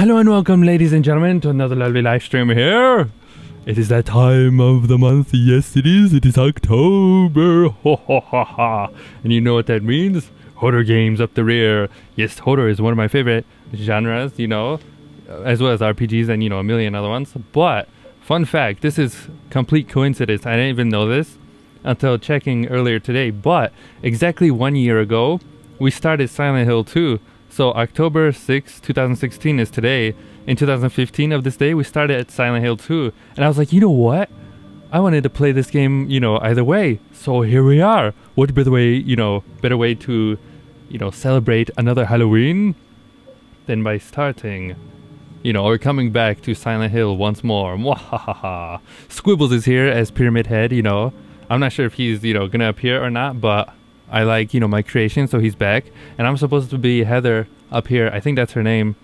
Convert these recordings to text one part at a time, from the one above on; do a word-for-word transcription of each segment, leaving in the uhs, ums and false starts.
Hello and welcome, ladies and gentlemen, to another lovely live stream here. It is that time of the month. Yes, it is. It is October. Ho, ho, ha, ha. And you know what that means? Horror games up the rear. Yes, horror is one of my favorite genres, you know, as well as R P Gs and, you know, a million other ones. But, fun fact, this is complete coincidence. I didn't even know this until checking earlier today. But, exactly one year ago, we started Silent Hill two. So October sixth, two thousand sixteen is today. In two thousand fifteen of this day, we started at Silent Hill two. And I was like, you know what? I wanted to play this game, you know, either way. So here we are. What better way, you know, better way to, you know, celebrate another Halloween than by starting, you know, or coming back to Silent Hill once more. Mwahaha. Squibbles is here as Pyramid Head, you know. I'm not sure if he's, you know, going to appear or not, but I like, you know, my creation, so he's back. And I'm supposed to be Heather up here. I think that's her name,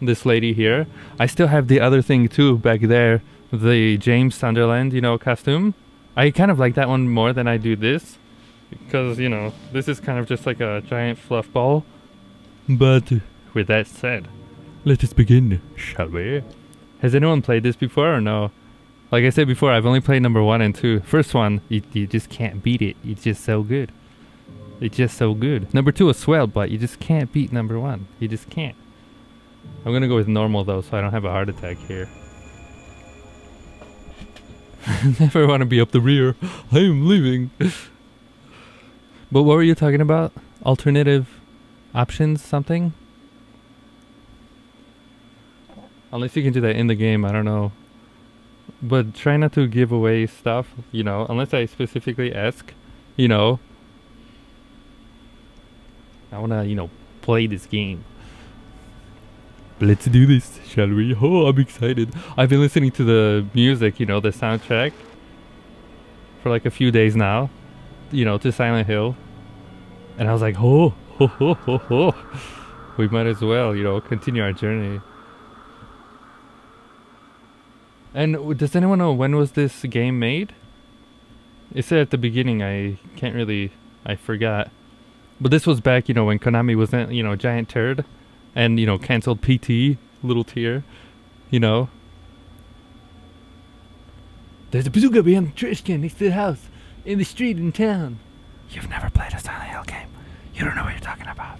this lady here. I still have the other thing too back there, the James Sunderland, you know, costume. I kind of like that one more than I do this, because, you know, this is kind of just like a giant fluff ball. But with that said, let us begin, shall we? Has anyone played this before or no? Like I said before, I've only played number one and two. First one, you, you just can't beat it. It's just so good. It's just so good. Number two is swell, but you just can't beat number one. You just can't. I'm gonna go with normal though, so I don't have a heart attack here. Never want to be up the rear. I am leaving. But what were you talking about? Alternative options, something? Unless you can do that in the game, I don't know. But try not to give away stuff, you know, unless I specifically ask, you know. I wanna, you know, play this game. Let's do this, shall we? Oh, I'm excited. I've been listening to the music, you know, the soundtrack for like a few days now, you know, to Silent Hill. And I was like, oh, ho, ho, ho, ho. We might as well, you know, continue our journey. And does anyone know when was this game made? It said at the beginning, I can't really, I forgot. But this was back, you know, when Konami was, you know, giant turd, and, you know, canceled P T, little tier, you know. There's a bazooka behind the trash can next to the house, in the street in town. You've never played a Silent Hill game. You don't know what you're talking about.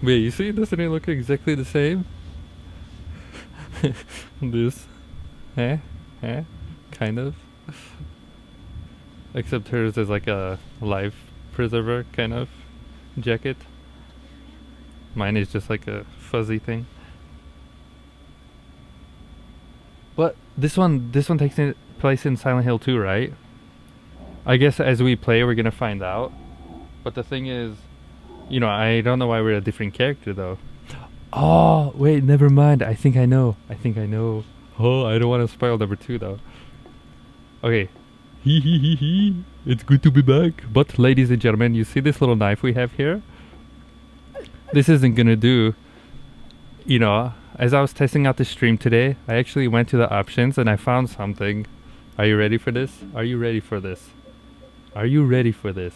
Wait, you see? Doesn't it look exactly the same? This. Eh? Eh? Kind of. Except hers is like a life preserver kind of jacket. Mine is just like a fuzzy thing. But this one, this one takes place in Silent Hill two, right? I guess as we play, we're gonna find out. But the thing is, you know, I don't know why we're a different character though. Oh, wait, never mind. I think I know. I think I know. Oh, I don't want to spoil number two though. Okay. Hee hee hee hee, it's good to be back. But ladies and gentlemen, you see this little knife we have here? This isn't gonna do. You know, as I was testing out the stream today, I actually went to the options and I found something. Are you ready for this? Are you ready for this? Are you ready for this?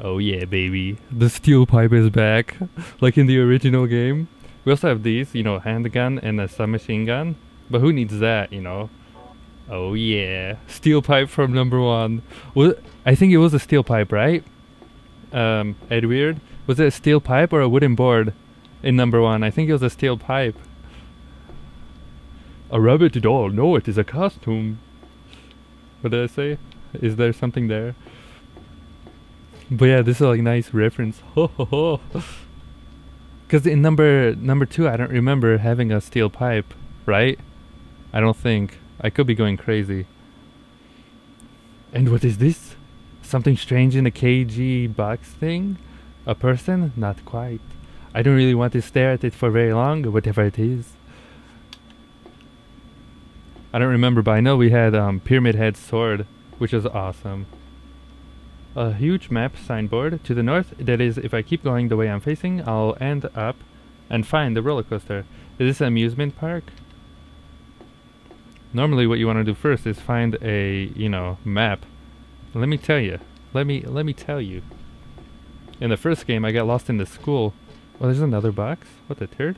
Oh yeah, baby. The steel pipe is back, like in the original game. We also have these, you know, handgun and a submachine gun. But who needs that, you know? Oh yeah, steel pipe from number one. Was it, I think it was a steel pipe, right? Um, Ed Weird? Was it a steel pipe or a wooden board in number one? I think it was a steel pipe. A rabbit doll? No, it is a costume. What did I say? Is there something there? But yeah, this is like a nice reference. Ho ho ho. Because in number number two, I don't remember having a steel pipe, right? I don't think. I could be going crazy. And what is this? Something strange in a K G box thing? A person? Not quite. I don't really want to stare at it for very long, whatever it is. I don't remember, but I know we had um, Pyramid Head's sword, which is awesome. A huge map signboard to the north. That is, if I keep going the way I'm facing, I'll end up and find the roller coaster. Is this an amusement park? Normally what you want to do first is find a, you know, map. Let me tell you. Let me, let me tell you. In the first game I got lost in the school. Oh, there's another box? What the turd?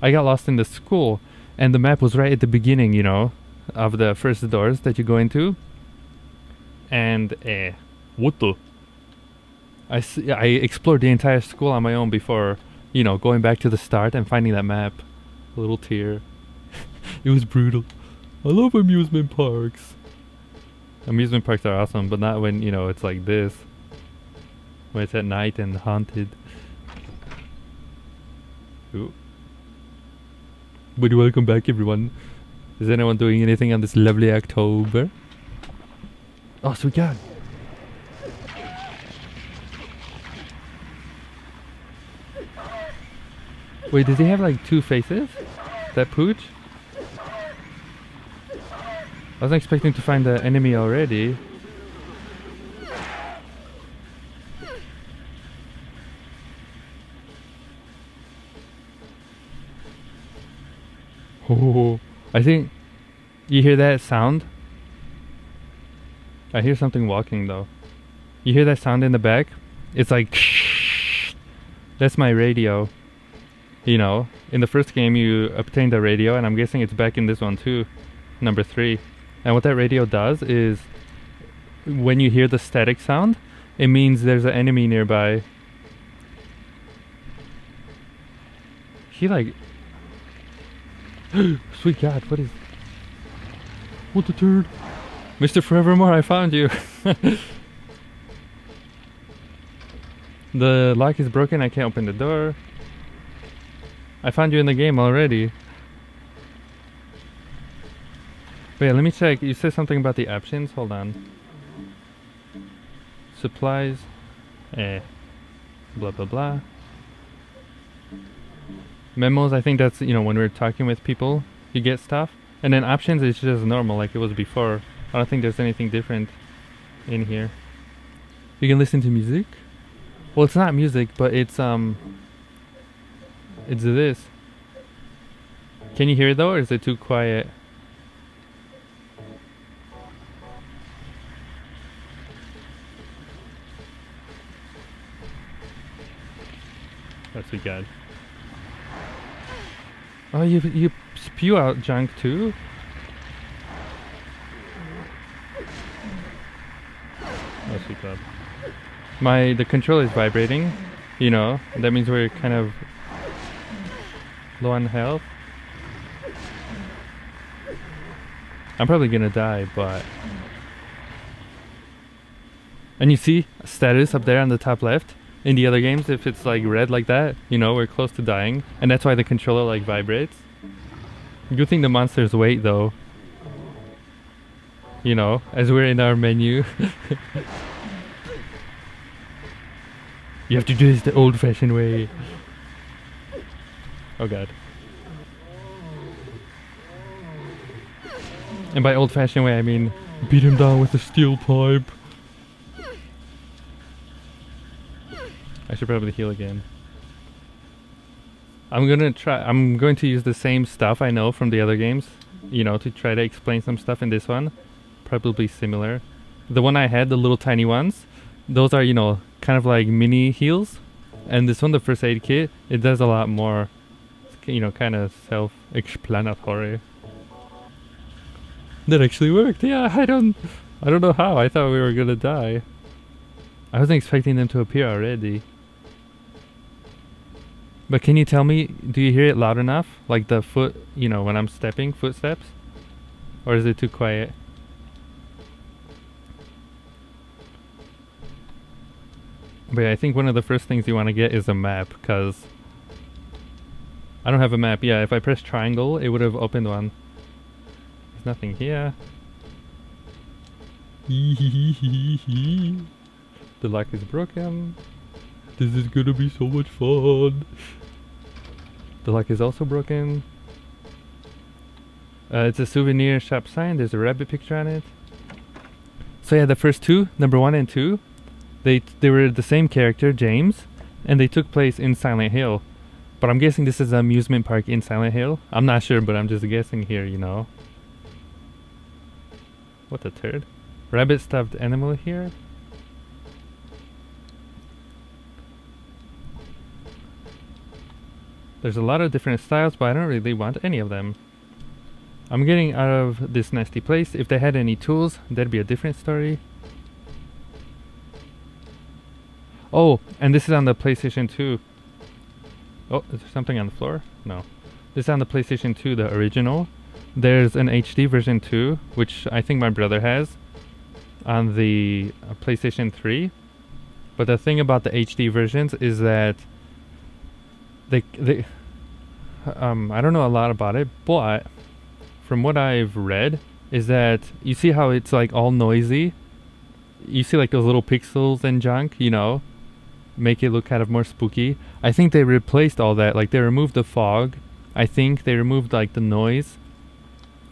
I got lost in the school, and the map was right at the beginning, you know, of the first doors that you go into. And, eh, what the? I, s I explored the entire school on my own before, you know, going back to the start and finding that map. A little tear. It was brutal. I love amusement parks. Amusement parks are awesome, but not when, you know, it's like this. When it's at night and haunted. Ooh. But welcome back, everyone. Is anyone doing anything on this lovely October? Oh, so we got... Wait, does he have like two faces? That pooch? I wasn't expecting to find the enemy already. Oh, I think... You hear that sound? I hear something walking though. You hear that sound in the back? It's like... That's my radio. You know, in the first game you obtained a radio, and I'm guessing it's back in this one too, number three. And what that radio does is, when you hear the static sound, it means there's an enemy nearby. He like... Sweet God, what is... What the turd? Mister Forevermore, I found you! The lock is broken, I can't open the door. I found you in the game already. Wait, let me check. You said something about the options? Hold on. Supplies. Eh. Blah, blah, blah. Memos, I think that's, you know, when we're talking with people, you get stuff. And then options is just normal, like it was before. I don't think there's anything different in here. You can listen to music. Well, it's not music, but it's, um... it's this. Can you hear it though, or is it too quiet? That's what we got. Oh, you you spew out junk too? That's what we got. My the controller is vibrating. You know, that means we're kind of low on health. I'm probably gonna die, but... And you see status up there on the top left? In the other games, if it's like red like that, you know, we're close to dying. And that's why the controller like vibrates. Good thing the monsters wait though. You know, as we're in our menu. You have to do this the old-fashioned way. Oh God. And by old-fashioned way, I mean beat him down with a steel pipe. I should probably heal again. I'm gonna try, I'm going to use the same stuff I know from the other games, you know, to try to explain some stuff in this one. Probably similar. The one I had, the little tiny ones, those are, you know, kind of like mini heals. And this one, the first aid kit, it does a lot more. You know, kind of self-explanatory. That actually worked. Yeah, I don't, I don't know how. I thought we were gonna die. I wasn't expecting them to appear already. But can you tell me? Do you hear it loud enough? Like the foot, you know, when I'm stepping, footsteps, or is it too quiet? But yeah, I think one of the first things you want to get is a map, cause. I don't have a map. Yeah, if I press triangle, it would have opened one. There's nothing here. The lock is broken. This is gonna be so much fun. The lock is also broken. Uh, it's a souvenir shop sign. There's a rabbit picture on it. So yeah, the first two, number one and two, they they were the same character, James, and they took place in Silent Hill. But I'm guessing this is an amusement park in Silent Hill. I'm not sure, but I'm just guessing here, you know. What a turd. Rabbit stuffed animal here. There's a lot of different styles, but I don't really want any of them. I'm getting out of this nasty place. If they had any tools, that'd be a different story. Oh, and this is on the PlayStation two. Oh, is there something on the floor? No. This is on the PlayStation two, the original. There's an H D version too, which I think my brother has, on the uh, PlayStation three. But the thing about the H D versions is that they, they um, I don't know a lot about it, but from what I've read is that you see how it's like all noisy. You see like those little pixels and junk, you know, make it look kind of more spooky. I think they replaced all that. Like they removed the fog. I think they removed like the noise,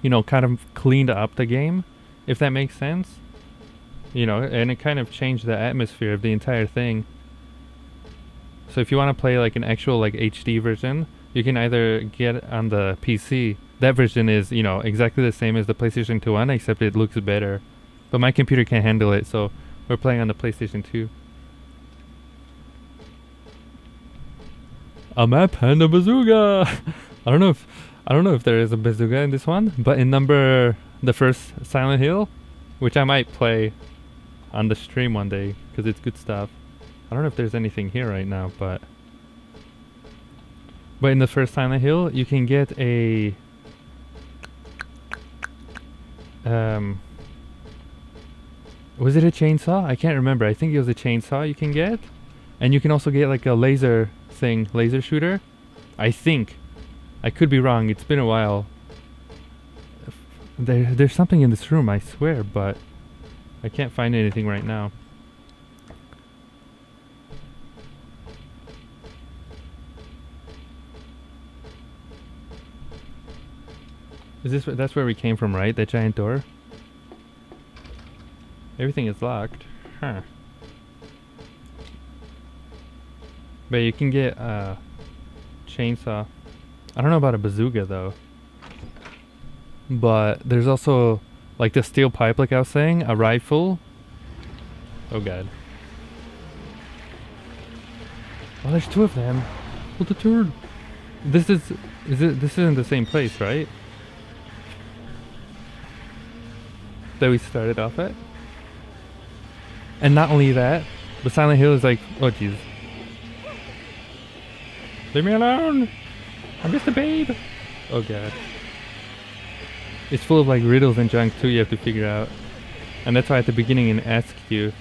you know, kind of cleaned up the game, if that makes sense. You know, and it kind of changed the atmosphere of the entire thing. So if you want to play like an actual like H D version, you can either get on the P C. That version is, you know, exactly the same as the PlayStation two one, except it looks better. But my computer can't handle it, so we're playing on the PlayStation two. A map and a bazooka. I don't know if I don't know if there is a bazooka in this one, but in number the first Silent Hill, which I might play on the stream one day because it's good stuff. I don't know if there's anything here right now, but but in the first Silent Hill, you can get a um. Was it a chainsaw? I can't remember. I think it was a chainsaw you can get. And you can also get like a laser thing, laser shooter. I think. I could be wrong. It's been a while. There, there's something in this room, I swear, but I can't find anything right now. Is this wh- that's where we came from, right? That giant door? Everything is locked, huh? But you can get a uh, chainsaw. I don't know about a bazooka though. But there's also like the steel pipe, like I was saying, a rifle. Oh god! Oh, there's two of them. What the turd? This is is it? This isn't the same place, right? That we started off at. And not only that, but Silent Hill is like, oh jeez. Leave me alone! I'm just a babe! Oh god. It's full of like riddles and junk too you have to figure out. And that's why at the beginning it asks you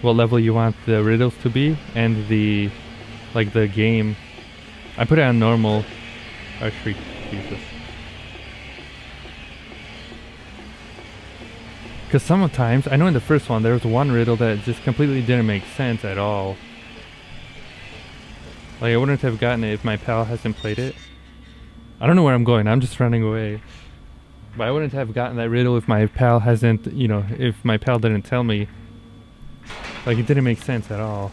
what level you want the riddles to be and the, like the game. I put it on normal. Oh shriek, Jesus. Because sometimes, I know in the first one, there was one riddle that just completely didn't make sense at all. Like, I wouldn't have gotten it if my pal hasn't played it. I don't know where I'm going, I'm just running away. But I wouldn't have gotten that riddle if my pal hasn't, you know, if my pal didn't tell me. Like, it didn't make sense at all.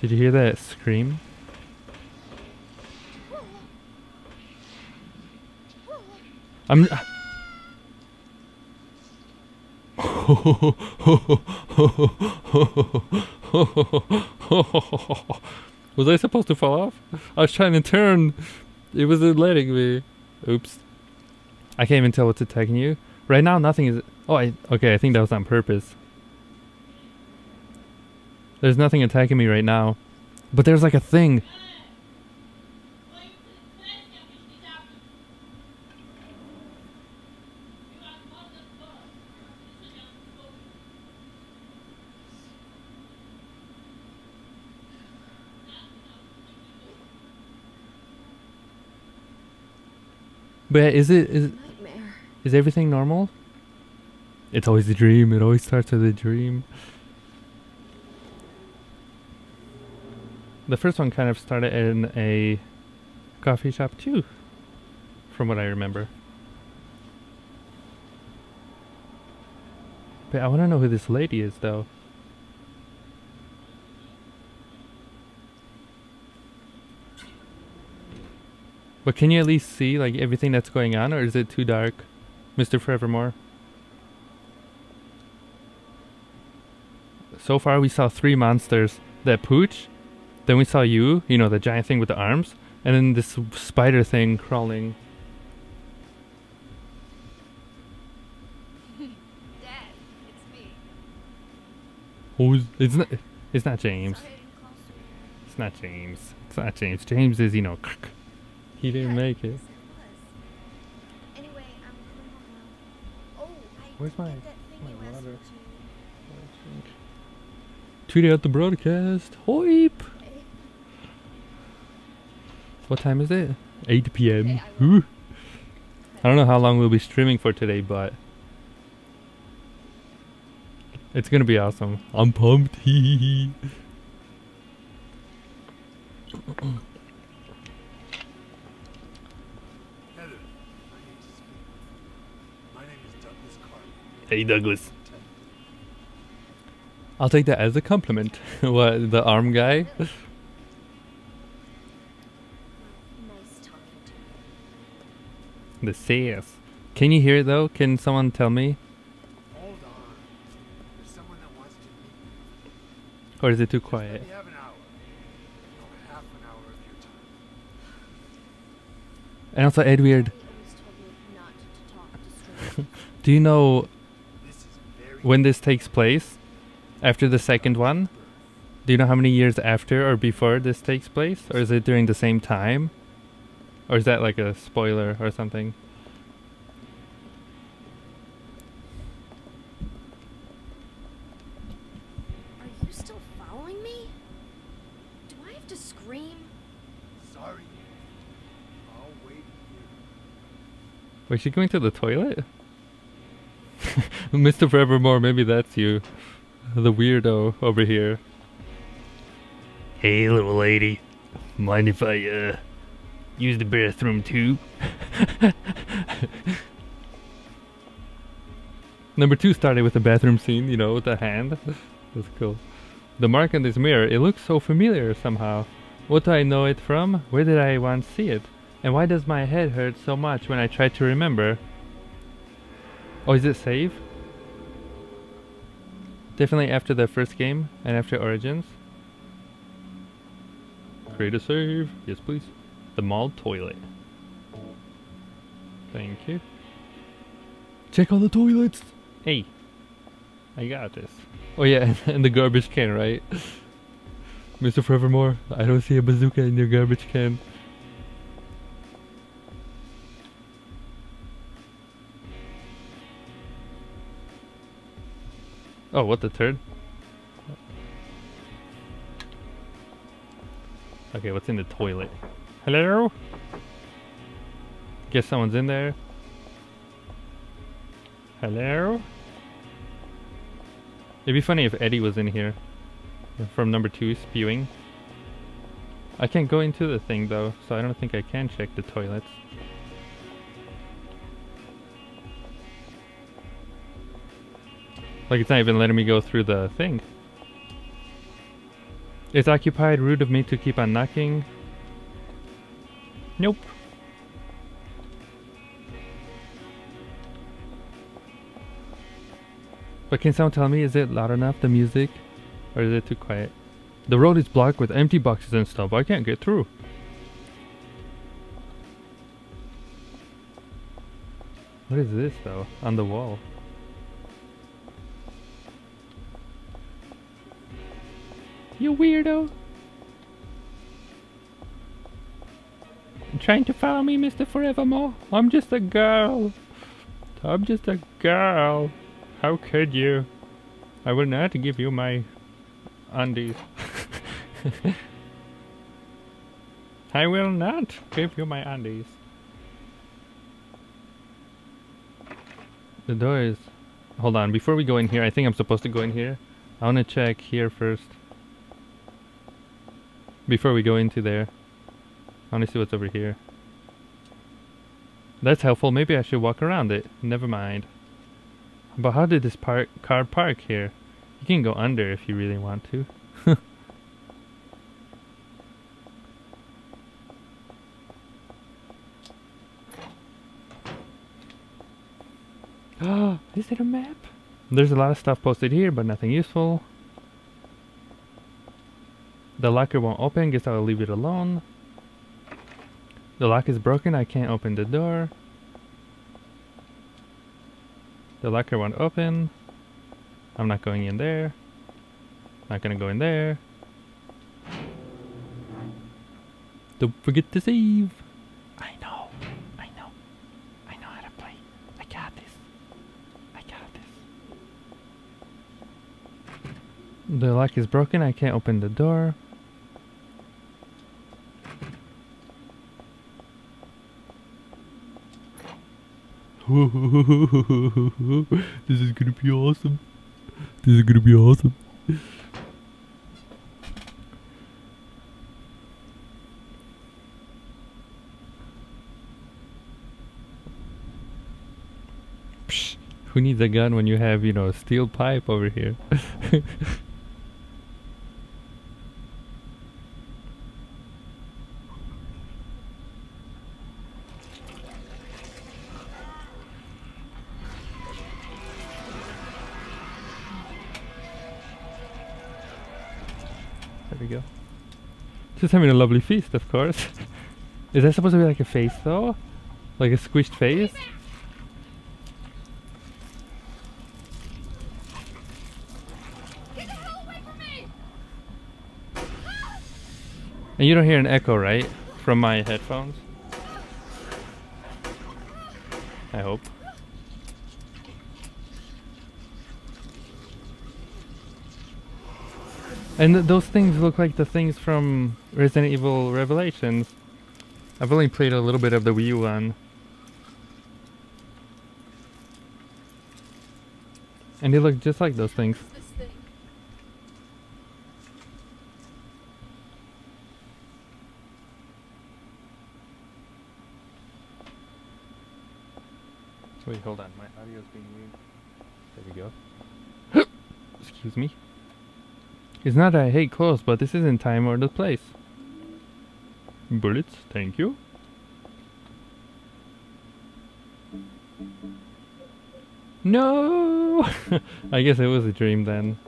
Did you hear that scream? I'm Was I supposed to fall off? I was trying to turn. It wasn't letting me. Oops. I can't even tell what's attacking you. Right now nothing is... Oh, I, okay, I think that was on purpose. There's nothing attacking me right now. But there's like a thing. But is it is Nightmare. Is everything normal? It's always a dream. It always starts with a dream. The first one kind of started in a coffee shop too, from what I remember. But I want to know who this lady is, though. But can you at least see like everything that's going on, or is it too dark? Mister Forevermore. so far we saw three monsters. That pooch, then we saw you, you know, the giant thing with the arms, and then this spider thing crawling. Dad, it's me. Who's, it's not, it's not James. It's not James. It's not James. James is, you know, he didn't make it. Where's my, my water? Tweet out the broadcast. Hoip! What time is it? eight p m Ooh. I don't know how long we'll be streaming for today, but it's gonna be awesome. I'm pumped. Hee hee hee. Hey Douglas. I'll take that as a compliment. What, the arm guy? Nice talking to you. The sass. Can you hear it though? Can someone tell me? Hold on. There's someone that wants to meet you. Or is it too quiet? Just let me have an hour. Or half an hour of your time. And also Ed Weird. Do you know when this takes place, after the second one? Do you know how many years after or before this takes place? Or is it during the same time? Or is that like a spoiler or something? Are you still following me? Do I have to scream? Sorry. I'll wait here. Wait, is she going to the toilet? Mister Forevermore, maybe that's you. The weirdo over here. Hey, little lady. Mind if I, uh, use the bathroom too? Number two started with the bathroom scene, you know, with the hand. That's cool. The mark on this mirror, it looks so familiar somehow. What do I know it from? Where did I once see it? And why does my head hurt so much when I try to remember? Oh, is it save? Definitely after the first game and after Origins. Create a save. Yes, please. The mall toilet. Thank you. Check all the toilets! Hey. I got this. Oh yeah, and the garbage can, right? Mister Forevermore, I don't see a bazooka in your garbage can. Oh, what the turd? Okay, what's in the toilet? Hello? Guess someone's in there. Hello? It'd be funny if Eddie was in here. From number two, spewing. I can't go into the thing though, so I don't think I can check the toilets. Like, it's not even letting me go through the thing. It's occupied, rude of me to keep on knocking. Nope. But can someone tell me, is it loud enough, the music? Or is it too quiet? The road is blocked with empty boxes and stuff. I can't get through. What is this though, on the wall? You weirdo! You're trying to follow me, Mister Forevermore? I'm just a girl! I'm just a girl! How could you? I will not give you my undies. I will not give you my undies. The door is... Hold on, before we go in here, I think I'm supposed to go in here. I wanna check here first. Before we go into there, I want to see what's over here. That's helpful. Maybe I should walk around it. Never mind. But how did this park car park here? You can go under if you really want to. Oh, is it a map? There's a lot of stuff posted here, but nothing useful. The locker won't open, guess I'll leave it alone. The lock is broken, I can't open the door. The locker won't open. I'm not going in there. Not gonna go in there. Don't forget to save. I know. I know. I know how to play. I got this. I got this. The lock is broken, I can't open the door. This is gonna be awesome. This is gonna be awesome. Psh, who needs a gun when you have, you know, a steel pipe over here? Just having a lovely feast, of course. Is that supposed to be like a face, though? Like a squished face? Get the hell away from me! And you don't hear an echo, right? From my headphones? I hope. And th those things look like the things from Resident Evil Revelations. I've only played a little bit of the Wii U one. And they look just like those things. Wait, hold on. My audio's being weird. There we go. Excuse me. It's not that I hate clothes, but this isn't time or the place. Bullets, thank you. No! I guess it was a dream then.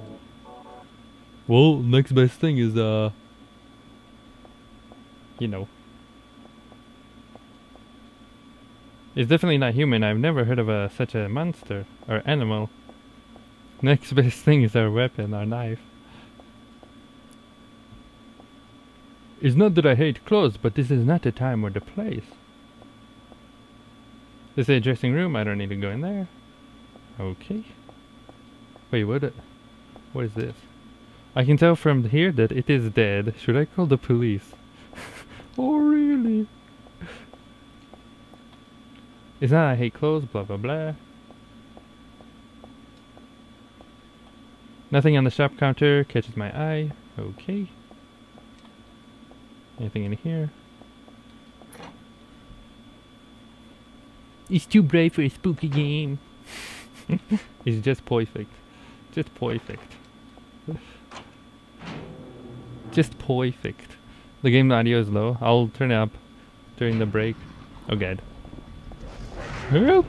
Well, next best thing is, uh... you know. It's definitely not human. I've never heard of a, such a monster or animal. Next best thing is our weapon, our knife. It's not that I hate clothes, but this is not the time or the place. This is a dressing room, I don't need to go in there. Okay. Wait, what? What is this? I can tell from here that it is dead. Should I call the police? Oh, really? It's not I hate clothes, blah blah blah. Nothing on the shop counter catches my eye. Okay. Anything in here? It's too bright for a spooky game. It's just perfect. Just perfect. Just perfect. The game audio is low. I'll turn it up during the break. Oh god. Help!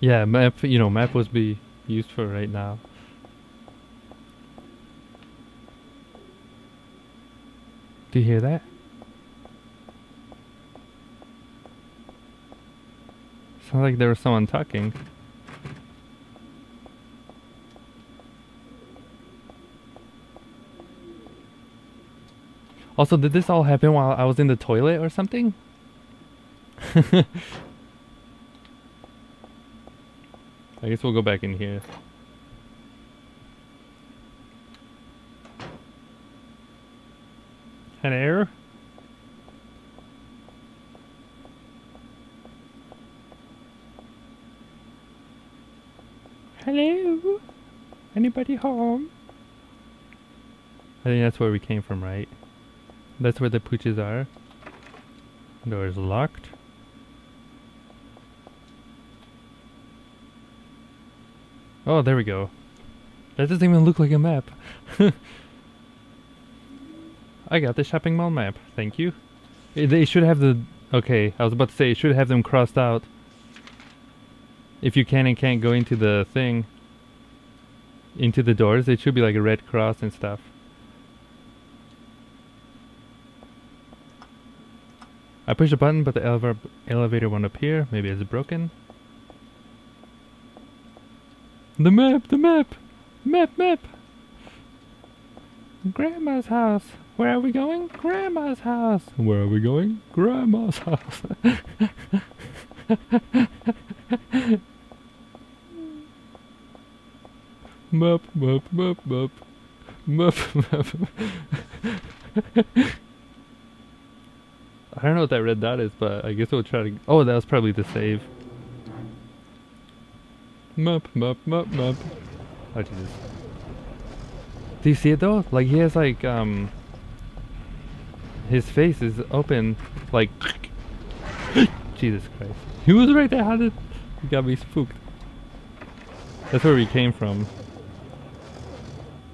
Yeah, map, you know, map was be used for right now. Do you hear that? Sounds like there was someone talking. Also, did this all happen while I was in the toilet or something? I guess we'll go back in here. An error? Hello? Anybody home? I think that's where we came from, right? That's where the pooches are. Door is locked. Oh, there we go. That doesn't even look like a map. I got the shopping mall map, thank you. It, they should have the... okay, I was about to say, it should have them crossed out. if you can and can't go into the thing, into the doors, it should be like a red cross and stuff. I pushed a button, but the elev elevator won't appear. Maybe it's broken. The map, the map, map, map. Grandma's house. Where are we going? Grandma's house. Where are we going? Grandma's house. Map, map, map, map, map, map. I don't know what that red dot is, but I guess we'll try to... Oh, that was probably the save. Map, map, map, map. Oh, Jesus. Do you see it though? Like, he has like, um... his face is open, like... Jesus Christ. He was right there, how did... He got me spooked. That's where we came from.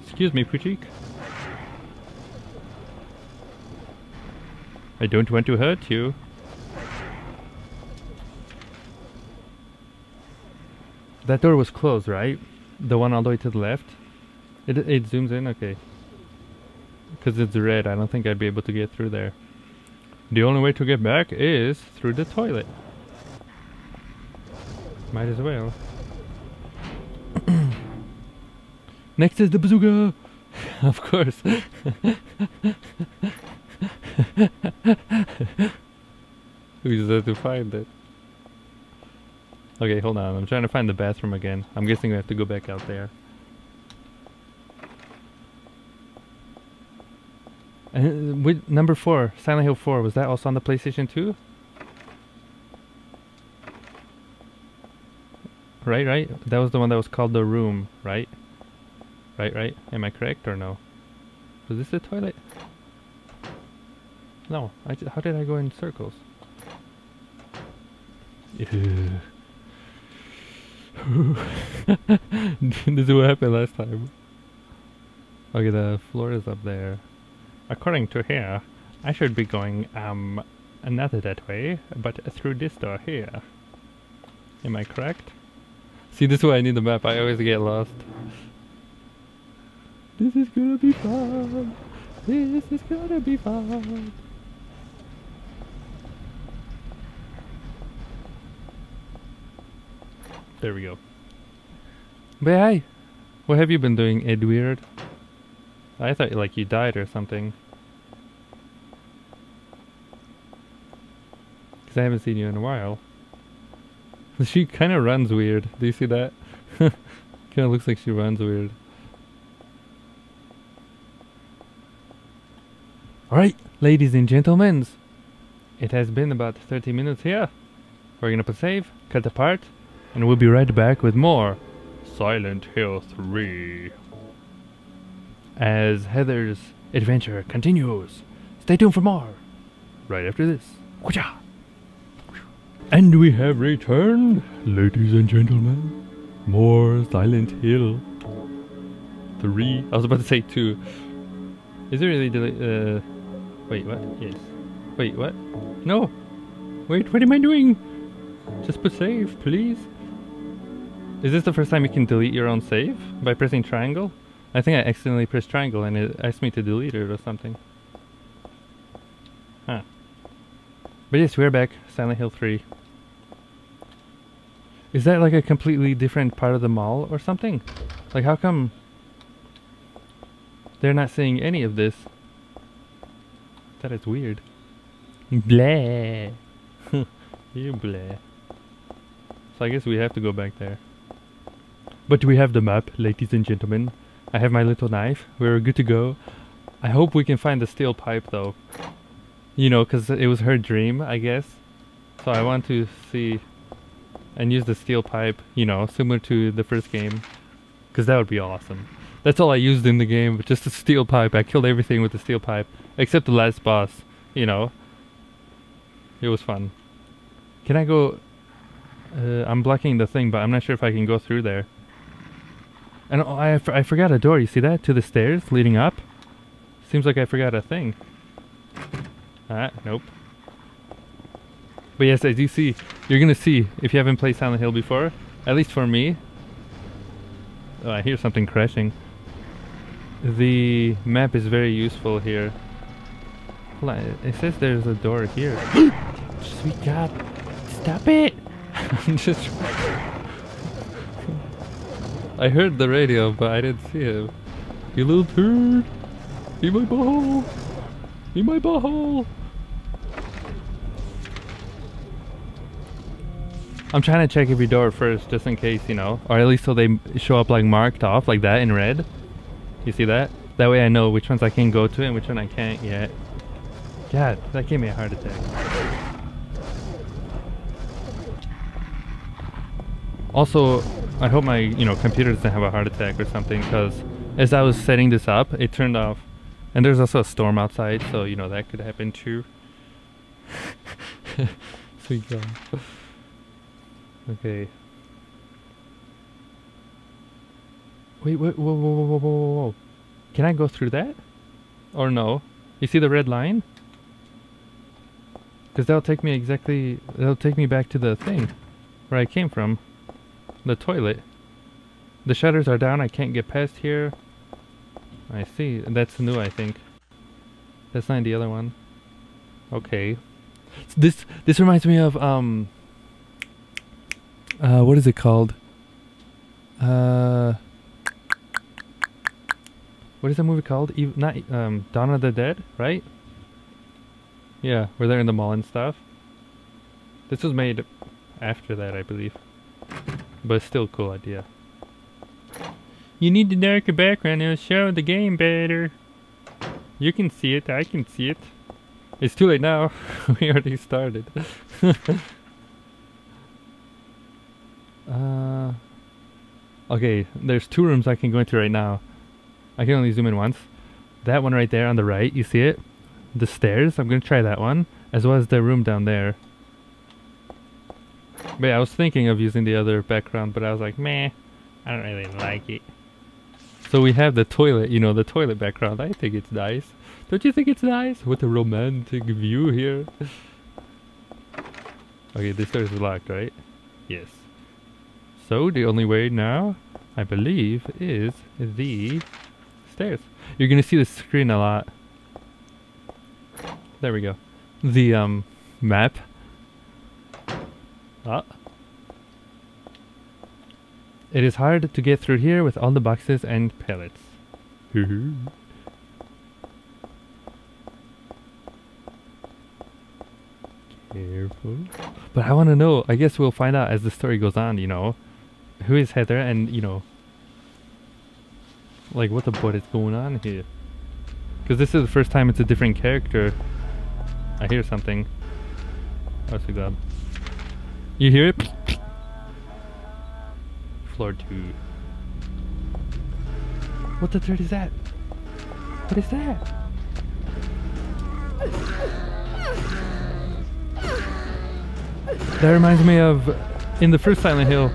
Excuse me, Puchik. I don't want to hurt you. That door was closed, right? The one all the way to the left? It, it zooms in? Okay. Because it's red, I don't think I'd be able to get through there. The only way to get back is through the toilet. Might as well. Next is the bazooka! Of course. We just have to find it. Okay, hold on. I'm trying to find the bathroom again. I'm guessing we have to go back out there. And with number four, Silent Hill four, was that also on the PlayStation two? Right, right? That was the one that was called The Room, right? Right, right? Am I correct or no? Was this the toilet? No, I j how did I go in circles? Yeah. This is what happened last time. Okay, the floor is up there. According to here, I should be going, um, not that way, but through this door here. Am I correct? See, this is why I need the map, I always get lost. This is gonna be fun! This is gonna be fun! There we go. But hi! What have you been doing, Edweird? I thought like you died or something. Because I haven't seen you in a while. She kind of runs weird. Do you see that? Kind of looks like she runs weird. Alright, ladies and gentlemen. It has been about thirty minutes here. We're gonna put save, cut apart, and we'll be right back with more Silent Hill three. As Heather's adventure continues. Stay tuned for more. Right after this. And we have returned, ladies and gentlemen. More Silent Hill three. I was about to say two. Is it really deli- uh... Wait, what? Yes. Wait, what? No! Wait, what am I doing? Just put save, please. Is this the first time you can delete your own save? By pressing triangle? I think I accidentally pressed triangle and it asked me to delete it or something. Huh. But yes, we're back. Silent Hill three. Is that like a completely different part of the mall or something? Like how come... they're not saying any of this? That is weird. Bleh! You bleh. So I guess we have to go back there. But we have the map, ladies and gentlemen. I have my little knife. We're good to go. I hope we can find the steel pipe though. You know, because it was her dream, I guess. So I want to see and use the steel pipe, you know, similar to the first game. Because that would be awesome. That's all I used in the game, just the steel pipe. I killed everything with the steel pipe, except the last boss, you know. It was fun. Can I go... Uh, I'm blocking the thing, but I'm not sure if I can go through there. And oh, I, I forgot a door, you see that? To the stairs leading up? Seems like I forgot a thing. Ah, nope. But yes, as you see, you're gonna see, if you haven't played Silent Hill before, at least for me. Oh, I hear something crashing. The map is very useful here. Hold on, it says there's a door here. Sweet God, stop it! I'm just... I heard the radio, but I didn't see him. You little turd! In my butthole! In my butthole! I'm trying to check every door first, just in case, you know. Or at least so they show up like marked off, like that, in red. You see that? That way I know which ones I can go to and which one I can't yet. God, that gave me a heart attack. Also, I hope my, you know, computer doesn't have a heart attack or something, because as I was setting this up, it turned off. And there's also a storm outside, so, you know, that could happen too. Sweet God. Okay. Wait, wait, whoa, whoa, whoa, whoa, whoa, whoa. Can I go through that? Or no? You see the red line? Because that'll take me exactly... That'll take me back to the thing. Where I came from. The toilet. The shutters are down, I can't get past here. I see. That's new, I think. That's not the other one. Okay. So this, this reminds me of, um... Uh, what is it called? Uh, what is that movie called? E not um, Dawn of the Dead, right? Yeah, where they're in the mall and stuff. This was made after that, I believe. But still a cool idea. You need the darker background, it'll show the game better. You can see it, I can see it. It's too late now. We already started. Uh, okay, there's two rooms I can go into right now. I can only zoom in once. That one right there on the right, you see it? The stairs, I'm gonna try that one. As well as the room down there. But yeah, I was thinking of using the other background, but I was like, meh, I don't really like it. So we have the toilet, you know, the toilet background. I think it's nice. Don't you think it's nice? What a romantic view here. Okay, this door is locked, right? Yes. So the only way now, I believe, is the stairs. You're gonna see the screen a lot. There we go. The um map. Ah. It is hard to get through here with all the boxes and pallets. Careful. But I wanna know, I guess we'll find out as the story goes on, you know. Who is Heather and, you know, like what the butt is going on here? Because this is the first time it's a different character. I hear something. Oh, so glad. You hear it? Floor two. What the third is that? What is that? That reminds me of in the first Silent Hill.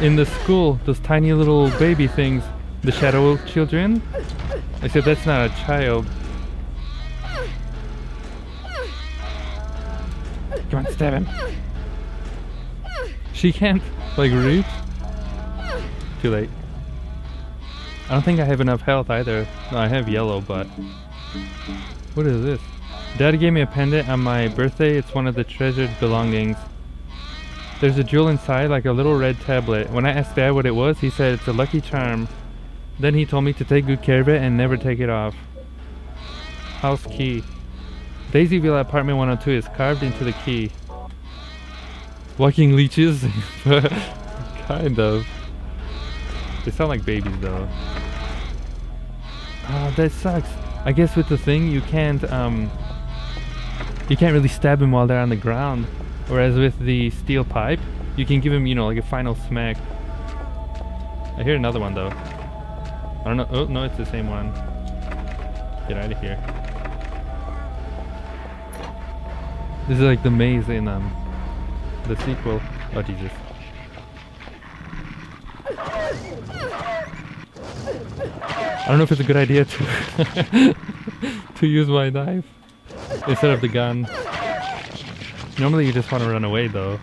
In the school, those tiny little baby things, the shadow children, except that's not a child. Come on, stab him. She can't, like, reach. Too late. I don't think I have enough health either. No, I have yellow, but... What is this? Dad gave me a pendant on my birthday. It's one of the treasured belongings. There's a jewel inside, like a little red tablet. When I asked Dad what it was, he said it's a lucky charm. Then he told me to take good care of it and never take it off. House key. Daisy Villa apartment one oh two is carved into the key. Walking leeches? Kind of. They sound like babies though. Oh, that sucks. I guess with the thing, you can't, um... you can't really stab them while they're on the ground. Whereas with the steel pipe, you can give him, you know, like a final smack. I hear another one though. I don't know. Oh, no, it's the same one. Get out of here. This is like the maze in um, the sequel. Oh, Jesus. I don't know if it's a good idea to, to use my knife instead of the gun. Normally you just want to run away though,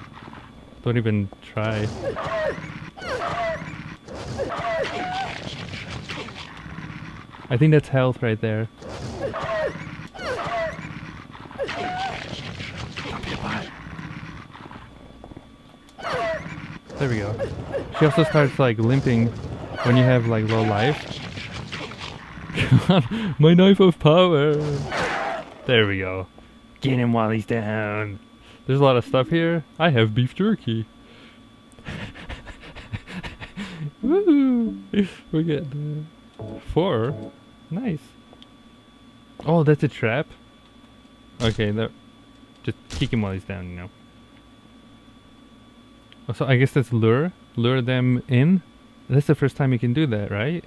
Don't even try. I think that's health right there. There we go. She also starts like limping when you have like low life. My knife of power! There we go. Get him while he's down. There's a lot of stuff here. I have beef jerky. Woo! We get uh, four. Nice. Oh, that's a trap. Okay, that, just kick him while he's down, you know. So I guess that's lure. Lure them in. That's the first time you can do that, right?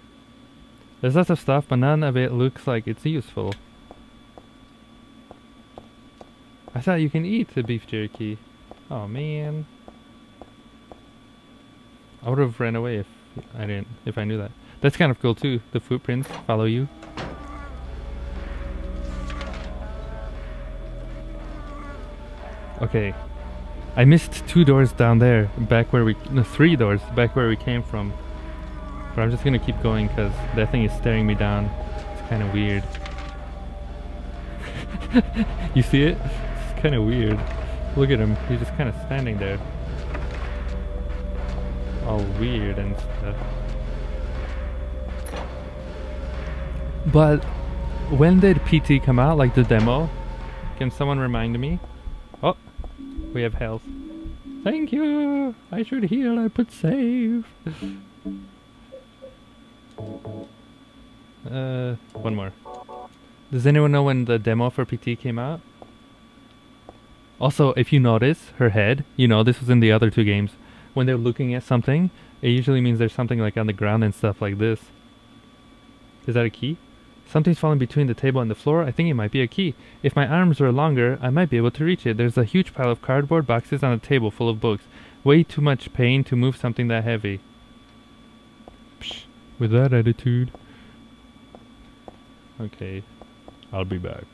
There's lots of stuff, but none of it looks like it's useful. I thought you can eat the beef jerky. Oh man. I would have ran away if I didn't, if I knew that. That's kind of cool too. The footprints follow you. Okay. I missed two doors down there, back where we... No, three doors, back where we came from. But I'm just gonna keep going, because that thing is staring me down. It's kind of weird. You see it? It's kind of weird. Look at him, he's just kind of standing there. All weird and stuff. But when did P T come out, like the demo? Can someone remind me? Oh! We have health. Thank you! I should heal, I put save! uh, one more. Does anyone know when the demo for P T came out? Also, if you notice her head, you know, this was in the other two games. When they're looking at something, it usually means there's something like on the ground and stuff like this. Is that a key? Something's fallen between the table and the floor. I think it might be a key. If my arms were longer, I might be able to reach it. There's a huge pile of cardboard boxes on a table full of books. Way too much pain to move something that heavy. Psh, with that attitude. Okay, I'll be back.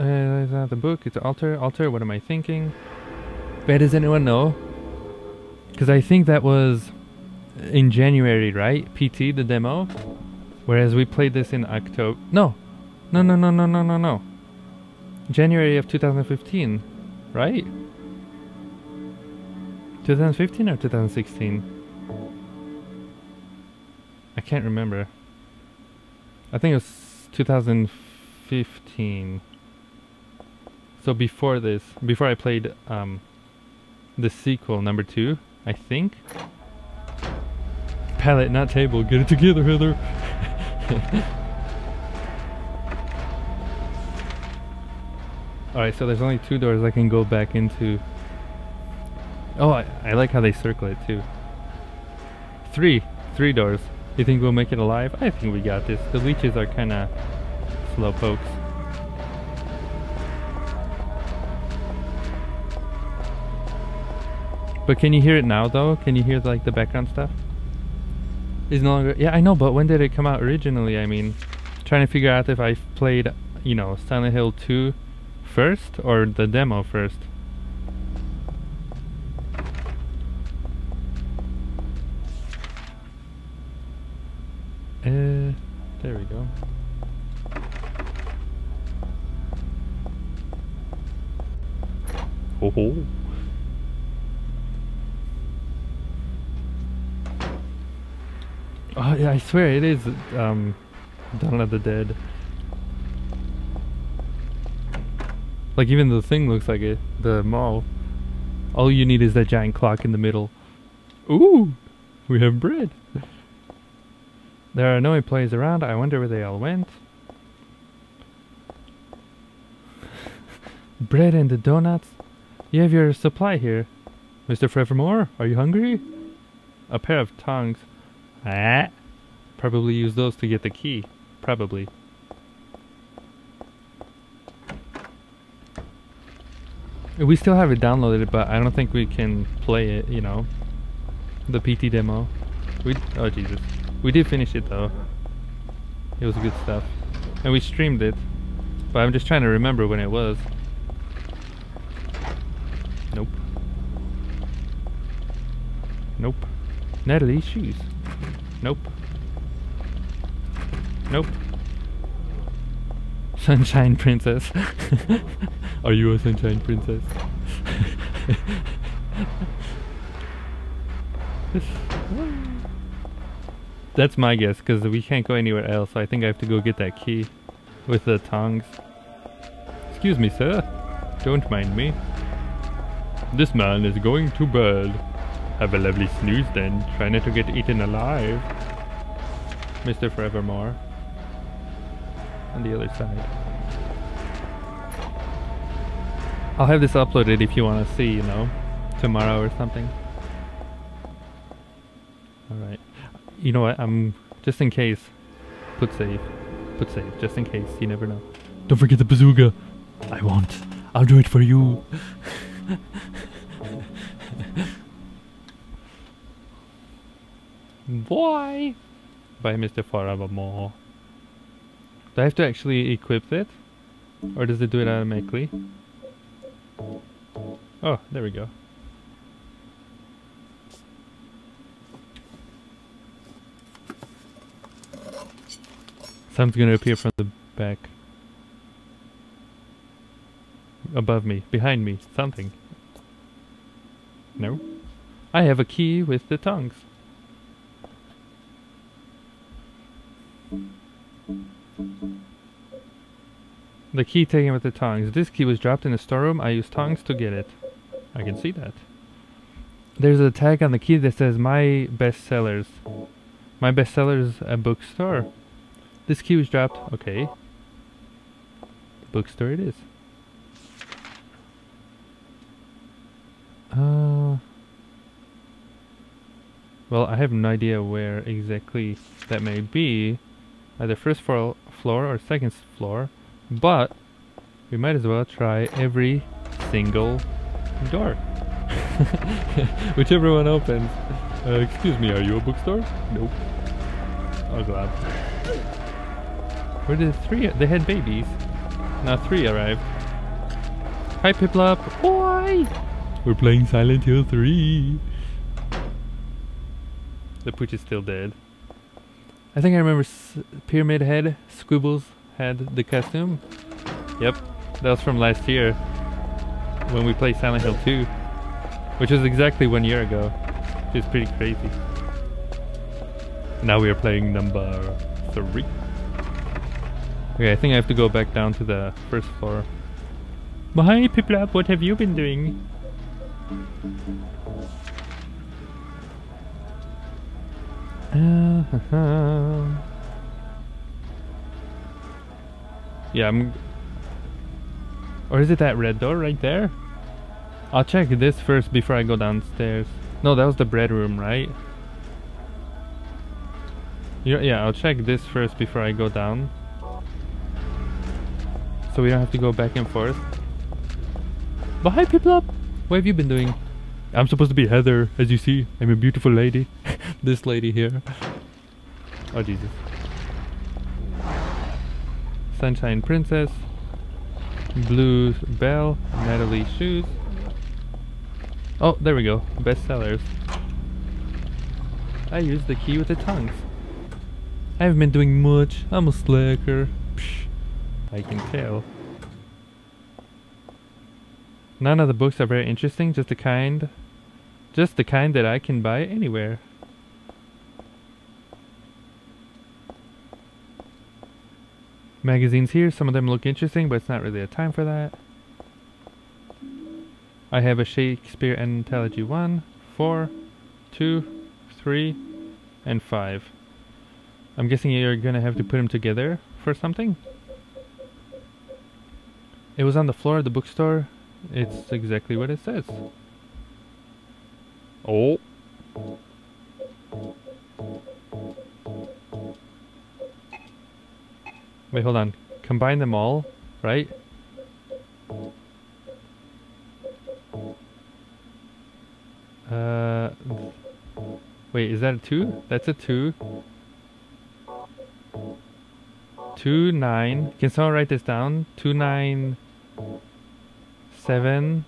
Uh, that's not the book, it's an altar. Altar, what am I thinking? But does anyone know? Because I think that was... in January, right? P T, the demo? Whereas we played this in October... No! No, no, no, no, no, no, no. January of two thousand fifteen, right? twenty fifteen or two thousand sixteen? I can't remember. I think it was two thousand fifteen. So before this, before I played um, the sequel, number two, I think. Palette, not table. Get it together, Heather. Alright, so there's only two doors I can go back into. Oh, I, I like how they circle it too. Three. Three doors. You think we'll make it alive? I think we got this. The leeches are kind of slow pokes. But can you hear it now though? Can you hear like the background stuff? Is no longer, yeah, I know, but when did it come out originally? I mean, trying to figure out if I played, you know, Silent Hill two first or the demo first. Uh, there we go. Ho ho. Oh, yeah, I swear it is um, Dawn of the Dead. Like, even the thing looks like it. The mall. All you need is that giant clock in the middle. Ooh! We have bread! There are no employees around. I wonder where they all went. Bread and the donuts. You have your supply here. Mister Forevermore, are you hungry? A pair of tongs. Ah, probably use those to get the key. Probably. We still have it downloaded, but I don't think we can play it, you know. The P T demo. We, oh Jesus. We did finish it though. It was good stuff. And we streamed it. But I'm just trying to remember when it was. Nope. Nope. Natalie's shoes. Nope. Nope. Sunshine Princess. Are you a Sunshine Princess? That's my guess, because we can't go anywhere else, so I think I have to go get that key with the tongs. Excuse me, sir. Don't mind me. This man is going to bed. Have a lovely snooze then. Try not to get eaten alive. Mister Forevermore. On the other side. I'll have this uploaded if you want to see, you know, tomorrow or something. Alright. You know what, I'm, just in case, put save, put save, just in case, you never know. Don't forget the bazooka! I won't, I'll do it for you! Boy! By Mister Forevermore. Do I have to actually equip it? Or does it do it automatically? Oh, there we go. Something's gonna appear from the back. Above me, behind me, something. No? I have a key with the tongs. The key taken with the tongs. This key was dropped in the storeroom. I used tongs to get it. I can see that. There's a tag on the key that says My Best Sellers. My Best Sellers, a bookstore. This key was dropped. Okay. Bookstore it is. Uh, well, I have no idea where exactly that may be. Either first floor or second floor. But we might as well try every single door. Whichever one opens. Uh, excuse me, are you a bookstore? Nope. Oh, glad. Where did three? They had babies. Now three arrived. Hi, Piplop. Boy! We're playing Silent Hill three. The pooch is still dead. I think I remember S Pyramid Head. Squibbles had the costume. Yep. That was from last year. When we played Silent Hill two. Which was exactly one year ago. Which is pretty crazy. Now we are playing number three. Okay, I think I have to go back down to the first floor. Well, hi, Piplop, what have you been doing? Uh, uh-huh. Yeah, I'm... Or is it that red door right there? I'll check this first before I go downstairs. No, that was the bread room, right? Yeah, yeah, I'll check this first before I go down. So we don't have to go back and forth. But hi, Piplop! What have you been doing? I'm supposed to be Heather, as you see. I'm a beautiful lady. This lady here. Oh, Jesus. Sunshine Princess. Blue Bell. Natalie Shoes. Oh, there we go. Best Sellers. I used the key with the tongs. I haven't been doing much. I'm a slacker. Psh. I can tell. None of the books are very interesting, just the kind just the kind that I can buy anywhere. Magazines here, some of them look interesting, but it's not really a time for that. I have a Shakespeare Anthology one, four, two, three, and five. I'm guessing you're gonna have to put them together for something? It was on the floor of the bookstore. It's exactly what it says. Oh. Wait, hold on. Combine them all, right? Uh, wait, is that a two? That's a two. Two nine. Can someone write this down? Two nine seven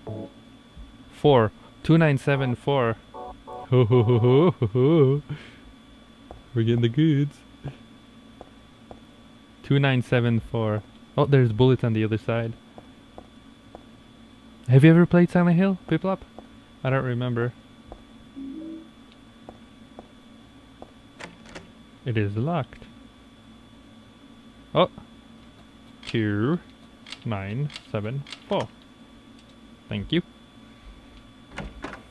four. Two nine seven four. Ho ho ho ho ho ho. We're getting the goods. two nine seven four. Oh, there's bullets on the other side. Have you ever played Silent Hill, Piplop? I don't remember. It is locked. Oh. two nine seven four. Thank you.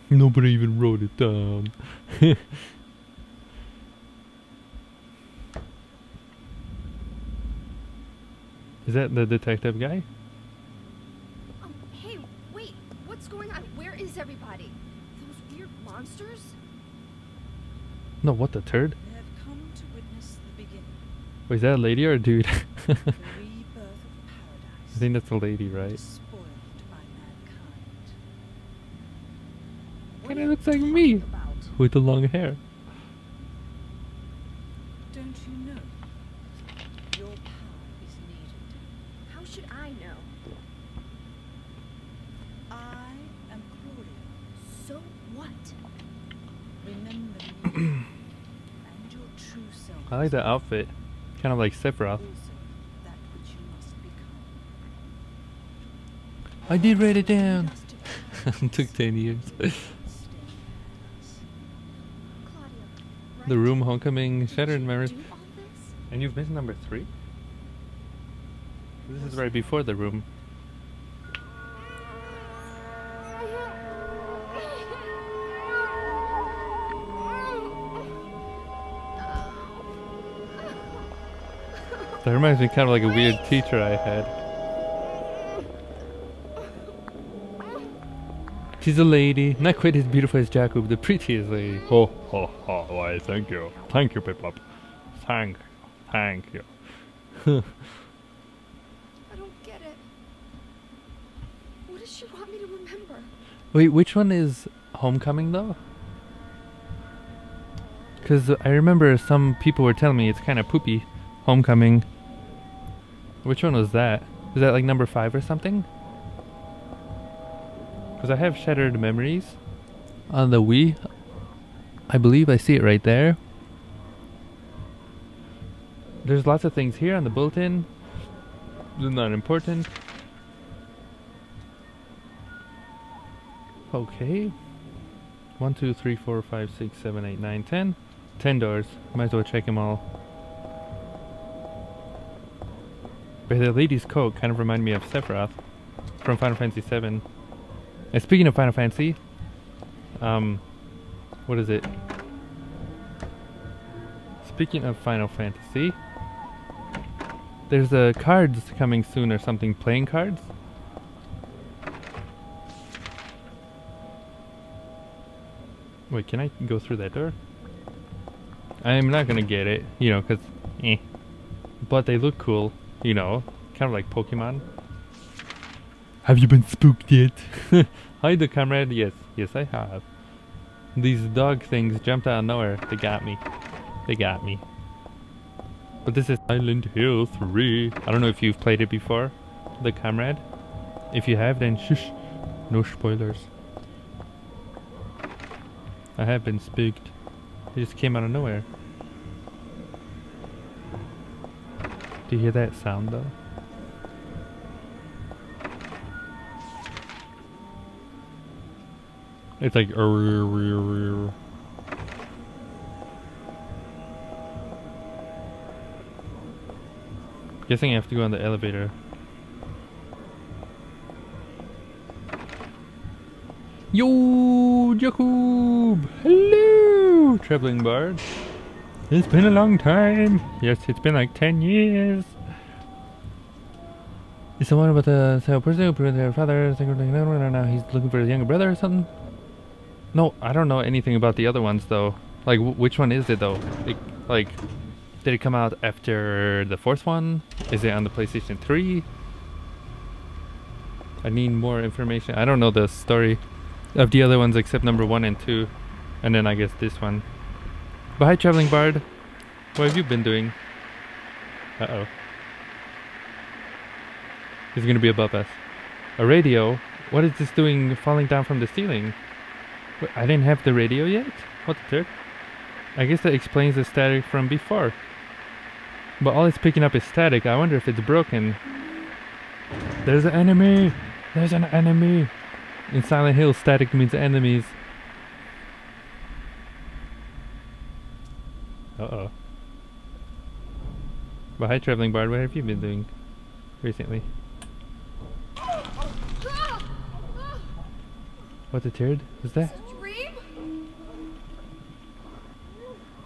Nobody even wrote it down. Is that the detective guy? Um, hey, wait, what's going on? Where is everybody? Those weird monsters? No, what the turd? They have come to witness the beginning. Wait, is that a lady or a dude? The rebirth of paradise. I think that's a lady, right? Spoiled by mankind. What kind of looks like me about? With the long hair. Don't you know? I like that outfit, kind of like Sephiroth. I did write it down. It took ten years. The Room, Homecoming, Shattered Memories, and you've missed number three. This is right before The Room. That reminds me kind of like a weird teacher I had. She's a lady, not quite as beautiful as Jakub, the prettiest lady. Ho ho ho, why thank you. Thank you, Piplop. Thank you. Thank you. I don't get it. What does she want me to remember? Wait, which one is Homecoming though? Because I remember some people were telling me it's kind of poopy. Homecoming. Which one was that? Is that like number five or something? Because I have Shattered Memories on the Wii. I believe I see it right there. There's lots of things here on the bulletin. They're not important. Okay. One, two, three, four, five, six, seven, eight, nine, ten. Ten doors. Might as well check them all. But the lady's coat kind of reminded me of Sephiroth from Final Fantasy seven. And speaking of Final Fantasy, um, what is it? Speaking of Final Fantasy, there's a uh, cards coming soon or something, playing cards. Wait, can I go through that door? I'm not gonna get it, you know, cause eh. But they look cool. You know, kind of like Pokemon. Have you been spooked yet? Hi the comrade, yes, yes I have. These dog things jumped out of nowhere, they got me. They got me. But this is Silent Hill three. I don't know if you've played it before, the comrade. If you have, then shush, no spoilers. I have been spooked. It just came out of nowhere. Do you hear that sound though? It's like uh, guessing I have to go on the elevator. Yo, Jakub! Hello, traveling bard. It's been a long time. Yes, it's been like ten years. Is someone about the same person who proved their father? Now he's looking for his younger brother or something. No, I don't know anything about the other ones though. Like, w which one is it though? It, like, did it come out after the fourth one? Is it on the PlayStation three? I need more information. I don't know the story of the other ones except number one and two, and then I guess this one. But hi, Traveling Bard. What have you been doing? Uh-oh. is going to be above us. A radio? What is this doing falling down from the ceiling? Wait, I didn't have the radio yet? What the dirt? I guess that explains the static from before. But all it's picking up is static. I wonder if it's broken. There's an enemy! There's an enemy! In Silent Hill, static means enemies. Uh-oh. Well, hi, Traveling Bard. What have you been doing recently? What the turd was that? It's a dream?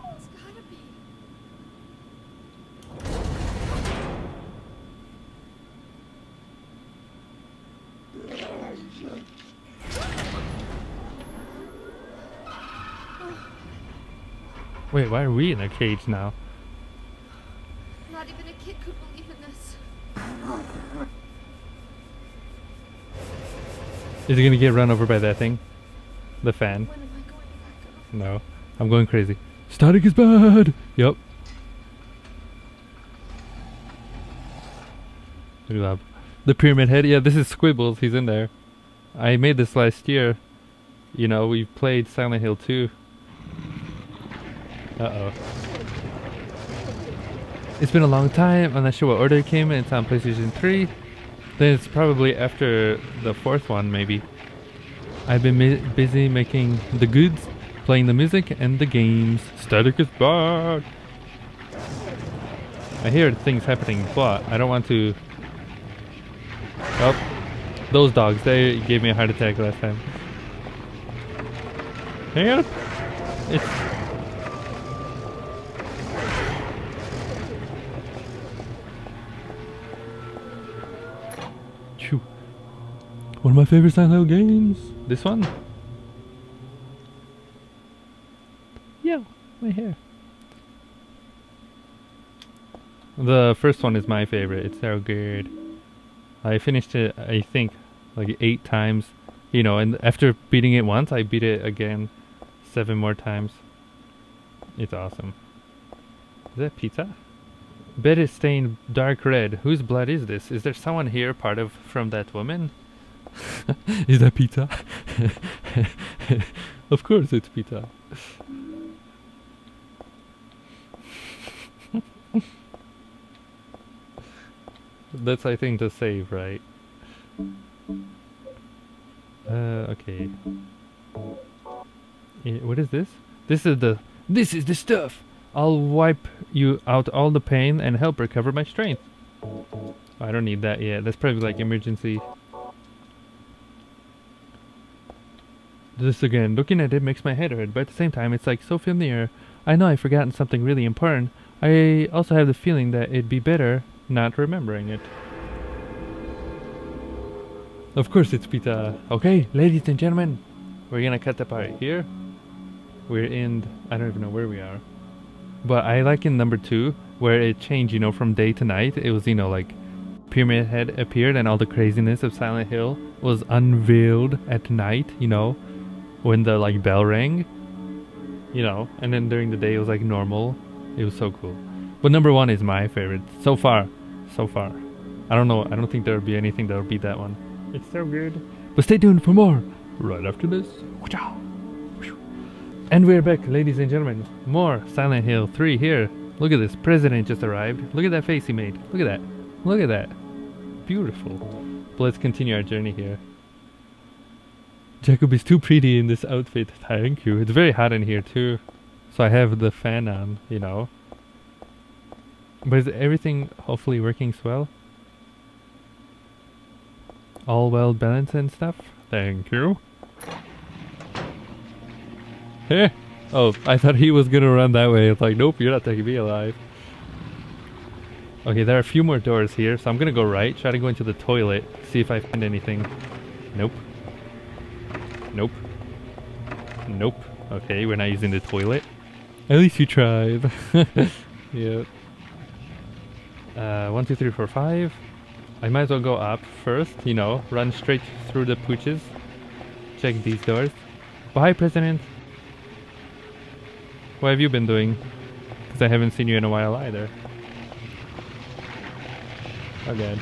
It's gotta be. Wait, why are we in a cage now? Not even a kid could believe in this. Is he gonna get run over by that thing? The fan. When am I going back up? No. I'm going crazy. Static is bad! Yup. The Pyramid Head. Yeah, this is Squibbles. He's in there. I made this last year. You know, we played Silent Hill two. Uh-oh. It's been a long time. I'm not sure what order it came in. It's on PlayStation three. Then it's probably after the fourth one, maybe. I've been mi busy making the goods, playing the music, and the games. Static is bad! I hear things happening, but I don't want to... Oh, those dogs, they gave me a heart attack last time. Help! It's... One of my favorite Silent Hill games. This one? Yo, my hair. The first one is my favorite. It's so good. I finished it, I think, like eight times. You know, and after beating it once, I beat it again seven more times. It's awesome. Is that pizza? Bed is stained dark red. Whose blood is this? Is there someone here part of from that woman? Is that pizza? Of course it's pizza. That's, I think, the save, right? Uh, okay. Yeah, what is this? This is the... This is the stuff! I'll wipe you out all the pain and help recover my strength. Oh, I don't need that yet. That's probably like emergency... This again, looking at it makes my head hurt, but at the same time it's like so familiar. I know I've forgotten something really important. I also have the feeling that it'd be better not remembering it. Of course it's pizza. Okay, ladies and gentlemen, we're gonna cut the part here. We're in, I don't even know where we are. But I like in number two, where it changed, you know, from day to night. It was, you know, like Pyramid Head appeared and all the craziness of Silent Hill was unveiled at night, you know. When the like bell rang, you know, and then during the day it was like normal. It was so cool. But number one is my favorite so far, so far. I don't know. I don't think there will be anything that will beat that one. It's so good. But stay tuned for more right after this. And we're back, ladies and gentlemen. More Silent Hill three here. Look at this. President just arrived. Look at that face he made. Look at that. Look at that. Beautiful. But let's continue our journey here. Jacob is too pretty in this outfit, thank you. It's very hot in here too, so I have the fan on, you know. But is everything hopefully working swell? All well balanced and stuff? Thank you. Hey! Oh, I thought he was gonna run that way. It's like, nope, you're not taking me alive. Okay, there are a few more doors here, so I'm gonna go right, try to go into the toilet, see if I find anything. Nope. Nope. Nope. Okay, we're not using the toilet. At least you tried. Yeah. Uh, one, two, three, four, five. I might as well go up first, you know, run straight through the pooches. Check these doors. Bye, President. What have you been doing? Because I haven't seen you in a while either. Oh, God.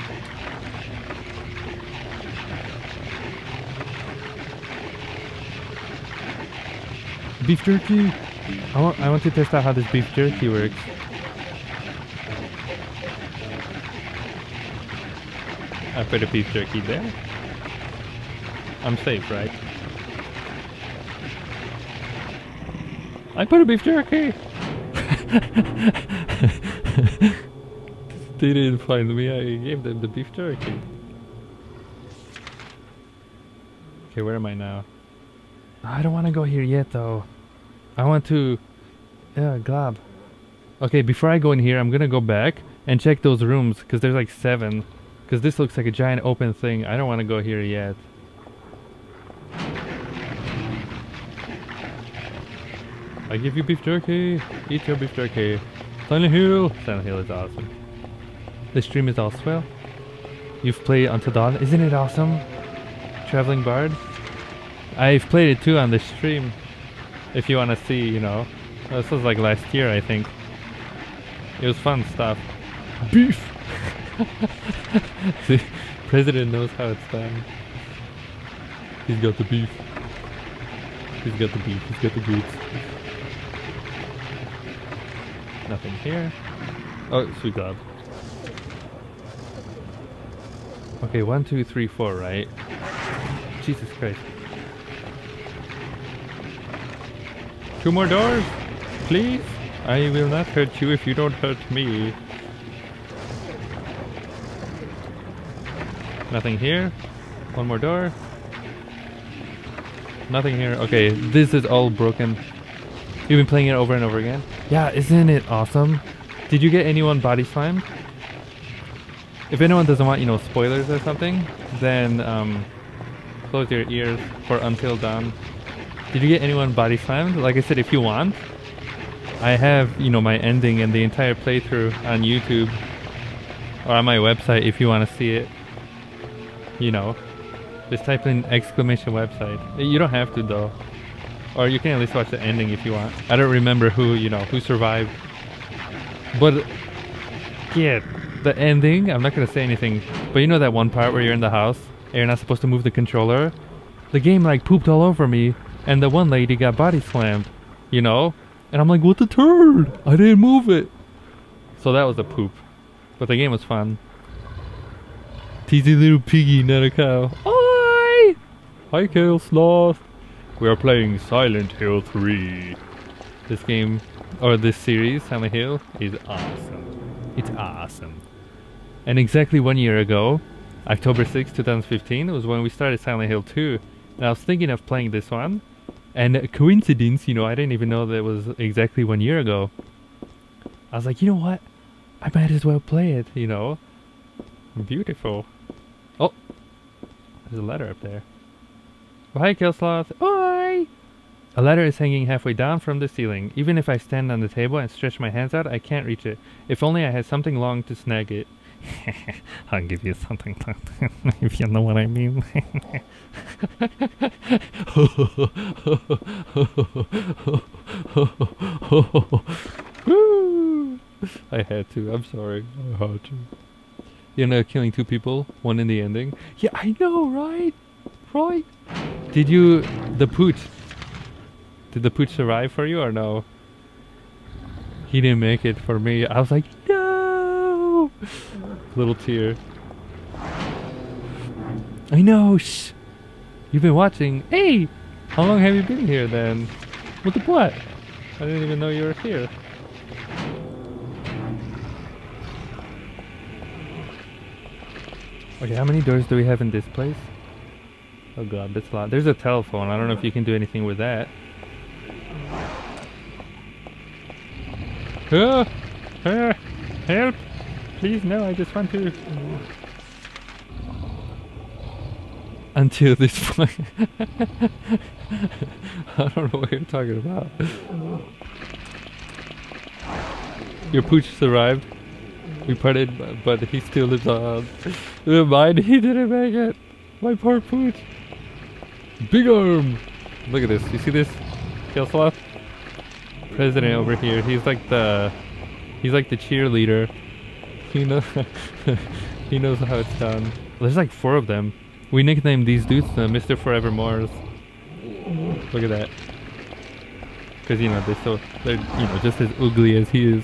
beef jerky. I want, I want to test out how this beef jerky works. I put a beef jerky there. I'm safe, right? I put a beef jerky! They didn't find me, I gave them the beef jerky. Okay, where am I now? I don't want to go here yet, though. I want to... Yeah, glob. Okay, before I go in here, I'm gonna go back and check those rooms, because there's like seven. Because this looks like a giant open thing. I don't want to go here yet. I give you beef jerky. Eat your beef jerky. Silent Hill. Silent Hill is awesome. This stream is all swell. You've played Unto Dawn. Isn't it awesome? Traveling Bard. I've played it too on this stream. If you want to see, you know. This was like last year, I think. It was fun stuff. Beef! See, President knows how it's done. He's got the beef. He's got the beef. He's got the goods. Nothing here. Oh, sweet God. Okay, one, two, three, four, right? Jesus Christ. Two more doors, please. I will not hurt you if you don't hurt me. Nothing here. One more door. Nothing here. Okay, this is all broken. You've been playing it over and over again? Yeah, isn't it awesome? Did you get anyone body slammed? If anyone doesn't want, you know, spoilers or something, then um, close your ears for Until Dawn. Did you get anyone body slammed? Like I said, if you want, I have, you know, my ending and the entire playthrough on YouTube or on my website if you want to see it. You know, just type in exclamation website. You don't have to though, or you can at least watch the ending if you want. I don't remember who, you know, who survived, but yeah, the ending. I'm not gonna say anything, but you know that one part where you're in the house and you're not supposed to move the controller. The game like pooped all over me, and the one lady got body slammed. You know, and I'm like, what the turd? I didn't move it. So that was a poop, but the game was fun. Teasy little piggy, not a cow. Hi! Hi, Kale Sloth. We are playing Silent Hill three. This game, or this series, Silent Hill, is awesome. It's awesome. And exactly one year ago, October sixth, two thousand fifteen, was when we started Silent Hill two. And I was thinking of playing this one. And coincidence, you know, I didn't even know that it was exactly one year ago. I was like, you know what? I might as well play it, you know? Beautiful. Oh, there's a ladder up there. Oh, hi, Killsloth. Oi! A ladder is hanging halfway down from the ceiling. Even if I stand on the table and stretch my hands out, I can't reach it. If only I had something long to snag it. I'll give you something long if you know what I mean. I had to. I'm sorry. I had to. You know, killing two people, one in the ending. Yeah, I know, right? Right? Did you... the pooch... Did the pooch survive for you or no? He didn't make it for me. I was like, no! Little tear. I know, shh! You've been watching. Hey! How long have you been here then? What the what? I didn't even know you were here. Okay, how many doors do we have in this place? Oh god, that's a lot. There's a telephone. I don't know if you can do anything with that. Oh, uh, help! Please, no, I just want to... Until this point... I don't know what you're talking about. Your pooch survived. We parted, but he still lives on. Mine, he didn't make it. My poor pooch. Big arm. Look at this. You see this? Tail Sloth? President over here. He's like the... He's like the cheerleader. He knows... he knows how it's done. There's like four of them. We nicknamed these dudes the Mister Forevermores. Look at that. Because, you know, they're so, they're, you know, just as ugly as he is.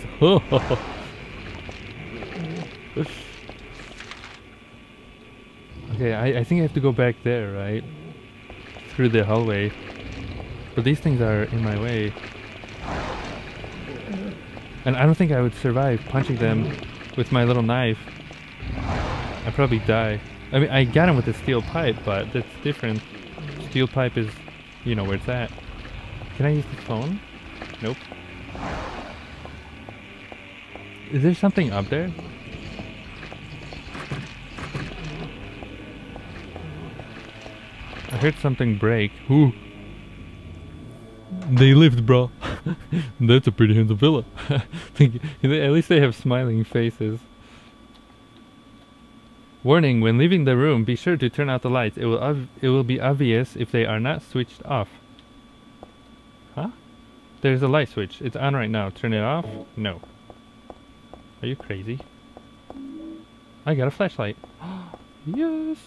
Okay, I, I think I have to go back there, right? Through the hallway. But these things are in my way. And I don't think I would survive punching them with my little knife. I'd probably die. I mean, I got him with a steel pipe, but that's different. Steel pipe is, you know, where it's at. Can I use the phone? Nope. Is there something up there? I heard something break. Ooh. They lived, bro. That's a pretty handsome villa. At least they have smiling faces. Warning, when leaving the room, be sure to turn out the lights. It will it will be obvious if they are not switched off. Huh? There's a light switch. It's on right now. Turn it off? No. Are you crazy? I got a flashlight. Yes!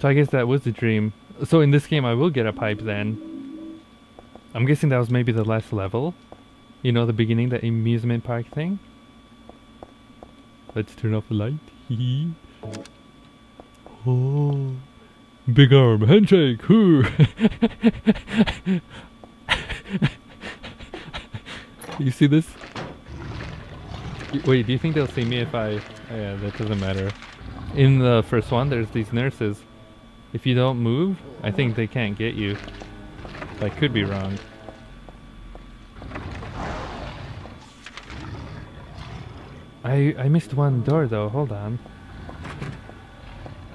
So I guess that was the dream. So in this game I will get a pipe then. I'm guessing that was maybe the last level. You know, the beginning, the amusement park thing. Let's turn off the light. Hee. Oh, big arm, handshake, hoo! You see this? Wait, do you think they'll see me if I... Oh yeah, that doesn't matter. In the first one, there's these nurses. If you don't move, I think they can't get you. I could be wrong. I, I missed one door though, hold on.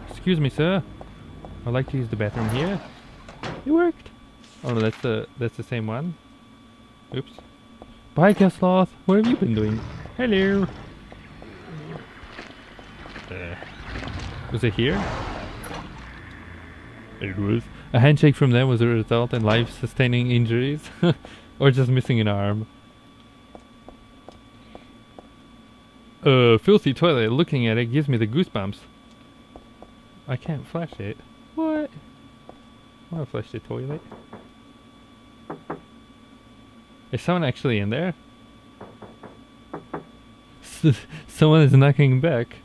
Excuse me, sir. I'd like to use the bathroom here. It worked. Oh no, that's the that's the same one. Oops. Bye, Kesloth. What have you been doing? Hello. Uh, was it here? It was. A handshake from them was a result in life-sustaining injuries, or just missing an arm. A filthy toilet. Looking at it gives me the goosebumps. I can't flash it. What? I want to flash the toilet. Is someone actually in there? S someone is knocking back.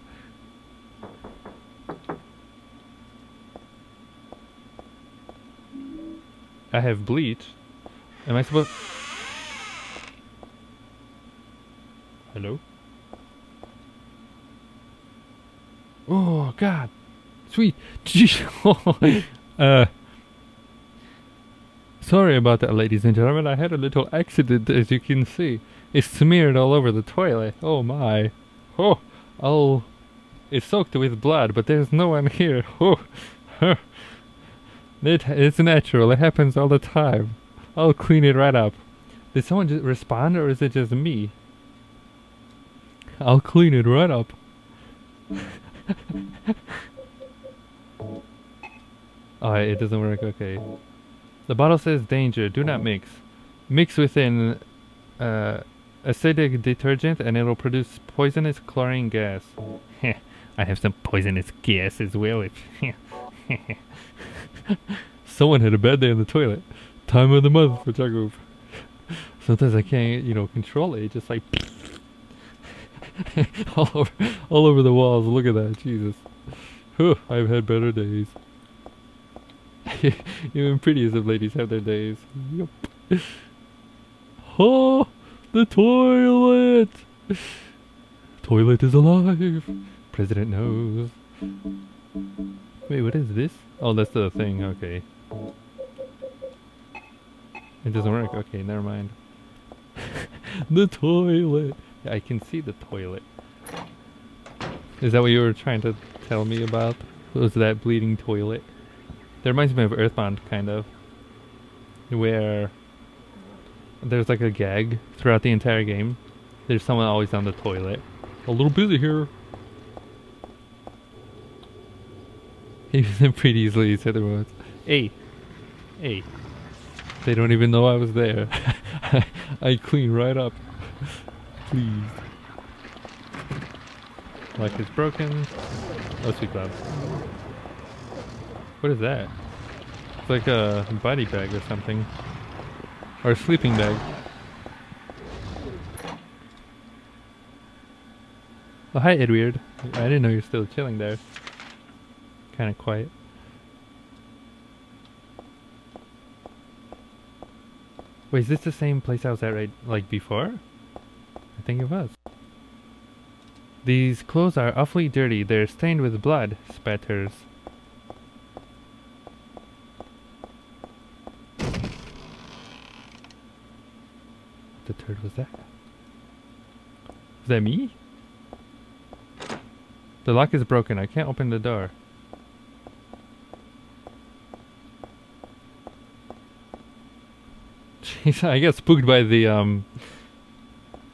I have bleach. Am I supposed... Hello? Oh, God. Sweet. uh, sorry about that, ladies and gentlemen. I had a little accident, as you can see. It's smeared all over the toilet. Oh my. Oh, oh. It's soaked with blood, but there's no one here. Oh. it, it's natural. It happens all the time. I'll clean it right up. Did someone just respond, or is it just me? I'll clean it right up. Oh, it doesn't work, okay. The bottle says danger, do not mix. Mix with an uh, acidic detergent and it'll produce poisonous chlorine gas. I have some poisonous gas as well. If Someone had a bad day in the toilet. Time of the month for Jacob. Sometimes I can't, you know, control it. It's just like... all, over, all over the walls, look at that, Jesus. Whew, I've had better days. Even prettiest of ladies have their days. Yep. Oh, the toilet! Toilet is alive! President knows. Wait, what is this? Oh, that's the thing, okay. It doesn't work, okay, never mind. The toilet! Yeah, I can see the toilet. Is that what you were trying to tell me about? Was that bleeding toilet? That reminds me of Earthbound, kind of, where there's like a gag throughout the entire game. There's someone always on the toilet. A little busy here. Even pretty easily said there was. Hey, hey, they don't even know I was there. I clean right up, please. Lock is broken. Oh, sweet God. What is that? It's like a body bag or something. Or a sleeping bag. Oh, hi, Edweird. I didn't know you were still chilling there. Kind of quiet. Wait, is this the same place I was at right, like, before? I think it was. These clothes are awfully dirty. They're stained with blood. Spatters. What the turd was that? Was that me? The lock is broken. I can't open the door. Jeez, I got spooked by the, um...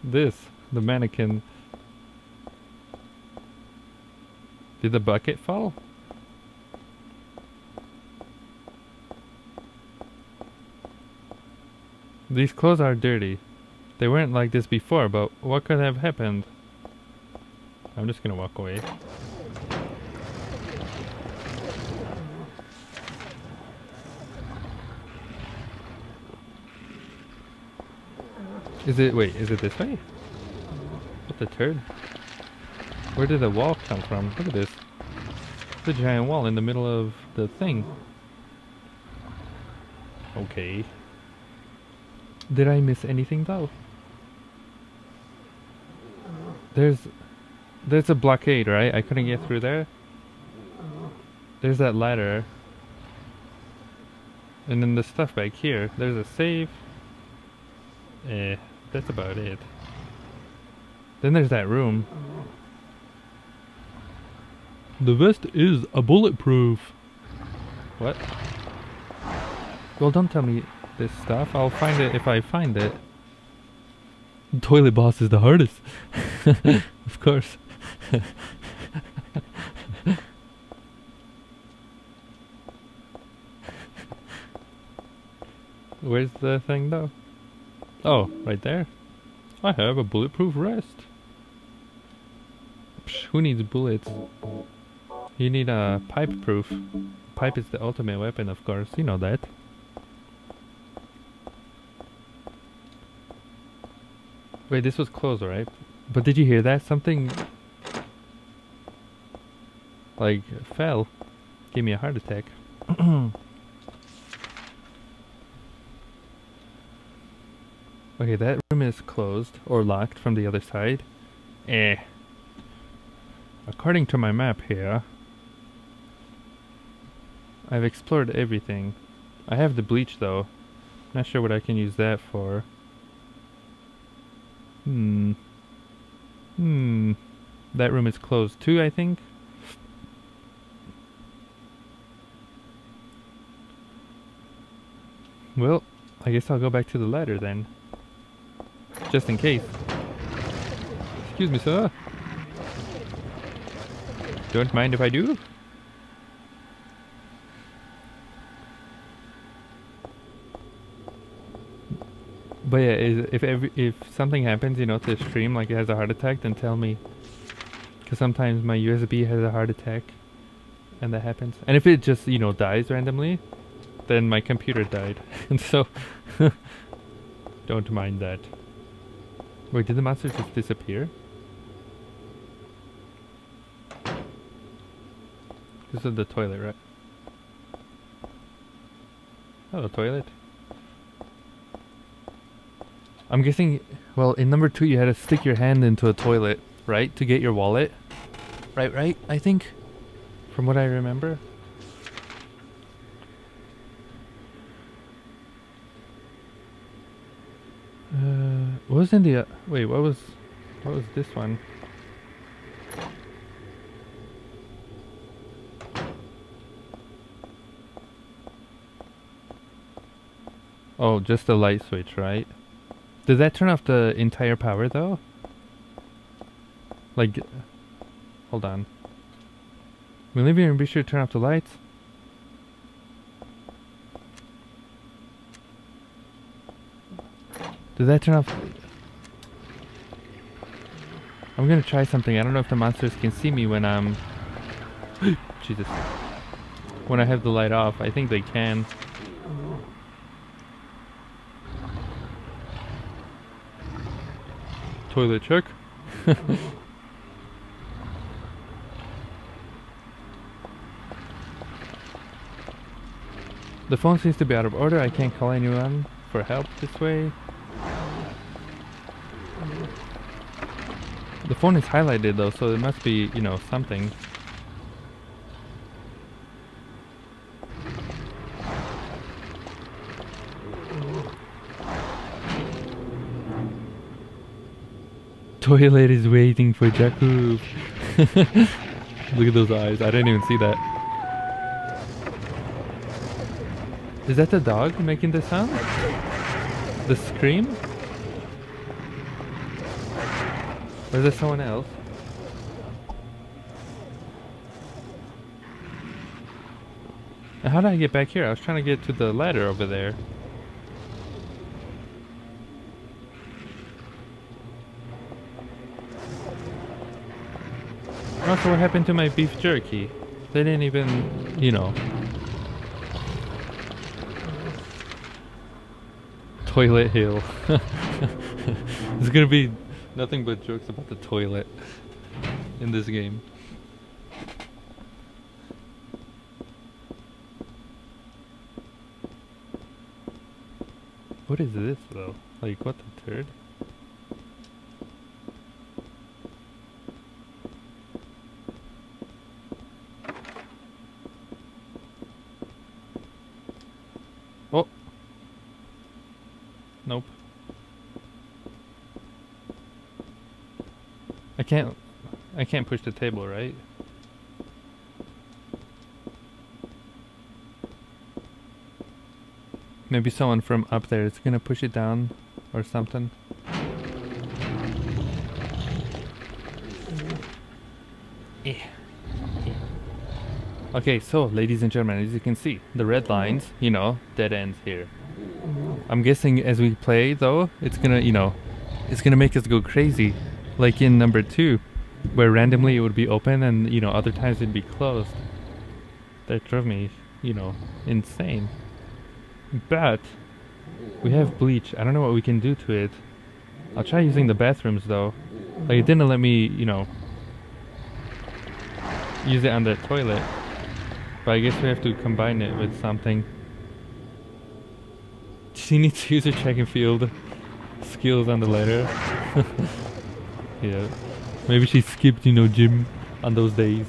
this. The mannequin. Did the bucket fall? These clothes are dirty. They weren't like this before, but what could have happened? I'm just gonna walk away. Is it, wait, is it this way? What the turd? Where did the wall come from? Look at this. It's a giant wall in the middle of the thing. Okay. Did I miss anything though? There's... There's a blockade, right? I couldn't get through there. There's that ladder. And then the stuff back here. There's a save. Eh, that's about it. Then there's that room. The vest is a bulletproof. What? Well, don't tell me this stuff. I'll find it if I find it. Toilet boss is the hardest. Of course. Where's the thing though? Oh, right there. I have a bulletproof vest. Psh, who needs bullets? You need a uh, pipe proof. Pipe is the ultimate weapon, of course, you know that. Wait, this was closed, right? But did you hear that? Something... like, fell. Gave me a heart attack. Okay, that room is closed, or locked from the other side. Eh. According to my map here... I've explored everything. I have the bleach though. Not sure what I can use that for. Hmm. Hmm. That room is closed too, I think. Well, I guess I'll go back to the ladder then. Just in case. Excuse me, sir. Don't mind if I do. But yeah, is, if every, if something happens, you know, to the stream, like it has a heart attack, then tell me. Because sometimes my U S B has a heart attack, and that happens. And if it just, you know, dies randomly, then my computer died. And so, don't mind that. Wait, did the monster just disappear? This is the toilet, right? Hello, toilet. I'm guessing, well, in number two you had to stick your hand into a toilet, right? To get your wallet. Right, right, I think? From what I remember. Uh, what was in the, uh, wait, what was, what was this one? Oh, just the light switch, right? Does that turn off the entire power, though? Like... Hold on. We leave here and be sure to turn off the lights. Does that turn off... I'm gonna try something. I don't know if the monsters can see me when I'm... Jesus. When I have the light off. I think they can. Toilet check. The phone seems to be out of order. I can't call anyone for help this way. The phone is highlighted though, so it must be, you know, something. Toilet is waiting for Jakub. Look at those eyes. I didn't even see that. Is that the dog making the sound? The scream? Or is that someone else? And how did I get back here? I was trying to get to the ladder over there. Also, what happened to my beef jerky? They didn't even, you know. Toilet Hill. There's gonna be nothing but jokes about the toilet in this game. What is this though? Like, what the turd? Nope. I can't I can't push the table, right? Maybe someone from up there is gonna push it down or something. Okay, so ladies and gentlemen, as you can see, the red lines, you know, dead ends here. I'm guessing as we play though, it's gonna, you know, it's gonna make us go crazy. Like in number two, where randomly it would be open and, you know, other times it'd be closed. That drove me, you know, insane. But we have bleach. I don't know what we can do to it. I'll try using the bathrooms though. Like, it didn't let me, you know, use it on the toilet. But I guess we have to combine it with something. She needs to use her track and field skills on the ladder. Yeah, maybe she skipped, you know, gym on those days.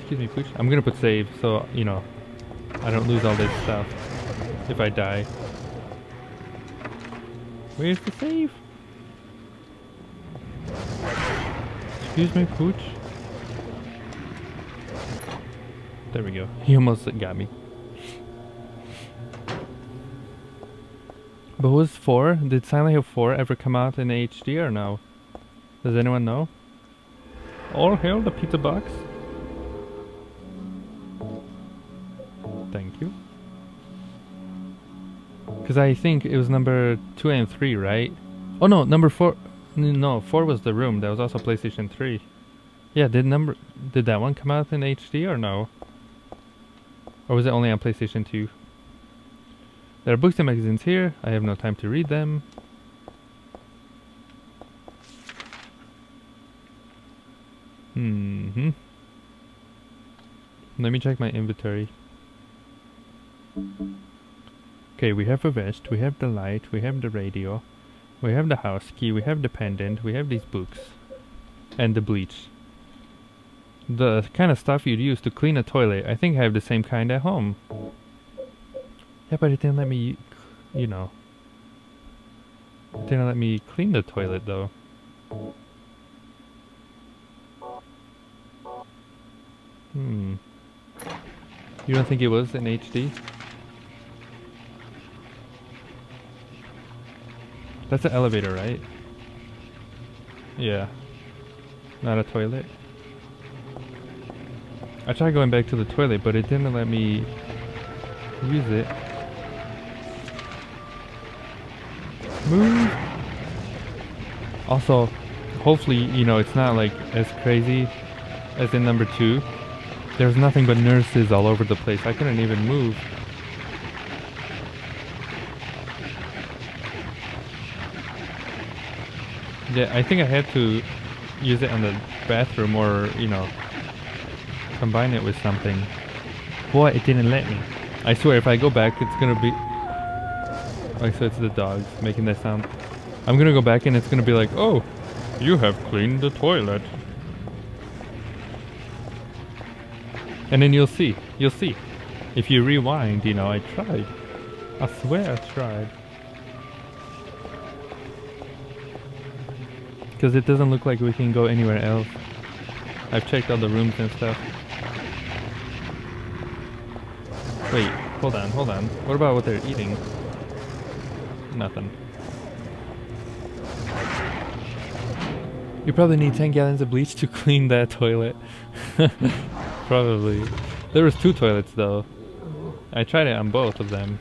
Excuse me, push. I'm gonna put save, so, you know, I don't lose all this stuff if I die. Where's the save? Excuse me, pooch. There we go. He almost got me. But was four? Did Silent Hill four ever come out in H D or no? Does anyone know? All hail the pizza box. Thank you. Because I think it was number two and three, right? Oh no, number four. No, four was the room. That was also PlayStation three. Yeah, did number did that one come out in H D or no? Or was it only on PlayStation two? There are books and magazines here. I have no time to read them. Mm-hmm. Let me check my inventory. Okay, we have a vest, we have the light, we have the radio, we have the house key, we have the pendant, we have these books. And the bleach. The kind of stuff you'd use to clean a toilet. I think I have the same kind at home. Yeah, but it didn't let me, you know. It didn't let me clean the toilet though. Hmm. You don't think it was in H D? That's an elevator, right? Yeah. Not a toilet. I tried going back to the toilet, but it didn't let me use it. Move! Also, hopefully, you know, it's not like as crazy as in number two. There's nothing but nurses all over the place. I couldn't even move. Yeah, I think I had to use it on the bathroom or, you know, combine it with something. Boy, it didn't let me. I swear, if I go back, it's gonna be... Like, so it's the dogs making that sound. I'm gonna go back and it's gonna be like, oh, you have cleaned the toilet. And then you'll see, you'll see. If you rewind, you know, I tried. I swear I tried. Because it doesn't look like we can go anywhere else. I've checked all the rooms and stuff. Wait, hold on, hold on. What about what they're eating? Nothing. You probably need ten gallons of bleach to clean that toilet. Probably. There was two toilets though. I tried it on both of them.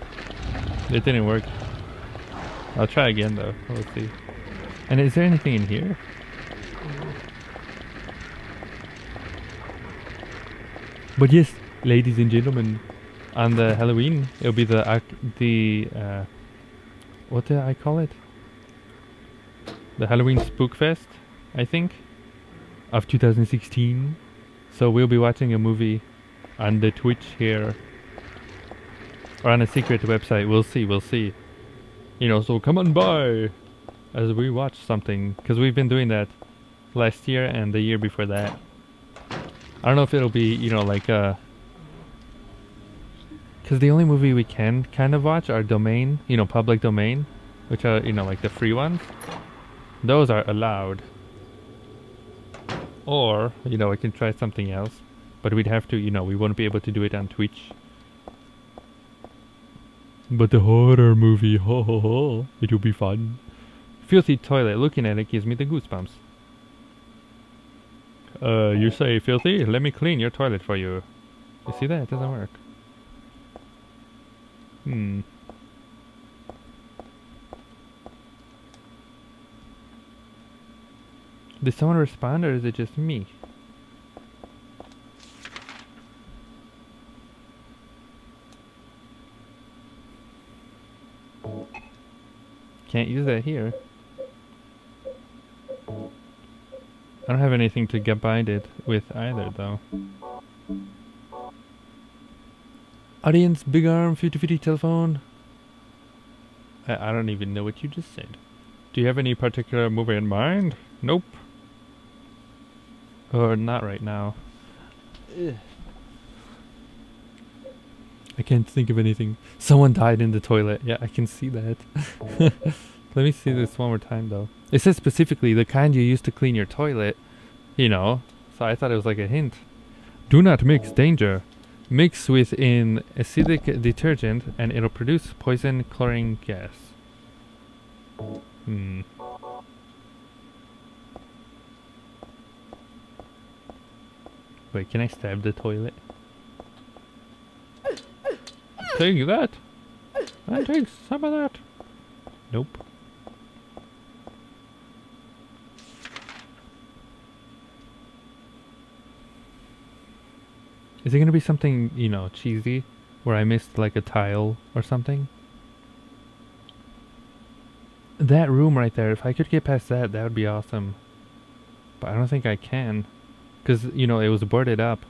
It didn't work. I'll try again though. Let's see. And is there anything in here? But yes, ladies and gentlemen, on the Halloween it'll be the the uh, what do I call it? The Halloween Spook Fest, I think, of two thousand sixteen. So we'll be watching a movie on the Twitch here, or on a secret website. We'll see. We'll see. You know, so come on by as we watch something, because we've been doing that last year and the year before that. I don't know if it'll be, you know, like uh because the only movie we can kind of watch are domain, you know, public domain, which are, you know, like the free ones. Those are allowed. Or, you know, I can try something else, but we'd have to, you know, we won't be able to do it on Twitch. But the horror movie, ho ho ho, it'll be fun. Filthy toilet, looking at it gives me the goosebumps. Uh, you say filthy? Let me clean your toilet for you. You see that? It doesn't work. Hmm. Did someone respond or is it just me? Can't use that here. I don't have anything to get by it with either, though. Audience, big arm, fifty fifty telephone. I, I don't even know what you just said. Do you have any particular movie in mind? Nope. Or not right now. Ugh. I can't think of anything. Someone died in the toilet. Yeah, I can see that. Let me see this one more time, though. It says specifically the kind you use to clean your toilet, you know, so I thought it was like a hint. Do not mix danger. Mix with an acidic detergent and it'll produce poison chlorine gas. Hmm. Wait, can I stab the toilet? Take that! I'll take some of that! Nope. Is it gonna be something, you know, cheesy, where I missed like a tile or something? That room right there, if I could get past that, that would be awesome. But I don't think I can. Because, you know, it was boarded up.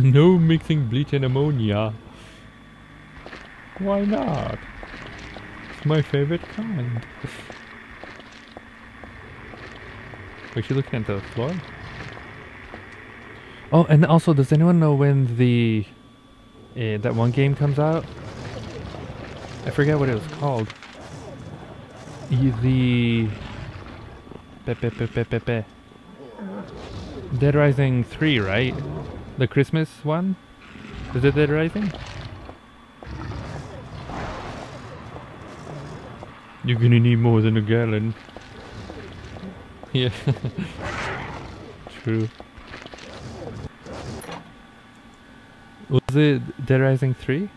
No mixing bleach and ammonia. Why not? It's my favorite kind. Was she looking at the floor? Oh, and also, does anyone know when the uh, that one game comes out? I forget what it was called. The Pepe Pepe Pepe Dead Rising three, right? The Christmas one? Is it Dead Rising? You're gonna need more than a gallon. Yeah. True. Was it Dead Rising three?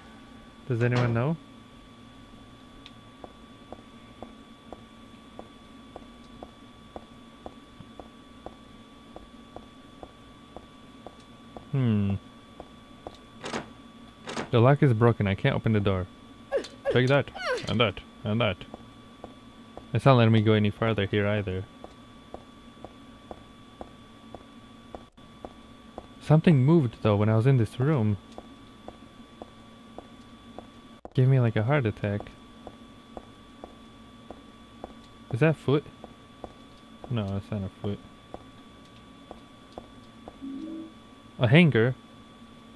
Does anyone know? Hmm. The lock is broken. I can't open the door. Take that, and that, and that. It's not letting me go any farther here either. Something moved though when I was in this room. It gave me like a heart attack. Is that foot? No, it's not a foot. A hanger?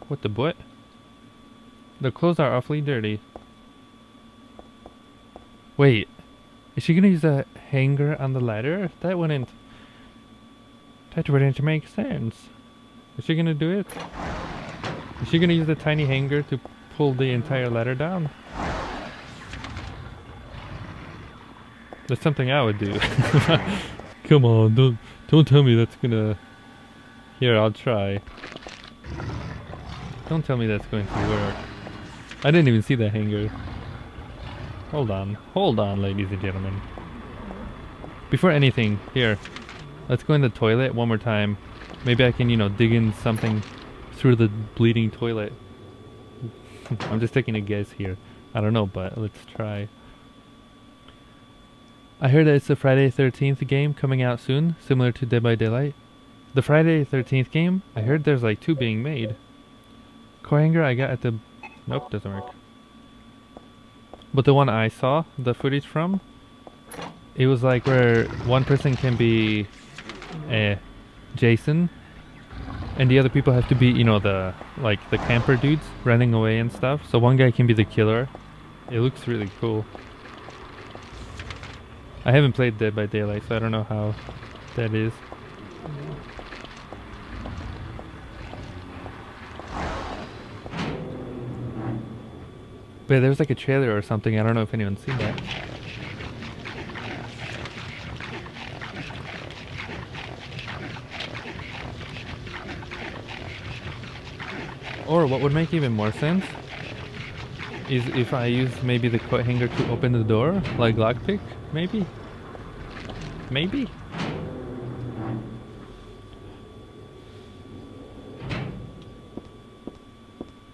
What the butt? The clothes are awfully dirty. Wait, is she gonna use a hanger on the ladder? That wouldn't... That wouldn't make sense. Is she gonna do it? Is she gonna use the tiny hanger to pull the entire ladder down? That's something I would do. Come on, don't don't tell me that's gonna... Here, I'll try. Don't tell me that's going to work. I didn't even see the hanger. Hold on, hold on, ladies and gentlemen. Before anything, here, let's go in the toilet one more time. Maybe I can, you know, dig in something through the bleeding toilet. I'm just taking a guess here. I don't know, but let's try. I heard that it's a Friday the thirteenth game coming out soon, similar to Dead by Daylight. The Friday the thirteenth game, I heard there's like two being made. Core hanger I got at the... Nope, doesn't work. But the one I saw the footage from, it was like where one person can be eh, Jason, and the other people have to be, you know, the like the camper dudes running away and stuff. So one guy can be the killer. It looks really cool. I haven't played Dead by Daylight, so I don't know how that is. But there's like a trailer or something, I don't know if anyone's seen that. Or what would make even more sense is if I use maybe the coat hanger to open the door, like lockpick, maybe? Maybe?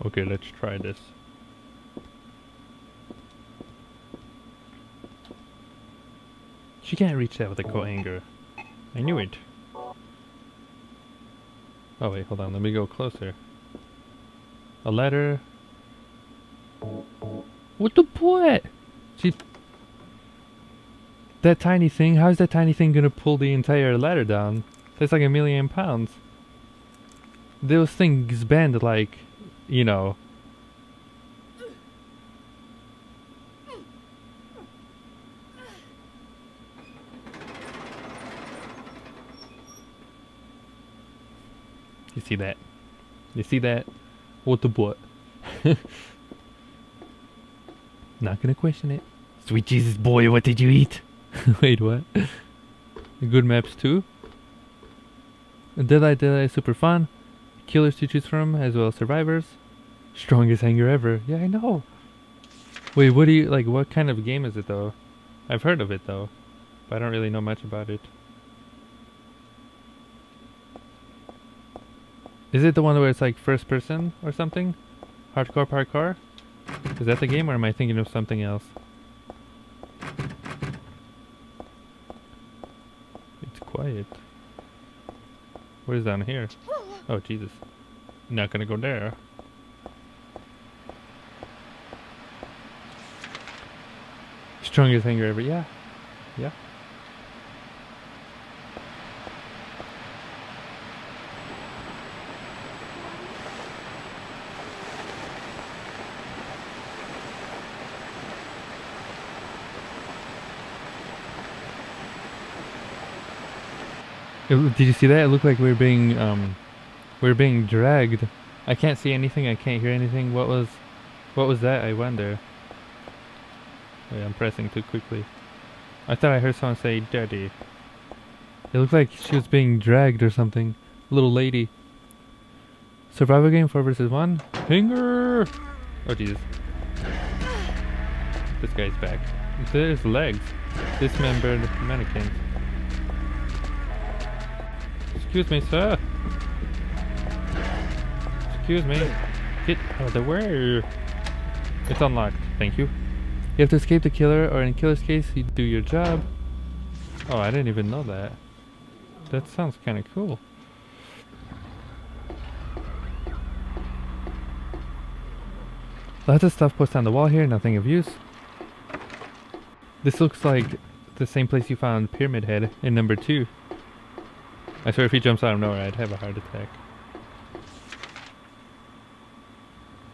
Okay, let's try this. She can't reach that with a coat hanger. I knew it. Oh wait, hold on, let me go closer. A ladder. What the what? She... That tiny thing, how is that tiny thing gonna pull the entire ladder down? That's like a million pounds. Those things bend like, you know... You see that? You see that? What the butt? Not gonna question it. Sweet Jesus boy, what did you eat? Wait, what? Good maps too? Deadlight Deadlight is super fun. Killers to choose from, as well as survivors. Strongest hanger ever. Yeah, I know. Wait, what do you, like, what kind of game is it though? I've heard of it though, but I don't really know much about it. Is it the one where it's like first person or something? Hardcore parkour? Is that the game or am I thinking of something else? It's quiet. What is down here? Oh Jesus. Not gonna go there. Strongest hanger ever, yeah. Yeah. It, did you see that? It looked like we were being, um, we were being dragged. I can't see anything. I can't hear anything. What was, what was that? I wonder. Wait, I'm pressing too quickly. I thought I heard someone say "daddy." It looked like she was being dragged or something. Little lady. Survival game four versus one. Hanger. Oh Jesus. This guy's back. There's legs. Dismembered mannequin. Excuse me, sir. Excuse me. Get out of the way. It's unlocked. Thank you. You have to escape the killer, or in killer's case, you do your job. Oh, I didn't even know that. That sounds kind of cool. Lots of stuff posted on the wall here, nothing of use. This looks like the same place you found Pyramid Head in number two. I swear if he jumps out of nowhere, I'd have a heart attack.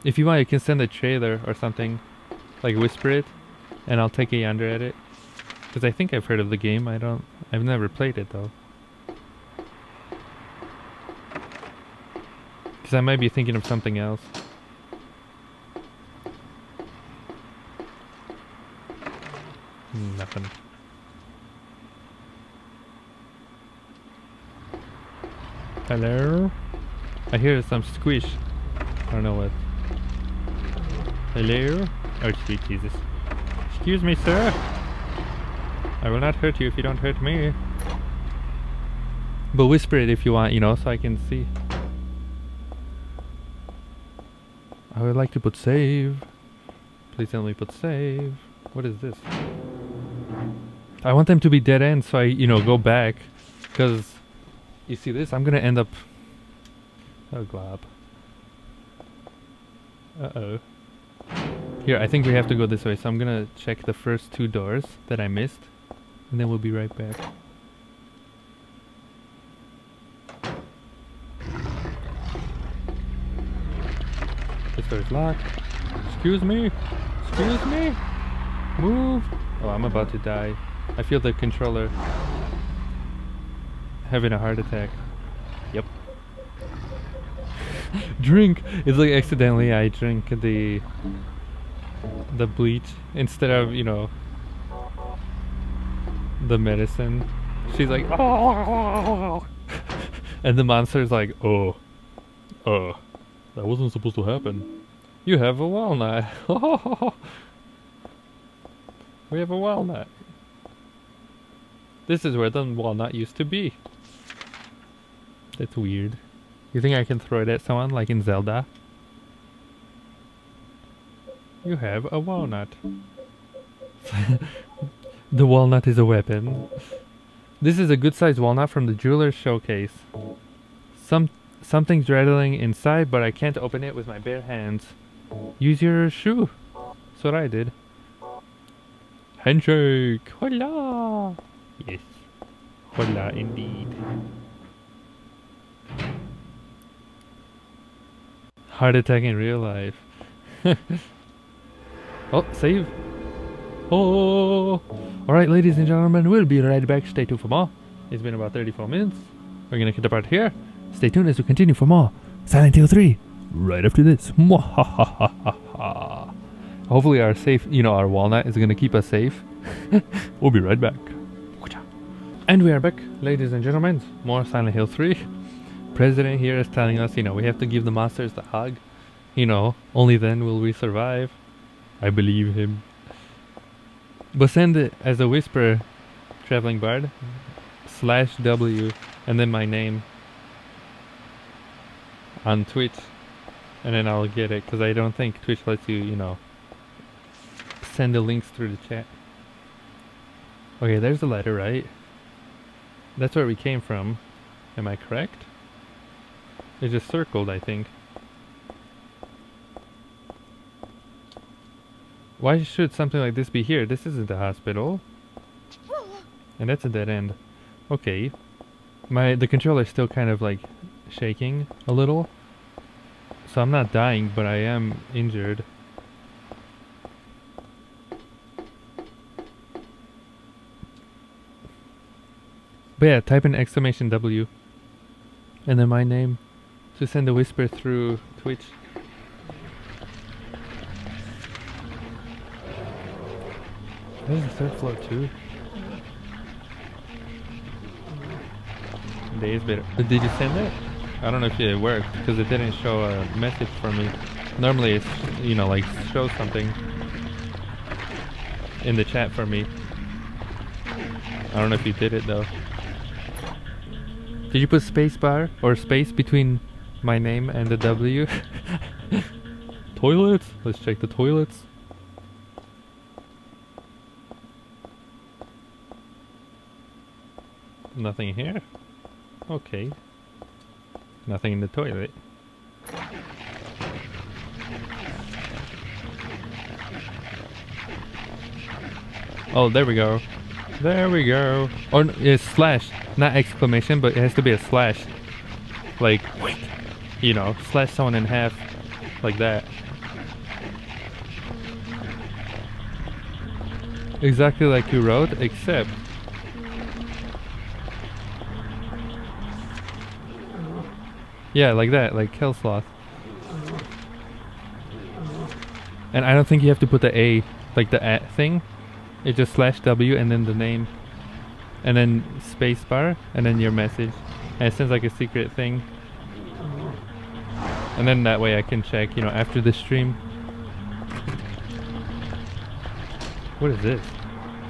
If you want, you can send a trailer or something, like whisper it, and I'll take a yonder at it. Because I think I've heard of the game, I don't... I've never played it though. Because I might be thinking of something else. Nothing. Hello? I hear some squish. I don't know what. Hello? Oh sweet Jesus. Excuse me, sir. I will not hurt you if you don't hurt me. But whisper it if you want, you know, so I can see. I would like to put save. Please tell me put save. What is this? I want them to be dead end, so I, you know, go back. Because, you see this? I'm gonna end up... Oh, glob. Uh-oh. Here, I think we have to go this way, so I'm gonna check the first two doors that I missed. And then we'll be right back. This door is locked. Excuse me! Excuse me! Move! Oh, I'm about to die. I feel the controller having a heart attack. Yep. Drink! It's like accidentally I drink the the bleach instead of, you know, the medicine. She's like, oh! And the monster's like, oh, oh, that wasn't supposed to happen. You have a walnut. We have a walnut. This is where the walnut used to be. That's weird. You think I can throw it at someone like in Zelda? You have a walnut. The walnut is a weapon. This is a good sized walnut from the jeweler's showcase. Some Something's rattling inside, but I can't open it with my bare hands. Use your shoe. That's what I did. Handshake! Hola! Yes. Hola indeed. Heart attack in real life. Oh, save. Oh! Alright, ladies and gentlemen, we'll be right back. Stay tuned for more. It's been about thirty-four minutes. We're gonna cut the part here. Stay tuned as we continue for more Silent Hill three right after this. Hopefully our safe, you know, our walnut is gonna keep us safe. We'll be right back. And we are back, ladies and gentlemen, more Silent Hill three. President here is telling us, you know, we have to give the monsters the hug. You know, only then will we survive. I believe him. But send it as a whisper, Traveling Bard, slash W, and then my name on Twitch. And then I'll get it, because I don't think Twitch lets you, you know, send the links through the chat. Okay, there's the letter, right? That's where we came from. Am I correct? It just circled, I think. Why should something like this be here? This isn't the hospital. And that's a dead end. Okay. My the controller's still kind of like shaking a little. So I'm not dying, but I am injured. But yeah, type in exclamation W and then my name to send a whisper through Twitch. There's a third floor too. Days better. Did you send it? I don't know if it worked because it didn't show a message for me. Normally it's, you know, like shows something in the chat for me. I don't know if you did it though. Did you put spacebar or space between my name and the W? Toilets? Let's check the toilets. Nothing here? Okay. Nothing in the toilet. Oh, there we go. There we go. Or it's slash, not exclamation, but it has to be a slash. Like, you know, slash someone in half, like that. Exactly like you wrote, except. Yeah, like that, like Hellsloth. And I don't think you have to put the A, like the at thing. It just slash W and then the name. And then space bar, and then your message. And it sounds like a secret thing. And then that way I can check, you know, after the stream. What is this?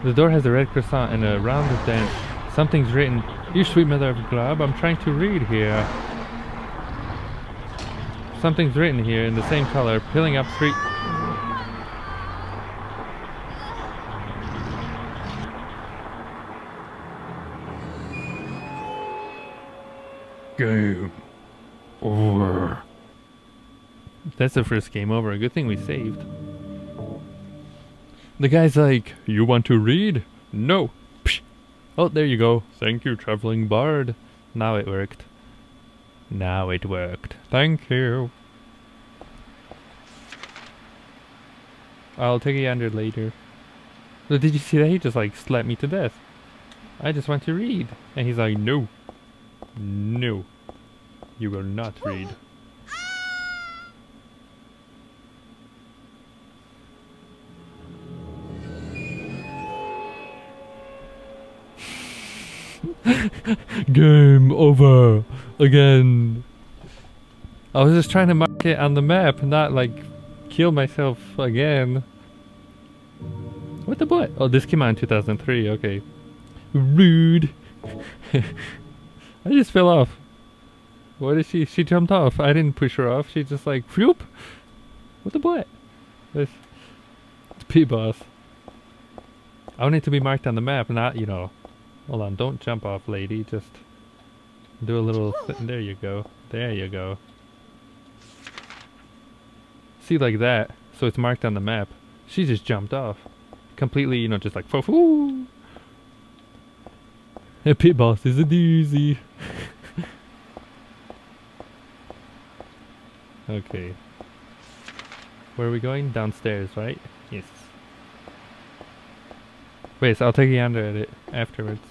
The door has a red croissant and a round of dance. Something's written. You sweet mother of glob, I'm trying to read here. Something's written here in the same color, peeling up three... Game over. That's the first game over. Good thing we saved. The guy's like, you want to read? No. Psh. Oh, there you go. Thank you, traveling bard. Now it worked. Now it worked. Thank you. I'll take you under later. But did you see that? He just like slapped me to death. I just want to read. And he's like, no. No. You will not read. Game over again. I was just trying to mark it on the map, not like kill myself again. What the butt? Oh, this came out in two thousand three. Okay. Rude. I just fell off. What is she? She jumped off. I didn't push her off. She just like, whoop. What the butt? This P-boss. I want it to be marked on the map, not, you know. Hold on, don't jump off, lady. Just do a little... Th there you go. There you go. See, like that. So it's marked on the map. She just jumped off. Completely, you know, just like... Foo-foo! The pit boss is a doozy. Okay. Where are we going? Downstairs, right? Yes. Wait, so I'll take you under at it afterwards.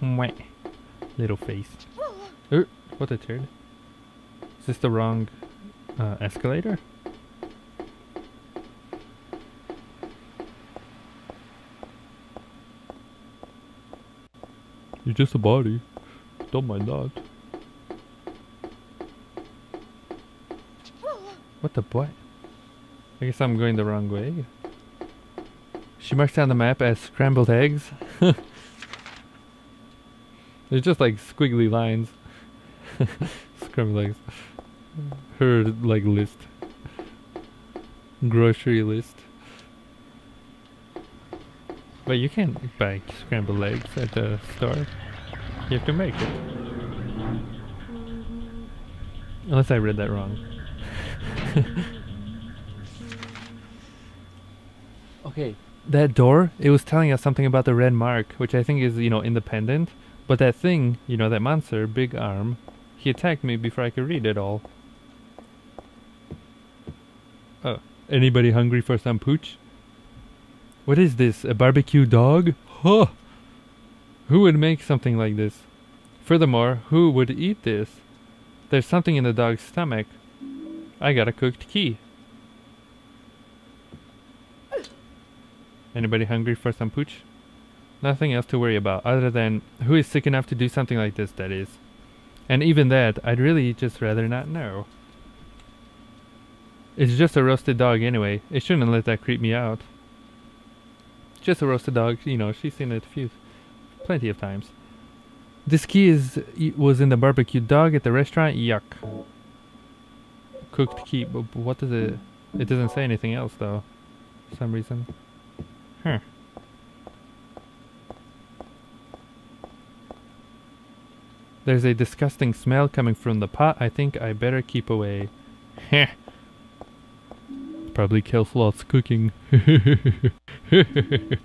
Mwah. Little face. Er, what a turd. Is this the wrong uh, escalator? You're just a body. Don't mind that. What the boy? I guess I'm going the wrong way. She marks down the map as scrambled eggs. They're just like squiggly lines. Scrambled eggs. Her like list. Grocery list. But you can't buy scrambled eggs at the store. You have to make it. Unless I read that wrong. Okay. That door, it was telling us something about the red mark, which I think is, you know, independent. But that thing, you know, that monster, big arm, he attacked me before I could read it all. Oh, anybody hungry for some pooch? What is this, a barbecue dog? Huh! Who would make something like this? Furthermore, who would eat this? There's something in the dog's stomach. I got a cooked key. Anybody hungry for some pooch? Nothing else to worry about, other than who is sick enough to do something like this, that is. And even that, I'd really just rather not know. It's just a roasted dog anyway. It shouldn't let that creep me out. Just a roasted dog, you know, she's seen it a few, plenty of times. This key is, was in the barbecue dog at the restaurant, yuck. Cooked key, but what does it, it doesn't say anything else though, for some reason. Huh. There's a disgusting smell coming from the pot. I think I better keep away. Heh. Probably kills lots cooking. I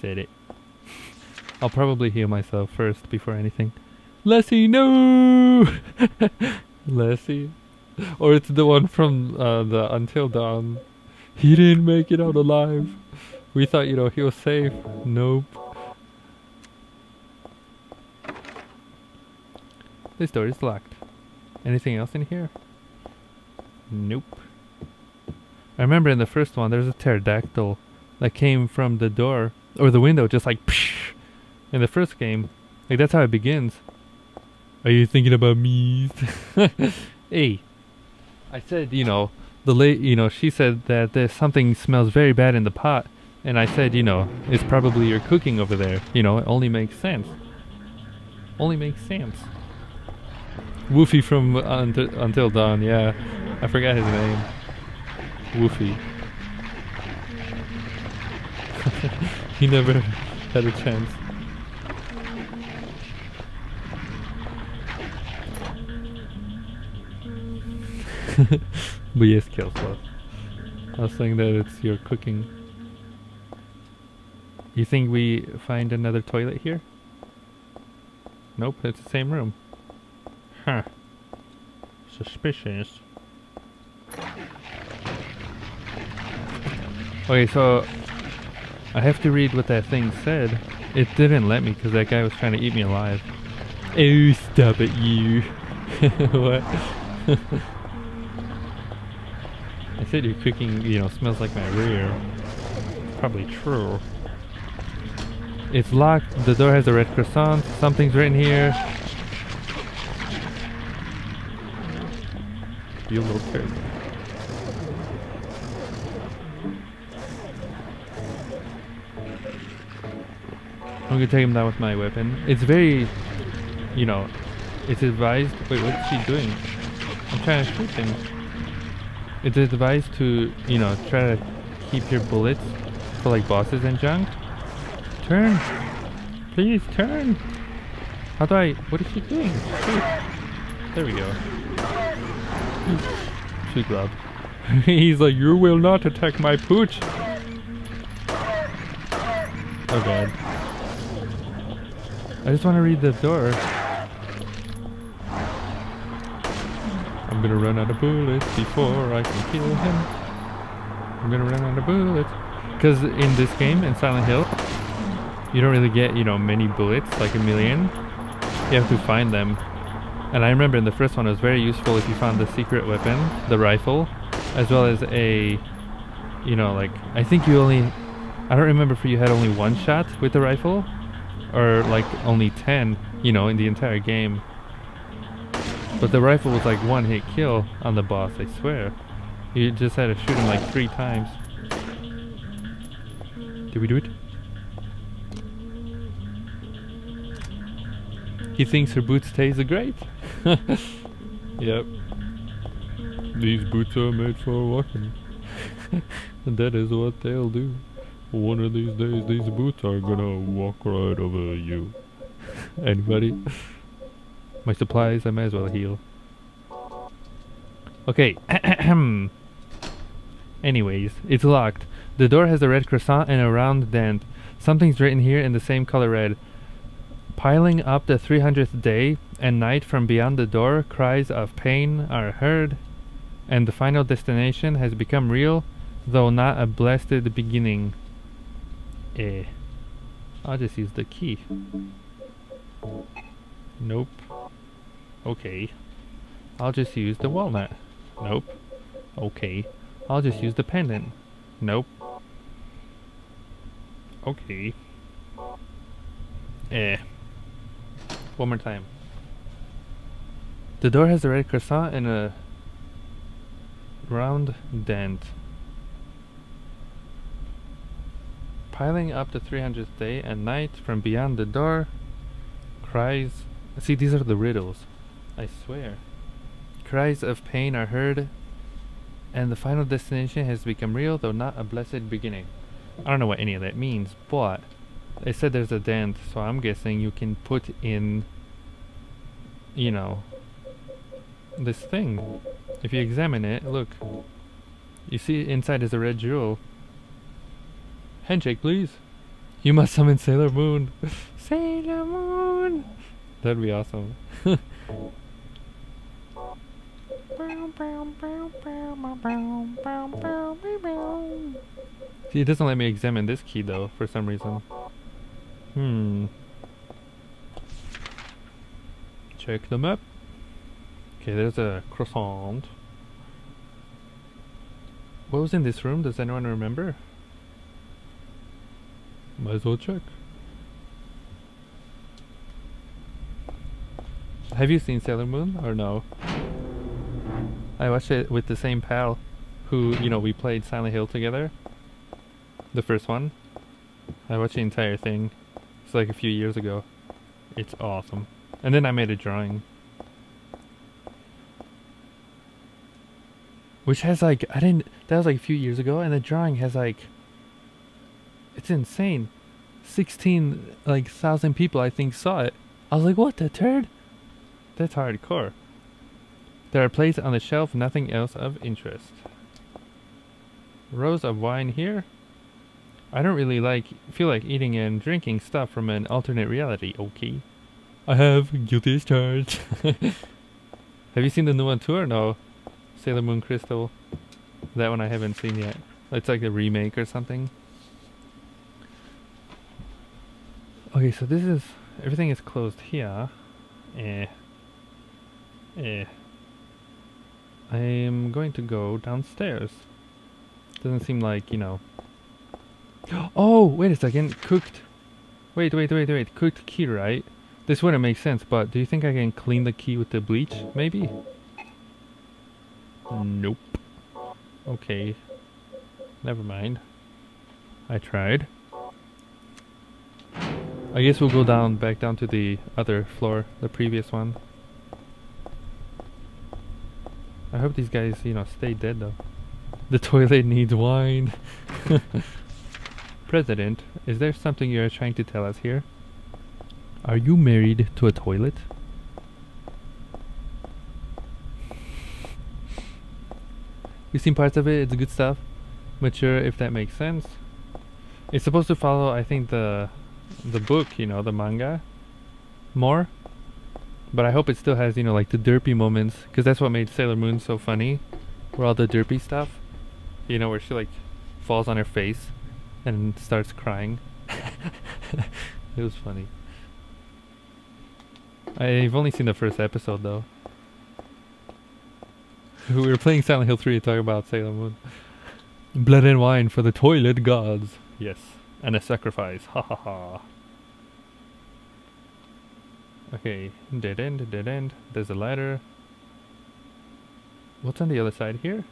said it. I'll probably heal myself first before anything. Lessie, no! Lessie. Or it's the one from uh, the Until Dawn. He didn't make it out alive. We thought, you know, he was safe. Nope. This door is locked. Anything else in here? Nope. I remember in the first one, there's a pterodactyl that came from the door, or the window, just like psh! In the first game. Like, that's how it begins. Are you thinking about me? Hey. I said, you know, the late, you know, she said that there's something smells very bad in the pot. And I said, you know, it's probably your cooking over there. You know, it only makes sense. Only makes sense. Woofy from Unt Until Dawn, yeah. I forgot his name. Woofy. He never had a chance. But yes, Killslot. I was saying that it's your cooking. You think we find another toilet here? Nope, it's the same room. Huh. Suspicious. Okay, so I have to read what that thing said. It didn't let me because that guy was trying to eat me alive. Oh, stop it, you. What? I said your cooking, you know, smells like my rear. Probably true. It's locked. The door has a red croissant. Something's written here. You little turd. I'm gonna take him down with my weapon. It's very, you know, it's advised. Wait, what's she doing? I'm trying to shoot him. It's advised to, you know, try to keep your bullets for like bosses and junk. Turn, please turn. How do I? What is she doing? Shoot. There we go. Shoot glove. He's like, you will not attack my pooch. Oh god. I just want to read the door. I'm gonna run out of bullets before I can kill him. I'm gonna run out of bullets. Because in this game, in Silent Hill, you don't really get, you know, many bullets, like a million. You have to find them. And I remember in the first one it was very useful if you found the secret weapon, the rifle, as well as a, you know, like, I think you only, I don't remember if you had only one shot with the rifle, or like only ten, you know, in the entire game. But the rifle was like one hit kill on the boss, I swear. You just had to shoot him like three times. Did we do it? He thinks her boots taste great. Yep. These boots are made for walking. That is what they'll do. One of these days, these boots are gonna walk right over you. Anybody? My supplies, I may as well heal. Okay. Anyways, it's locked. The door has a red croissant and a round dent. Something's written here in the same color red. Piling up the three hundredth day and night from beyond the door, cries of pain are heard, and the final destination has become real, though not a blessed beginning. Eh. I'll just use the key. Nope. Okay. I'll just use the walnut. Nope. Okay. I'll just use the pendant. Nope. Okay. Eh. One more time. The door has a red croissant and a round dent. Piling up the three hundredth day and night from beyond the door, cries... See, these are the riddles. I swear. Cries of pain are heard, and the final destination has become real, though not a blessed beginning. I don't know what any of that means, but They said there's a dent, so I'm guessing you can put in, you know, this thing. If you examine it, look. You see inside is a red jewel. Handshake, please. You must summon Sailor Moon. Sailor Moon! That'd be awesome. See, it doesn't let me examine this key though, for some reason. Hmm. Check the map. Okay, there's a croissant. What was in this room? Does anyone remember? Might as well check. Have you seen Sailor Moon or no? I watched it with the same pal who, you know, we played Silent Hill together. The first one. I watched the entire thing. It's like a few years ago. It's awesome. And then I made a drawing. Which has like, I didn't, that was like a few years ago, and the drawing has like, it's insane. sixteen, like, thousand people I think saw it. I was like, what the turd? That's hardcore. There are plates on the shelf, nothing else of interest. Rows of wine here. I don't really like, feel like eating and drinking stuff from an alternate reality, okay. I have guilty as charged. Have you seen the new one too or no? Sailor Moon Crystal. That one I haven't seen yet. It's like a remake or something. Okay, so this is, everything is closed here. Eh. Eh. I'm going to go downstairs. Doesn't seem like, you know. Oh, wait a second. Cooked. Wait, wait, wait, wait. Cooked key, right? This wouldn't make sense, but do you think I can clean the key with the bleach? Maybe? Nope. Okay. Never mind. I tried. I guess we'll go down, back down to the other floor, the previous one. I hope these guys, you know, stay dead though. The toilet needs wine. President, is there something you are trying to tell us here? Are you married to a toilet? We've seen parts of it, it's good stuff. Mature, if that makes sense. It's supposed to follow, I think, the the book, you know, the manga more. But I hope it still has, you know, like the derpy moments, because that's what made Sailor Moon so funny. Where all the derpy stuff, you know, where she like falls on her face and starts crying. It was funny. I've only seen the first episode though. We were playing Silent Hill three talking about Sailor Moon. Blood and wine for the toilet gods. Yes. And a sacrifice. Ha ha ha. Okay. Dead end, dead end. There's a ladder. What's on the other side here?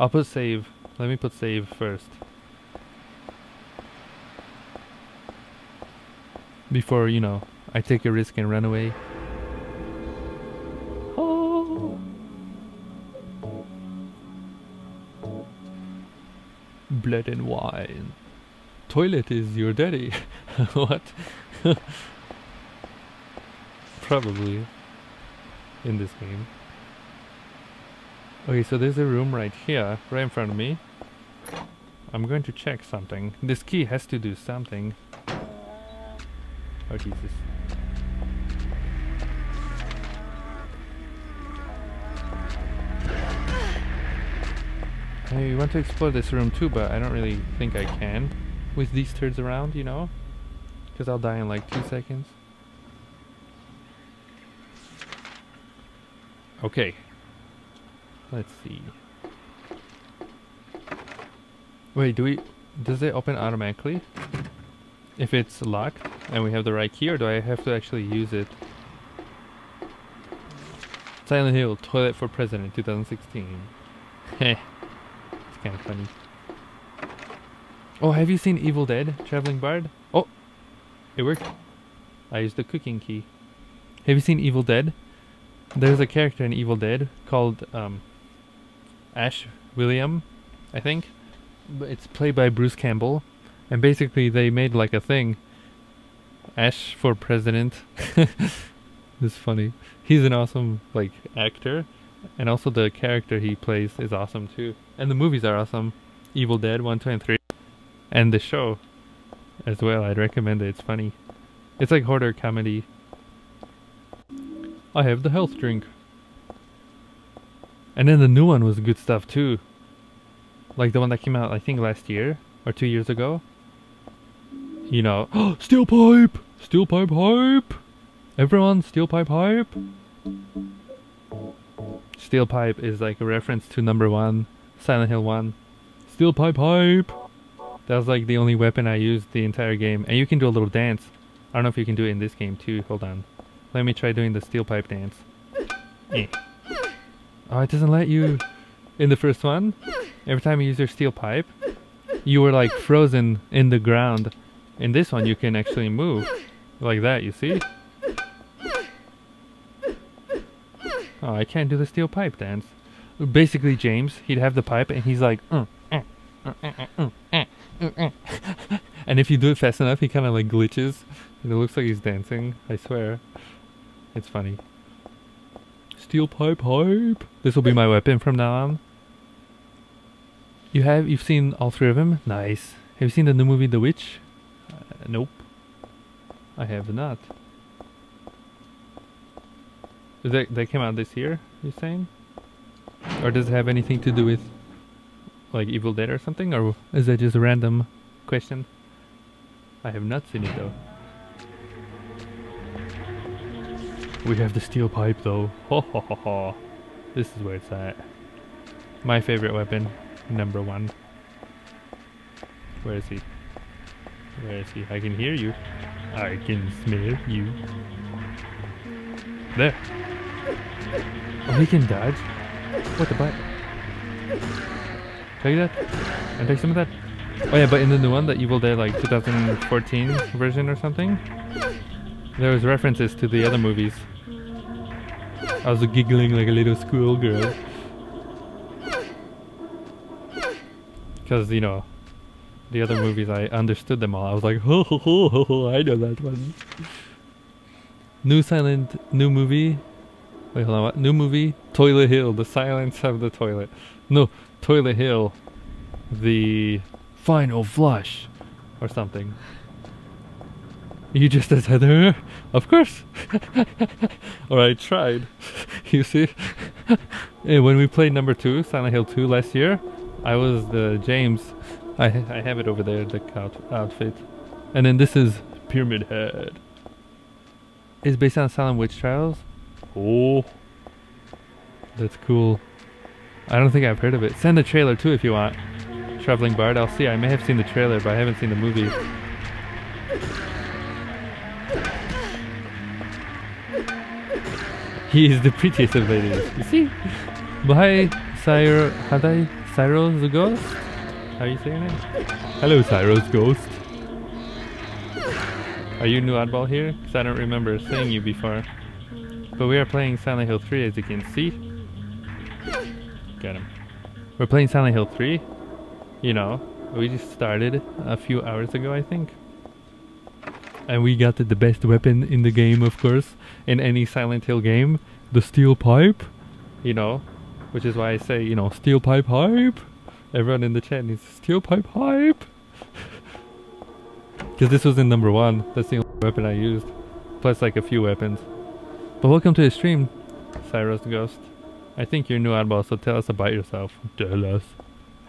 I'll put save. Let me put save first. Before, you know, I take a risk and run away. Oh. Blood and wine. Toilet is your daddy. What? Probably. In this game. Okay, so there's a room right here, right in front of me. I'm going to check something. This key has to do something. Oh, Jesus. I want to explore this room too, but I don't really think I can. With these turds around, you know? Because I'll die in like two seconds. Okay. Let's see. Wait, do we... Does it open automatically? If it's locked and we have the right key, or do I have to actually use it? Silent Hill, Toilet for President, twenty sixteen. Heh. It's kind of funny. Oh, have you seen Evil Dead, Traveling Bard? Oh! It worked. I used the cooking key. Have you seen Evil Dead? There's a character in Evil Dead called um, Ash Williams, I think. But it's played by Bruce Campbell. And basically they made like a thing Ash for president. It's funny. He's an awesome like actor, and also the character he plays is awesome too. And the movies are awesome. Evil Dead one, two, and three. And the show as well, I'd recommend it. It's funny. It's like horror comedy. I have the health drink. And then the new one was good stuff too. Like the one that came out I think last year or two years ago. You know, steel pipe! Steel pipe hype! Everyone, steel pipe hype! Steel pipe is like a reference to number one, Silent Hill one. Steel pipe hype! That was like the only weapon I used the entire game. And you can do a little dance. I don't know if you can do it in this game too, hold on. Let me try doing the steel pipe dance. Eh. Oh, it doesn't let you. In the first one, every time you use your steel pipe, you were like frozen in the ground. In this one, you can actually move like that, you see? Oh, I can't do the steel pipe dance. Basically, James, he'd have the pipe and he's like, mm, mm, mm, mm, mm, mm, mm, mm. And if you do it fast enough, he kind of like glitches and it looks like he's dancing, I swear. It's funny. Steel pipe hype! This will be my weapon from now on. You have, you've seen all three of them? Nice. Have you seen the new movie, The Witch? Nope. I have not. Is that, that came out this year, you're saying? Or does it have anything to do with like Evil Dead or something? Or is that just a random question? I have not seen it though. We have the steel pipe though. Ho ho ho ho. This is where it's at. My favorite weapon, number one. Where is he? Where is he? I can hear you. I can smell you. There. Oh, he can dodge? What the butt? Take that. And take some of that. Oh yeah, but in the new one, the Evil Dead like twenty fourteen version or something, there was references to the other movies. I was giggling like a little schoolgirl. Because, you know, the other movies, I understood them all. I was like, ho ho ho ho ho, I know that one. New silent, new movie. Wait, hold on, what? New movie, Toilet Hill, the silence of the toilet. No, Toilet Hill, the final flush, or something. You just as Heather? Of course! Or I tried. You see? When we played number two, Silent Hill two last year, I was the James. I, I have it over there, the out outfit. And then this is Pyramid Head. It's based on Silent Witch Trials. Oh, that's cool. I don't think I've heard of it. Send the trailer too if you want. Traveling Bard, I'll see. I may have seen the trailer, but I haven't seen the movie. He is the prettiest of ladies. You see? Bye, Sire. Hadai? Cyro the Ghost? How are you saying it? Hello, Cyro's Ghost. Are you new oddball here? Because I don't remember seeing you before. But we are playing Silent Hill three, as you can see. Got him. We're playing Silent Hill three. You know, we just started a few hours ago, I think. And we got the best weapon in the game, of course. In any Silent Hill game. The steel pipe. You know. Which is why I say, you know, steel pipe hype. Everyone in the chat needs steel pipe hype. Because this was in number one. That's the only weapon I used. Plus like a few weapons. But welcome to the stream, Cyrus Ghost. I think you're new oddball, so tell us about yourself. Tell us.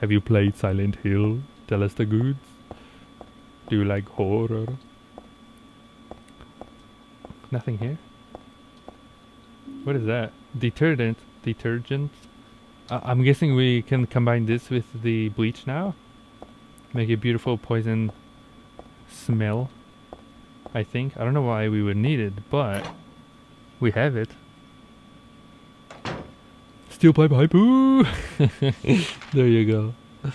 Have you played Silent Hill? Tell us the goods. Do you like horror? Nothing here? What is that? Detergent. Detergent. Uh, I'm guessing we can combine this with the bleach now. Make a beautiful poison smell. I think. I don't know why we would need it, but we have it. Steel pipe hypoo! There you go.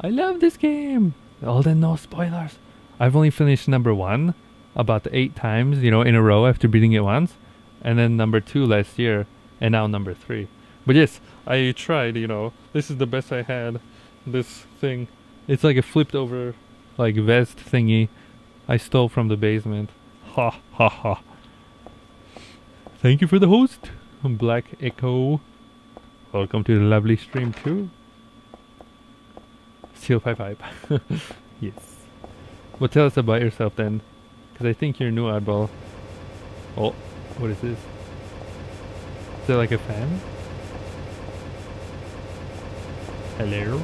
I love this game! Oh, then no spoilers. I've only finished number one about eight times, you know, in a row after beating it once. And then number two last year. And now number three. But yes, I tried, you know. This is the best I had. This thing. It's like a flipped over, like, vest thingy. I stole from the basement. Ha ha ha. Thank you for the host, Black Echo. Welcome to the lovely stream too. Seal five five. Yes. Well, tell us about yourself then, because I think you're new, Oddball. Oh, what is this? Is that like a fan? Hello?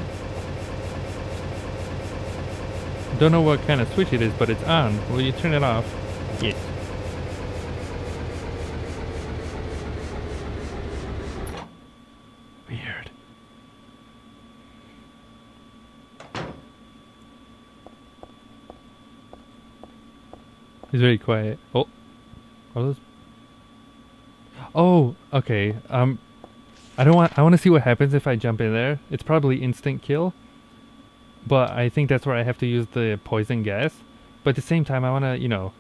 Don't know what kind of switch it is, but it's on. Will you turn it off? Yes. Weird. It's very quiet. Oh. Those... Oh, okay. Um, I don't want. I want to see what happens if I jump in there. It's probably instant kill, but I think that's where I have to use the poison gas. But at the same time, I want to, you know,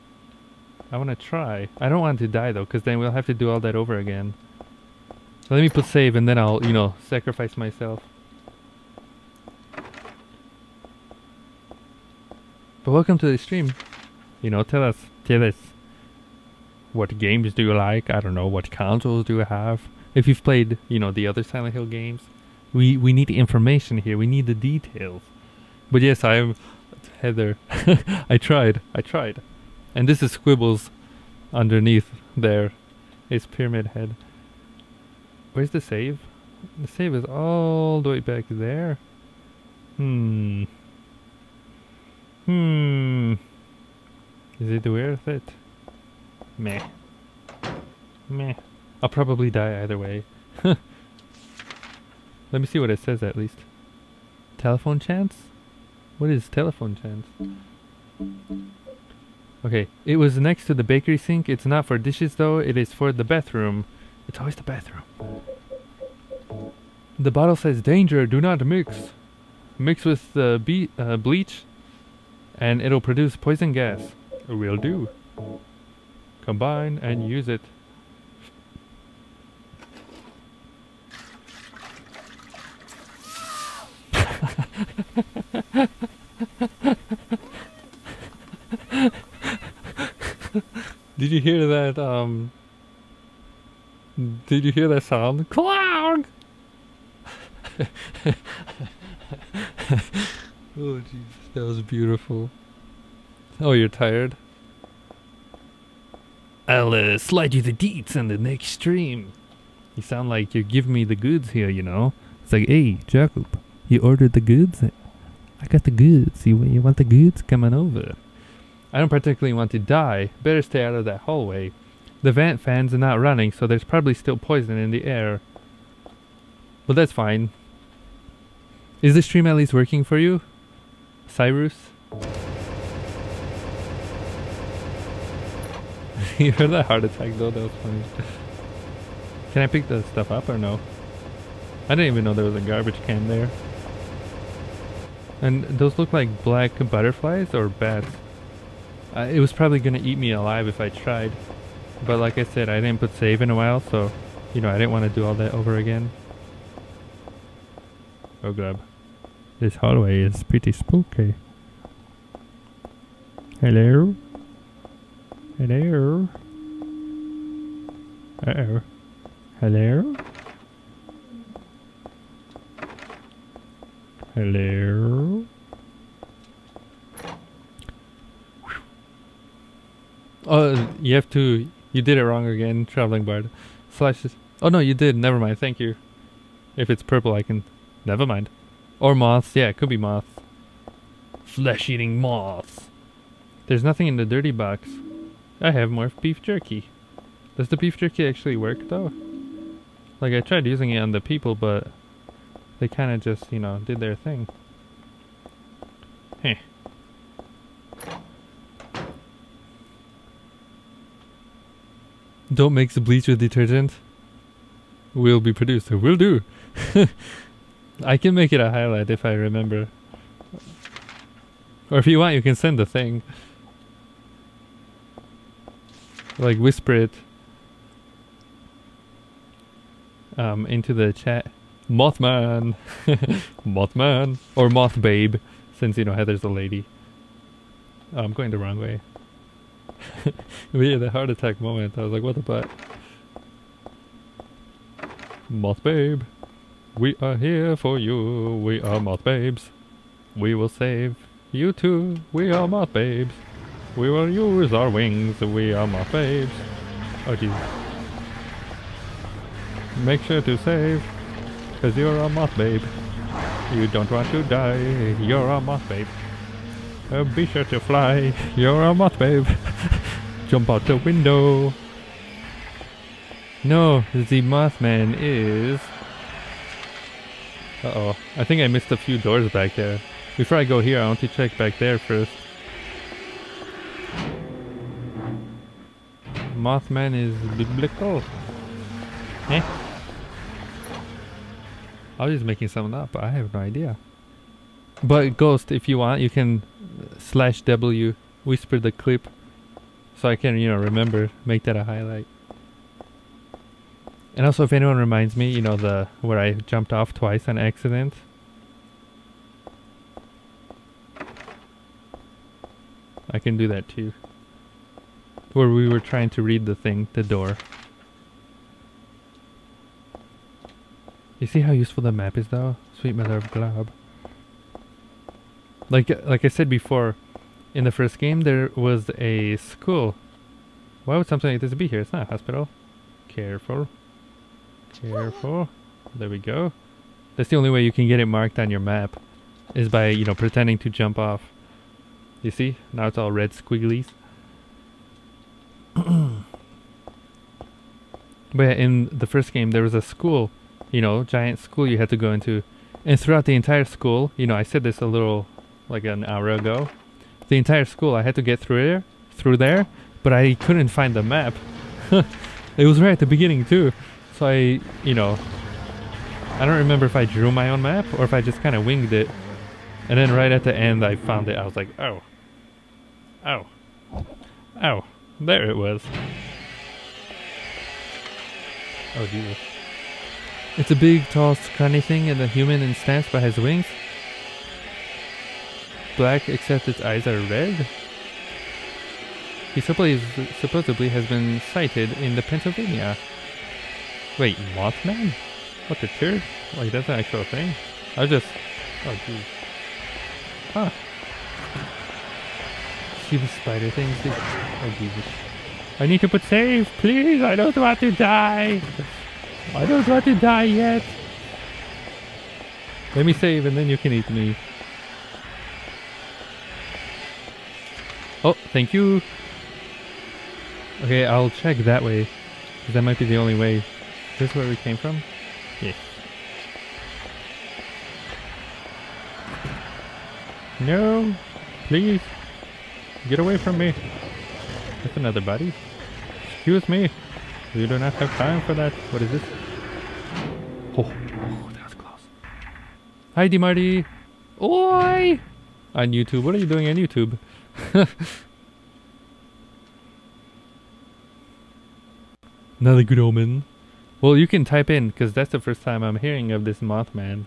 I want to try. I don't want to die though, because then we'll have to do all that over again. So let me put save, and then I'll, you know, sacrifice myself. But welcome to the stream. You know, tell us, tell us. What games do you like? I don't know. What consoles do you have? If you've played, you know, the other Silent Hill games, we we need information here. We need the details. But yes, I'm Heather. I tried. I tried. And this is Squibbles. Underneath there is Pyramid Head. Where's the save? The save is all the way back there. Hmm. Hmm. Is it worth it? Meh. Meh. I'll probably die either way. Let me see what it says at least. Telephone chance? What is telephone chance? Okay, it was next to the bakery sink. It's not for dishes though, it is for the bathroom. It's always the bathroom. The bottle says danger, do not mix. Mix with uh, be uh, bleach and it'll produce poison gas. Will do. Combine and use it. Did you hear that? Um, did you hear that sound? Clog! Oh, jeez, that was beautiful. Oh, you're tired? I'll uh, slide you the deets on the next stream. You sound like you're giving me the goods here, you know. It's like, hey, Jacob, you ordered the goods? I got the goods. You, you want the goods? Come on over. I don't particularly want to die. Better stay out of that hallway. The vent fans are not running, so there's probably still poison in the air. Well, that's fine. Is the stream at least working for you? Cyrus? You heard that heart attack though, that was funny. Can I pick the stuff up or no? I didn't even know there was a garbage can there. And those look like black butterflies or bats. Uh, it was probably gonna eat me alive if I tried. But like I said, I didn't put save in a while, so, you know, I didn't want to do all that over again. Oh grub. This hallway is pretty spooky. Hello? Hello? Uh-oh. Hello? Hello? Oh, you have to... You did it wrong again, Traveling Bard. Slashes... Oh no, you did. Never mind. Thank you. If it's purple, I can... Never mind. Or moths. Yeah, it could be moths. Flesh-eating moths. There's nothing in the dirty box. I have more beef jerky. Does the beef jerky actually work though? Like I tried using it on the people, but they kind of just, you know, did their thing. Heh. Don't mix the bleach with detergent. Will be produced. Will do. I can make it a highlight if I remember. Or if you want, you can send the thing. Like whisper it um, into the chat. Mothman! Mothman! Or Moth Babe, since you know Heather's a lady. Oh, I'm going the wrong way. We had a heart attack moment. I was like, what the butt? Moth Babe, we are here for you. We are Moth Babes. We will save you too. We are Moth Babes. We will use our wings. We are Moth Babes. Oh, Jesus. Make sure to save, because you're a Moth Babe. You don't want to die. You're a Moth Babe. Uh, be sure to fly. You're a Moth Babe. Jump out the window. No, the Mothman is... Uh-oh. I think I missed a few doors back there. Before I go here, I want to check back there first. Mothman is biblical. Eh? I was just making something up. I have no idea. But Ghost, if you want, you can slash W, whisper the clip, so I can, you know, remember, make that a highlight. And also, if anyone reminds me, you know, the where I jumped off twice on accident. I can do that too. Where we were trying to read the thing, the door. You see how useful the map is though? Sweet mother of glob. Like, like I said before, in the first game there was a school. Why would something like this be here? It's not a hospital. Careful. Careful. There we go. That's the only way you can get it marked on your map, is by, you know, pretending to jump off. You see? Now it's all red squigglies. But yeah, in the first game there was a school, you know, giant school you had to go into. And throughout the entire school, you know, I said this a little, like an hour ago, the entire school I had to get through there, through there, but I couldn't find the map. It was right at the beginning too. So I, you know, I don't remember if I drew my own map or if I just kind of winged it. And then right at the end I found it. I was like, oh, oh, oh, there it was. Oh Jesus. It's a big, tall, scrawny thing in the human in stance but has wings. Black except its eyes are red. He supposedly has been sighted in the Pennsylvania. Wait, Mothman? What the turd? Like, that's an actual thing? I just... Oh, geez. Huh. Stupid spider things. Oh, Jesus. I need to put save, please! I don't want to die! I don't want to die yet! Let me save and then you can eat me. Oh, thank you! Okay, I'll check that way, because that might be the only way. Is this where we came from? Yes. No! Please! Get away from me! That's another body. Excuse me! You do not have time for that. What is this? Oh, oh that was close. Hi, DeMarty! Oi! On YouTube. What are you doing on YouTube? Another good omen. Well, you can type in, because that's the first time I'm hearing of this Mothman.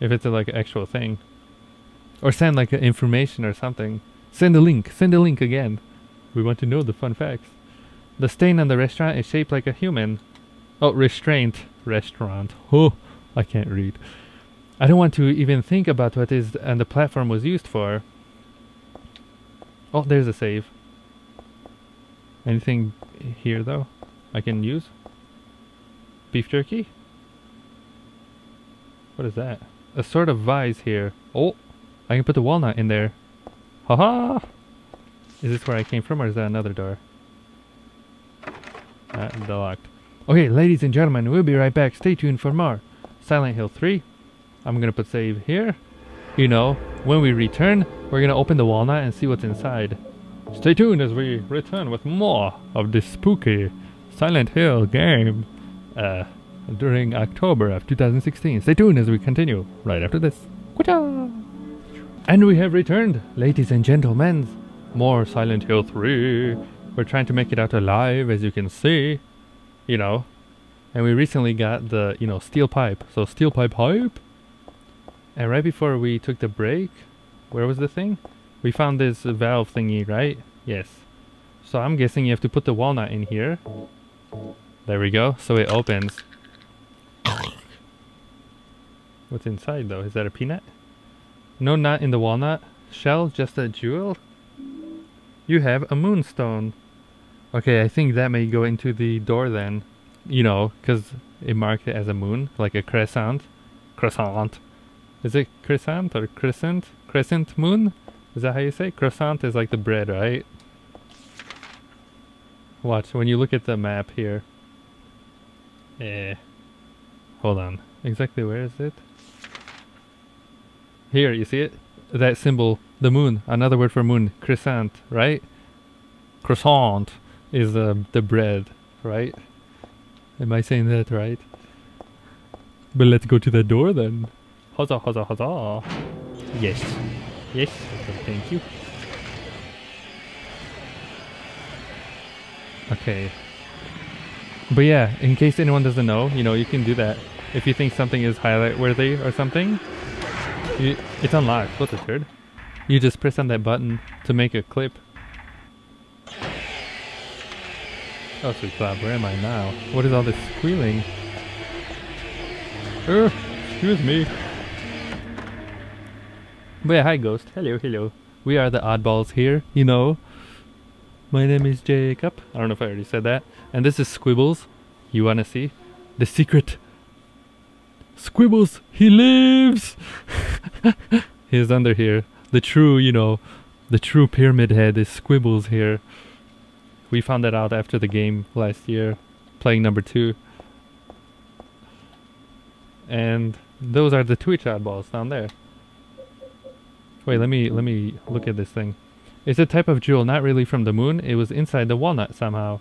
If it's a, like an actual thing. Or send like information or something. Send a link. Send a link again. We want to know the fun facts. The stain on the restaurant is shaped like a human. Oh, restraint. Restaurant. Oh, I can't read. I don't want to even think about what is and the platform was used for. Oh, there's a save. Anything here though I can use? Beef jerky? What is that? A sort of vise here. Oh, I can put the walnut in there. Haha! Is this where I came from or is that another door? Ah, they're locked. Okay, ladies and gentlemen, we'll be right back. Stay tuned for more Silent Hill three. I'm gonna put save here. You know, when we return, we're gonna open the walnut and see what's inside. Stay tuned as we return with more of this spooky Silent Hill game uh, during October of two thousand sixteen. Stay tuned as we continue right after this. Quita! And we have returned, ladies and gentlemen. More Silent Hill three. We're trying to make it out alive, as you can see. You know. And we recently got the, you know, steel pipe. So, steel pipe hype. And right before we took the break, Where was the thing? We found this uh, valve thingy, right? Yes. So I'm guessing you have to put the walnut in here. There we go. So it opens. What's inside though? Is that a peanut? No nut in the walnut shell, just a jewel? You have a moonstone. Okay, I think that may go into the door then. You know, because it marked it as a moon, like a crescent. Crescent. Is it crescent or crescent? Crescent moon? Is that how you say? Croissant is like the bread, right? Watch, when you look at the map here. Eh. Hold on. Exactly where is it? Here, you see it? That symbol, the moon. Another word for moon, croissant, right? Croissant is uh, the bread, right? Am I saying that right? But let's go to the door then. Huzzah, huzzah, huzzah. Yes. Yes, thank you. Okay. But yeah, in case anyone doesn't know, you know, you can do that. If you think something is highlight worthy or something, you, it's unlocked. What the turd? You just press on that button to make a clip. Oh, sweet Bob, where am I now? What is all this squealing? Oh, excuse me. But yeah, hi Ghost, hello, hello. We are the oddballs here, you know. My name is Jacob. I don't know if I already said that. And this is Squibbles. You wanna see? The secret. Squibbles, he lives! He's under here. The true, you know, the true Pyramid Head is Squibbles here. We found that out after the game last year, playing number two. And those are the Twitch oddballs down there. Wait, let me let me look at this thing. It's a type of jewel, not really from the moon. It was inside the walnut somehow.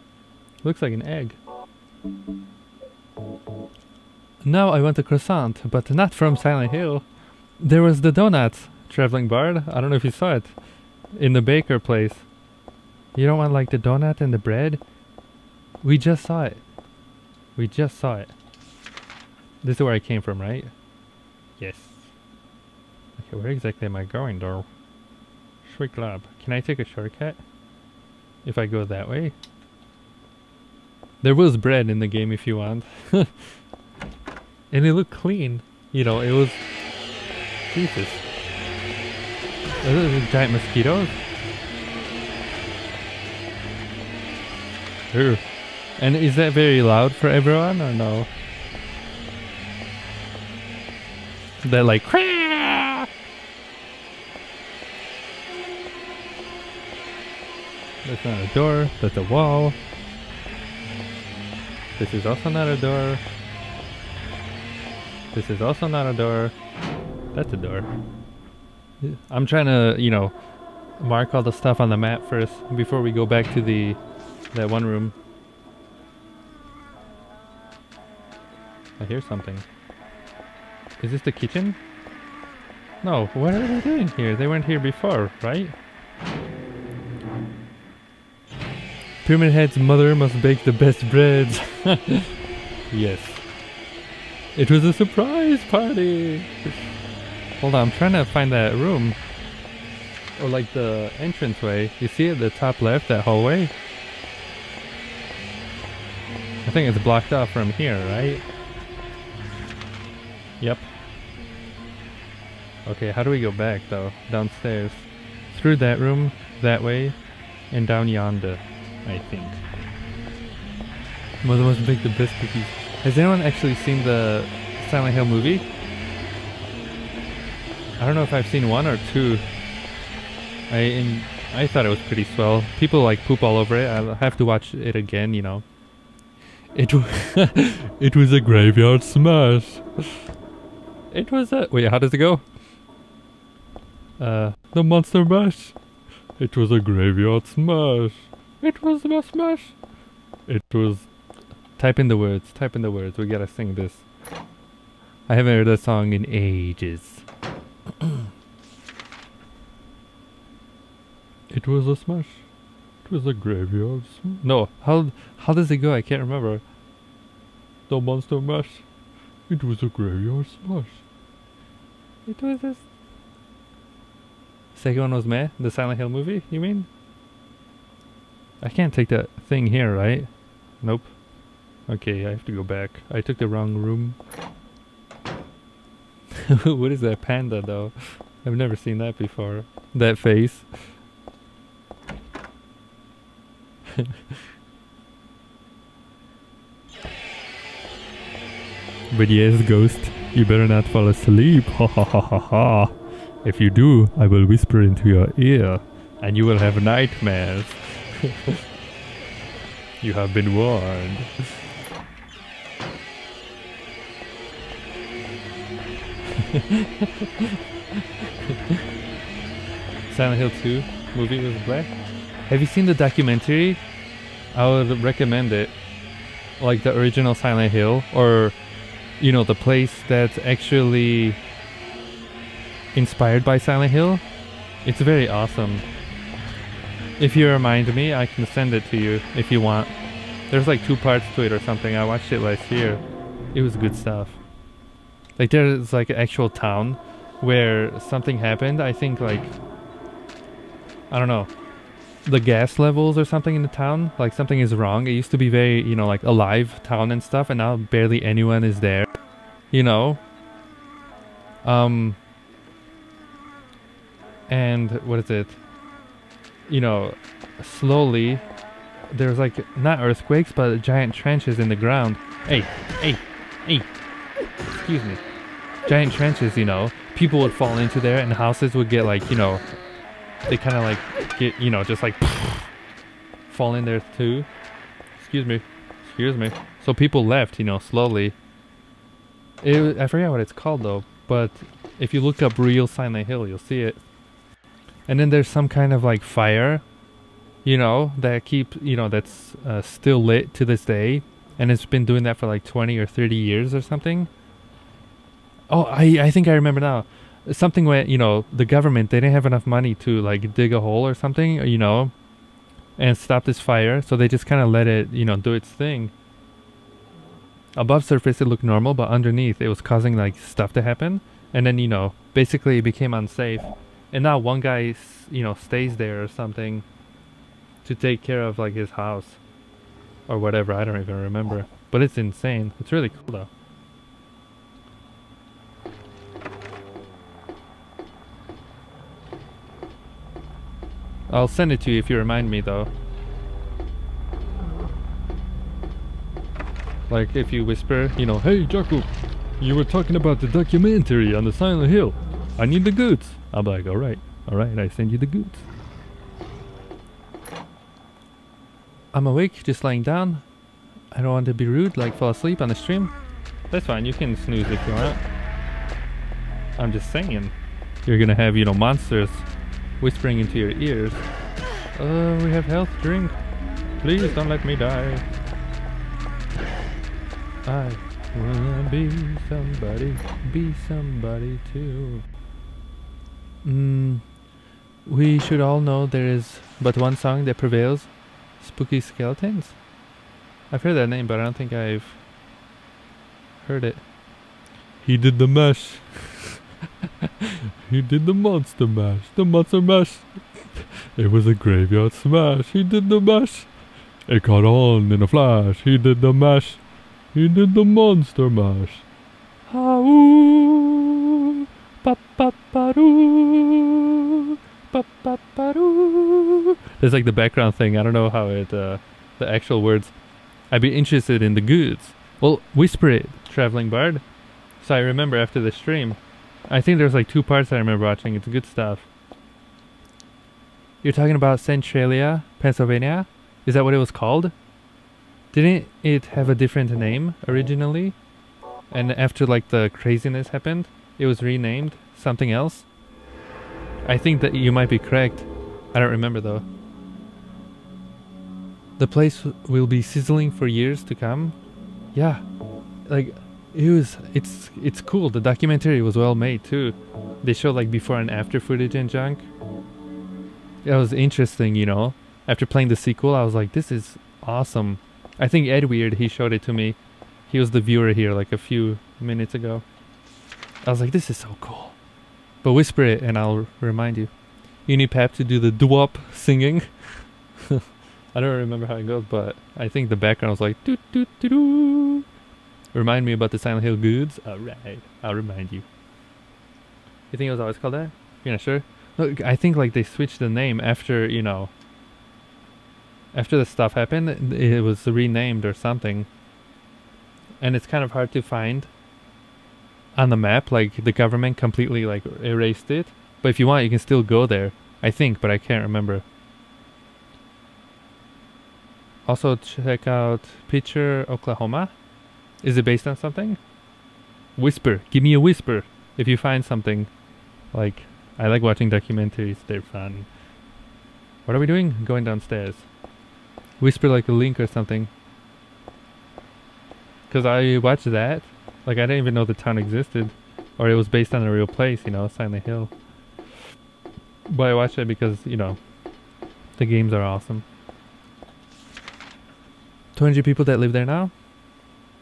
Looks like an egg. Now I want a croissant, but not from Silent Hill. There was the donuts, Traveling Bard. I don't know if you saw it. In the baker place. You don't want like the donut and the bread? We just saw it. We just saw it. This is where I came from, right? Yes. Okay, where exactly am I going though? Schwicklab. Can I take a shortcut? If I go that way? There was bread in the game if you want. And it looked clean. You know, it was... Jesus. Are those giant mosquitoes? Ooh. And is that very loud for everyone or no? They're like... That's not a door, that's a wall. This is also not a door. This is also not a door. That's a door. I'm trying to, you know, mark all the stuff on the map first before we go back to the that one room. I hear something. Is this the kitchen? No, what are they doing here? They weren't here before, right? Pyramid Head's mother must bake the best breads. Yes. It was a surprise party! Hold on, I'm trying to find that room. Or like the entranceway. You see at the top left, that hallway? I think it's blocked off from here, right? Yep. Okay, how do we go back though? Downstairs. Through that room, that way, and down yonder. I think. Mother must make the best cookies. Has anyone actually seen the Silent Hill movie? I don't know if I've seen one or two. I in, I thought it was pretty swell. People like poop all over it. I'll have to watch it again, you know. It was it was a graveyard smash. It was a wait. How does it go? Uh, the monster mash. It was a graveyard smash. It was the best smash. It was... Type in the words, type in the words. We gotta sing this. I haven't heard that song in ages. It was a smash. It was a graveyard smash. No, how how does it go? I can't remember. The monster mash. It was a graveyard smash. It was a... Second one was meh? The Silent Hill movie, you mean? I can't take that thing here, right? Nope. Okay, I have to go back. I took the wrong room. What is that panda, though? I've never seen that before. That face. But yes, ghost, you better not fall asleep. Ha ha ha ha ha. If you do, I will whisper into your ear, and you will have nightmares. You have been warned. Silent Hill two movie was black. Have you seen the documentary? I would recommend it. Like the original Silent Hill, or you know, the place that's actually inspired by Silent Hill. It's very awesome. If you remind me, I can send it to you if you want. There's like two parts to it or something. I watched it last year. It was good stuff. Like there's like an actual town where something happened. I think like, I don't know, the gas levels or something in the town, like something is wrong. It used to be very, you know, like alive town and stuff, and now barely anyone is there, you know. Um, and what is it? You know, slowly there's like not earthquakes, but giant trenches in the ground. Hey, hey, hey, excuse me. Giant trenches, you know, people would fall into there and houses would get like, you know, they kind of like get, you know, just like poof, fall in there too. Excuse me, excuse me. So people left, you know, slowly. It, I forget what it's called though, but if you look up real Silent Hill, you'll see it. And then there's some kind of like fire, you know, that keep, you know, that's uh, still lit to this day. And it's been doing that for like twenty or thirty years or something. Oh, I, I think I remember now. Something where, you know, the government, they didn't have enough money to like dig a hole or something, you know, and stop this fire. So they just kind of let it, you know, do its thing. Above surface, it looked normal, but underneath it was causing like stuff to happen. And then, you know, basically it became unsafe. And now one guy, you know, stays there or something to take care of like his house or whatever. I don't even remember, but it's insane. It's really cool though. I'll send it to you if you remind me though. Like if you whisper, you know, hey Jakub, you were talking about the documentary on the Silent Hill. I need the goods. I'm like, alright, alright, I send you the goods. I'm awake, just lying down. I don't want to be rude, like fall asleep on the stream. That's fine, you can snooze if you want. I'm just saying. You're gonna have, you know, monsters whispering into your ears. Oh, we have health drink. Please don't let me die. I wanna be somebody, be somebody too. Mm, we should all know there is but one song that prevails. Spooky Skeletons? I've heard that name, but I don't think I've heard it. He did the mash. He did the monster mash. The monster mash. It was a graveyard smash. He did the mash. It caught on in a flash. He did the mash. He did the monster mash. Ha-ooh. There's like the background thing. I don't know how it, uh, the actual words. I'd be interested in the goods. Well, whisper it, Traveling Bard. So I remember after the stream. I think there's like two parts I remember watching. It's good stuff. You're talking about Centralia, Pennsylvania? Is that what it was called? Didn't it have a different name originally? And after like the craziness happened, it was renamed something else? I think that you might be correct. I don't remember though. The place will be sizzling for years to come. Yeah, like it was, it's it's cool. The documentary was well made too. They showed like before and after footage and junk. It was interesting, you know. After playing the sequel, I was like, this is awesome. I think Ed Weird, he showed it to me. He was the viewer here like a few minutes ago. I was like, this is so cool. But whisper it and I'll remind you. Unipap to do the doo-wop singing. I don't remember how it goes, but I think the background was like doo doo doo doo. Remind me about the Silent Hill goods. Alright, I'll remind you. You think it was always called that? You're not sure? Look, I think like they switched the name after, you know, after the stuff happened, it was renamed or something. And it's kind of hard to find on the map, like the government completely like erased it. But if you want, you can still go there, I think, but I can't remember. Also check out Pitcher, Oklahoma. Is it based on something? Whisper, give me a whisper if you find something. Like, I like watching documentaries, they're fun. What are we doing? Going downstairs. Whisper like a link or something. Because I watched that, like I didn't even know the town existed. Or it was based on a real place, you know, Silent Hill. But I watched it because, you know, the games are awesome. two hundred people that live there now?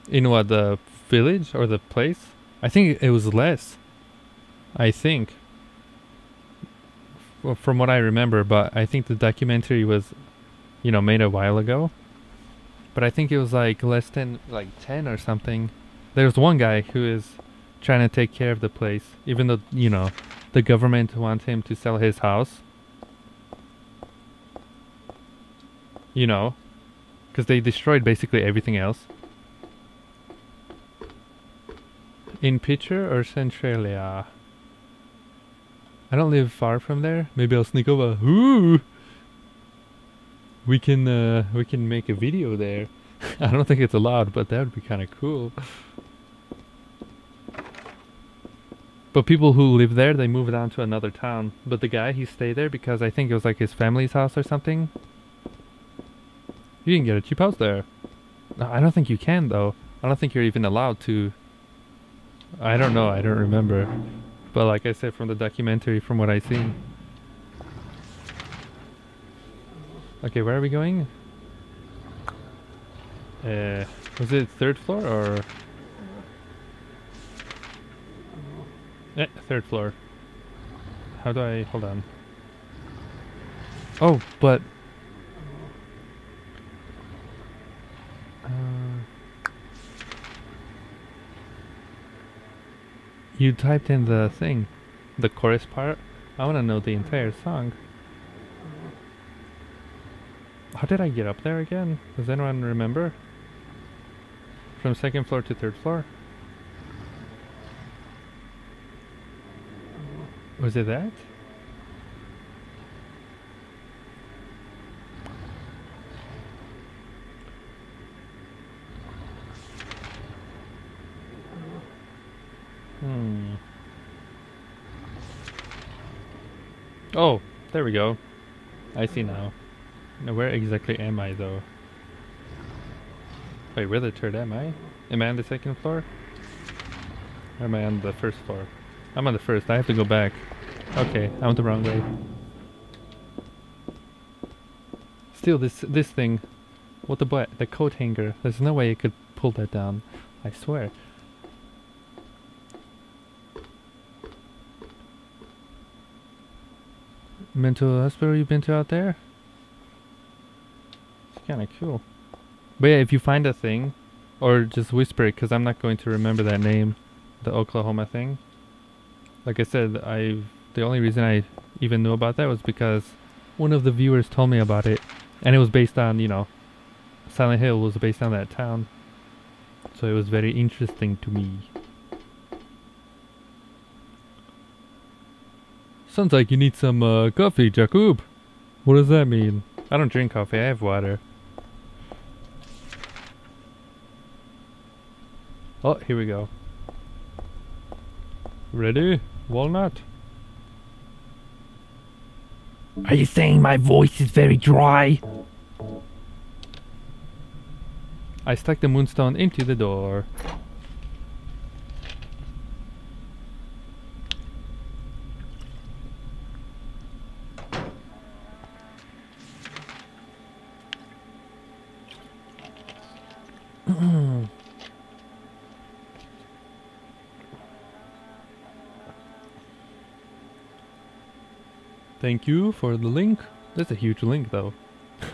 In what, the village or the place? I think it was less. I think. Well, from what I remember, but I think the documentary was, you know, made a while ago. But I think it was like less than, like ten or something. There's one guy who is trying to take care of the place, even though, you know, the government wants him to sell his house. You know, because they destroyed basically everything else. In Pitcher or Centralia? I don't live far from there. Maybe I'll sneak over. Ooh! We can, uh, we can make a video there. I don't think it's allowed, but that would be kind of cool. But people who live there, they move down to another town. But the guy, he stayed there because I think it was like his family's house or something. You can get a cheap house there. No, I don't think you can though. I don't think you're even allowed to. I don't know, I don't remember. But like I said, from the documentary, from what I seen. Okay, where are we going? Uh, was it third floor or? Eh, third floor. How do I, hold on. Oh, but. Uh, you typed in the thing, the chorus part. I want to know the entire song. How did I get up there again? Does anyone remember? From second floor to third floor? Was it that? Hmm. Oh, there we go. I see now. Now where exactly am I though? Wait, where the turd am I? Am I on the second floor? Or am I on the first floor? I'm on the first, I have to go back. Okay, I went the wrong way. Still, this this thing. What the butt? The coat hanger. There's no way I could pull that down. I swear. Mental hospital you've been to out there? It's kinda cool. But yeah, if you find a thing, or just whisper it, because I'm not going to remember that name. The Oklahoma thing. Like I said, I the only reason I even knew about that was because one of the viewers told me about it, and it was based on, you know, Silent Hill was based on that town, so it was very interesting to me. Sounds like you need some uh, coffee, Jakub. What does that mean? I don't drink coffee, I have water. Oh, here we go. Ready? Walnut? Are you saying my voice is very dry? I stuck the moonstone into the door. Thank you for the link. That's a huge link though.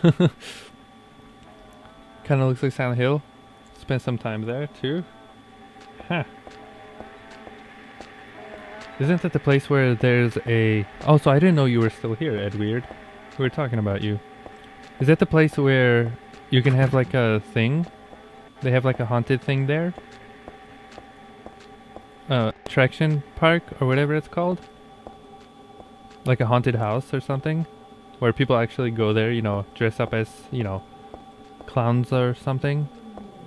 Kinda looks like Silent Hill. Spent some time there too. Huh. Isn't that the place where there's a... Oh, so I didn't know you were still here, Ed Weird. We were talking about you. Is that the place where you can have like a thing? They have like a haunted thing there? Uh, attraction park or whatever it's called? Like a haunted house or something? Where people actually go there, you know, dress up as, you know, clowns or something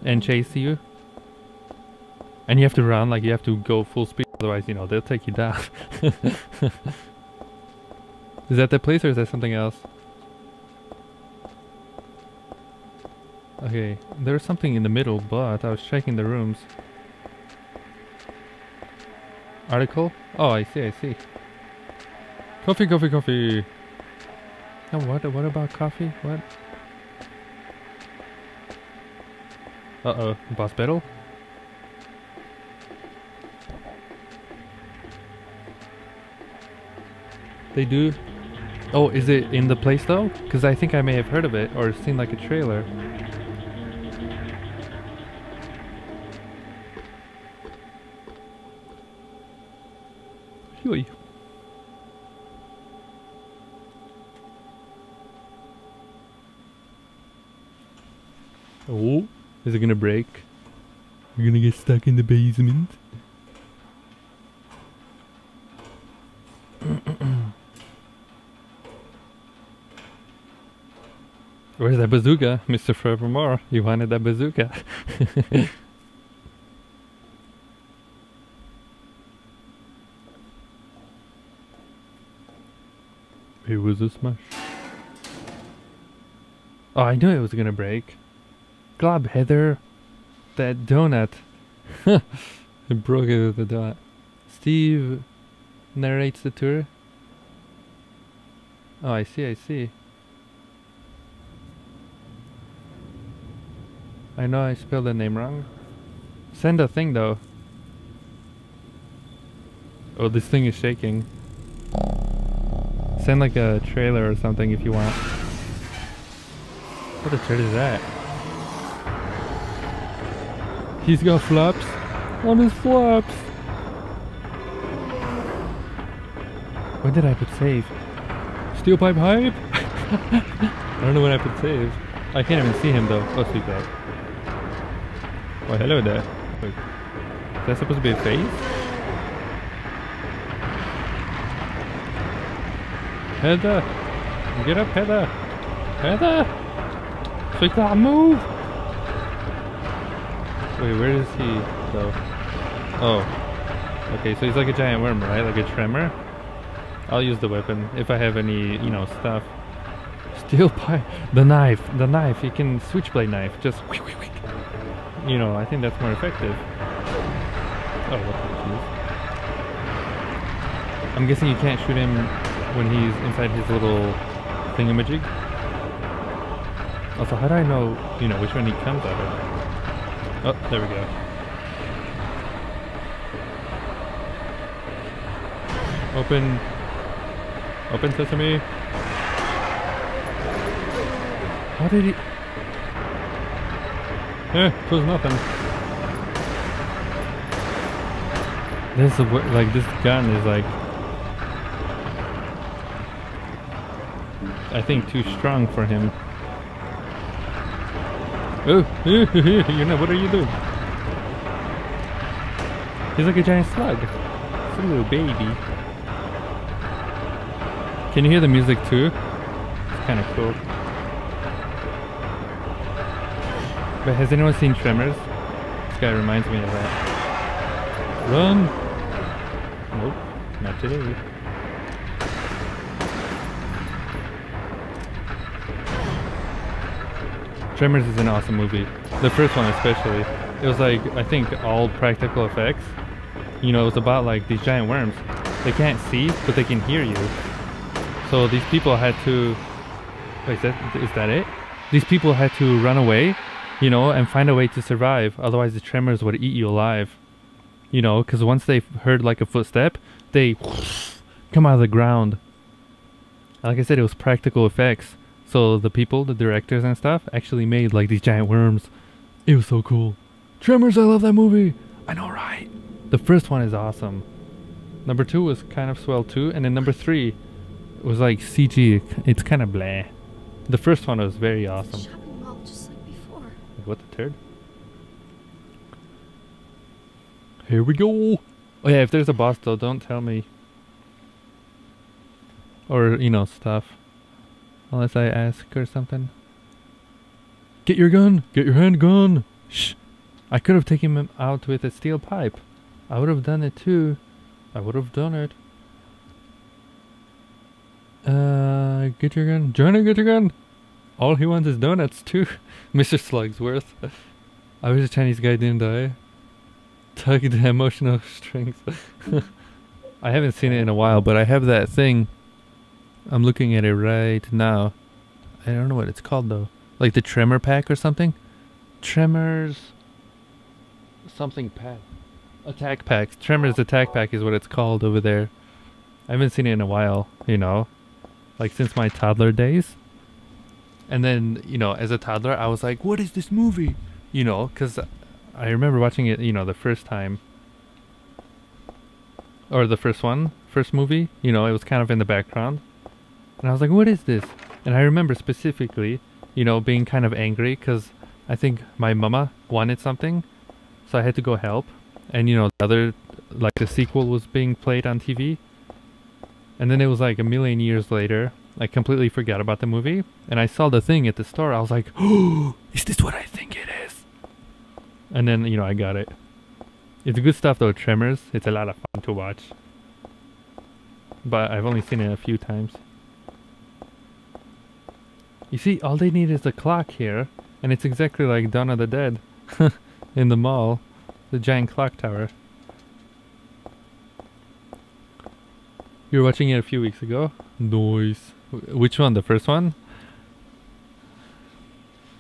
and chase you. And you have to run, like you have to go full speed, otherwise, you know, they'll take you down. Is that the place or is that something else? Okay, there's something in the middle, but I was checking the rooms. Article? Oh, I see, I see. Coffee, coffee, coffee! No, what, what about coffee? What? Uh-oh, boss battle? They do? Oh, is it in the place though? Because I think I may have heard of it, or seen like a trailer. Phew. Oh, is it gonna break? We're gonna get stuck in the basement. Where's that bazooka? Mister Forevermore, you wanted that bazooka. It was a smash. Oh, I knew it was gonna break. Glob, Heather. That donut. It broke it with the donut. Steve narrates the tour. Oh, I see, I see. I know I spelled the name wrong. Send a thing though. Oh, this thing is shaking. Send like a trailer or something if you want. What the shit is that? He's got flaps on his flaps. When did I put save? Steel pipe hype? I don't know when I put save. I can't even see him though. Oh, sweet God. Oh, hello there. Wait. Is that supposed to be a face? Heather! Get up, Heather! Heather! Sweet God, move! Wait, where is he though? Oh. Okay, so he's like a giant worm, right? Like a tremor? I'll use the weapon if I have any, you know, stuff. Steel pipe. The knife. The knife. You can switchblade knife. Just whee, whee, whee. You know, I think that's more effective. Oh, what the geez. I'm guessing you can't shoot him when he's inside his little thingamajig. Also, how do I know, you know, which one he comes out of? Oh, there we go. Open. Open sesame. How did he... Eh, it was nothing. This is like, this gun is like... I think too strong for him. Oh, you know, what are you doing? He's like a giant slug. It's a little baby. Can you hear the music too? It's kind of cool. But has anyone seen Tremors? This guy reminds me of that. Run! Nope, not today. Tremors is an awesome movie. The first one especially. It was like, I think, all practical effects. You know, it was about like these giant worms. They can't see, but they can hear you. So these people had to... Wait, is that, is that it? These people had to run away, you know, and find a way to survive. Otherwise the tremors would eat you alive. You know, because once they heard like a footstep, they whoosh, come out of the ground. like I said, it was practical effects. So the people, the directors and stuff, actually made like these giant worms. It was so cool. Tremors, I love that movie. I know, right? The first one is awesome. Number two was kind of swell too, and then number three was like C G. It's kind of bleh. The first one was very awesome. Shopping mall, just like before. What the turd? Here we go. Oh yeah, if there's a boss though, don't tell me. Or, you know, stuff. Unless I ask or something. Get your gun! Get your handgun! Shh! I could have taken him out with a steel pipe. I would have done it too. I would have done it. Uh, get your gun. Johnny, get your gun! All he wants is donuts too. Mister Slugsworth. I wish the Chinese guy didn't die. Tug the emotional strings. I haven't seen it in a while, but I have that thing. I'm looking at it right now. I don't know what it's called though. Like the Tremor Pack or something? Tremors... Something pack. Attack Pack. Tremors Attack Pack is what it's called over there. I haven't seen it in a while, you know? Like since my toddler days. And then, you know, as a toddler I was like, what is this movie? You know, because I remember watching it, you know, the first time. Or the first one, first movie. You know, it was kind of in the background. And I was like, what is this? And I remember specifically, you know, being kind of angry because I think my mama wanted something. So I had to go help. And, you know, the other, like the sequel was being played on T V. And then it was like a million years later. I completely forgot about the movie. And I saw the thing at the store. I was like, oh, is this what I think it is? And then, you know, I got it. It's good stuff though, Tremors. It's a lot of fun to watch. But I've only seen it a few times. You see, all they need is a clock here, and it's exactly like Dawn of the Dead in the mall, the giant clock tower. You were watching it a few weeks ago? Nice. Which one? The first one?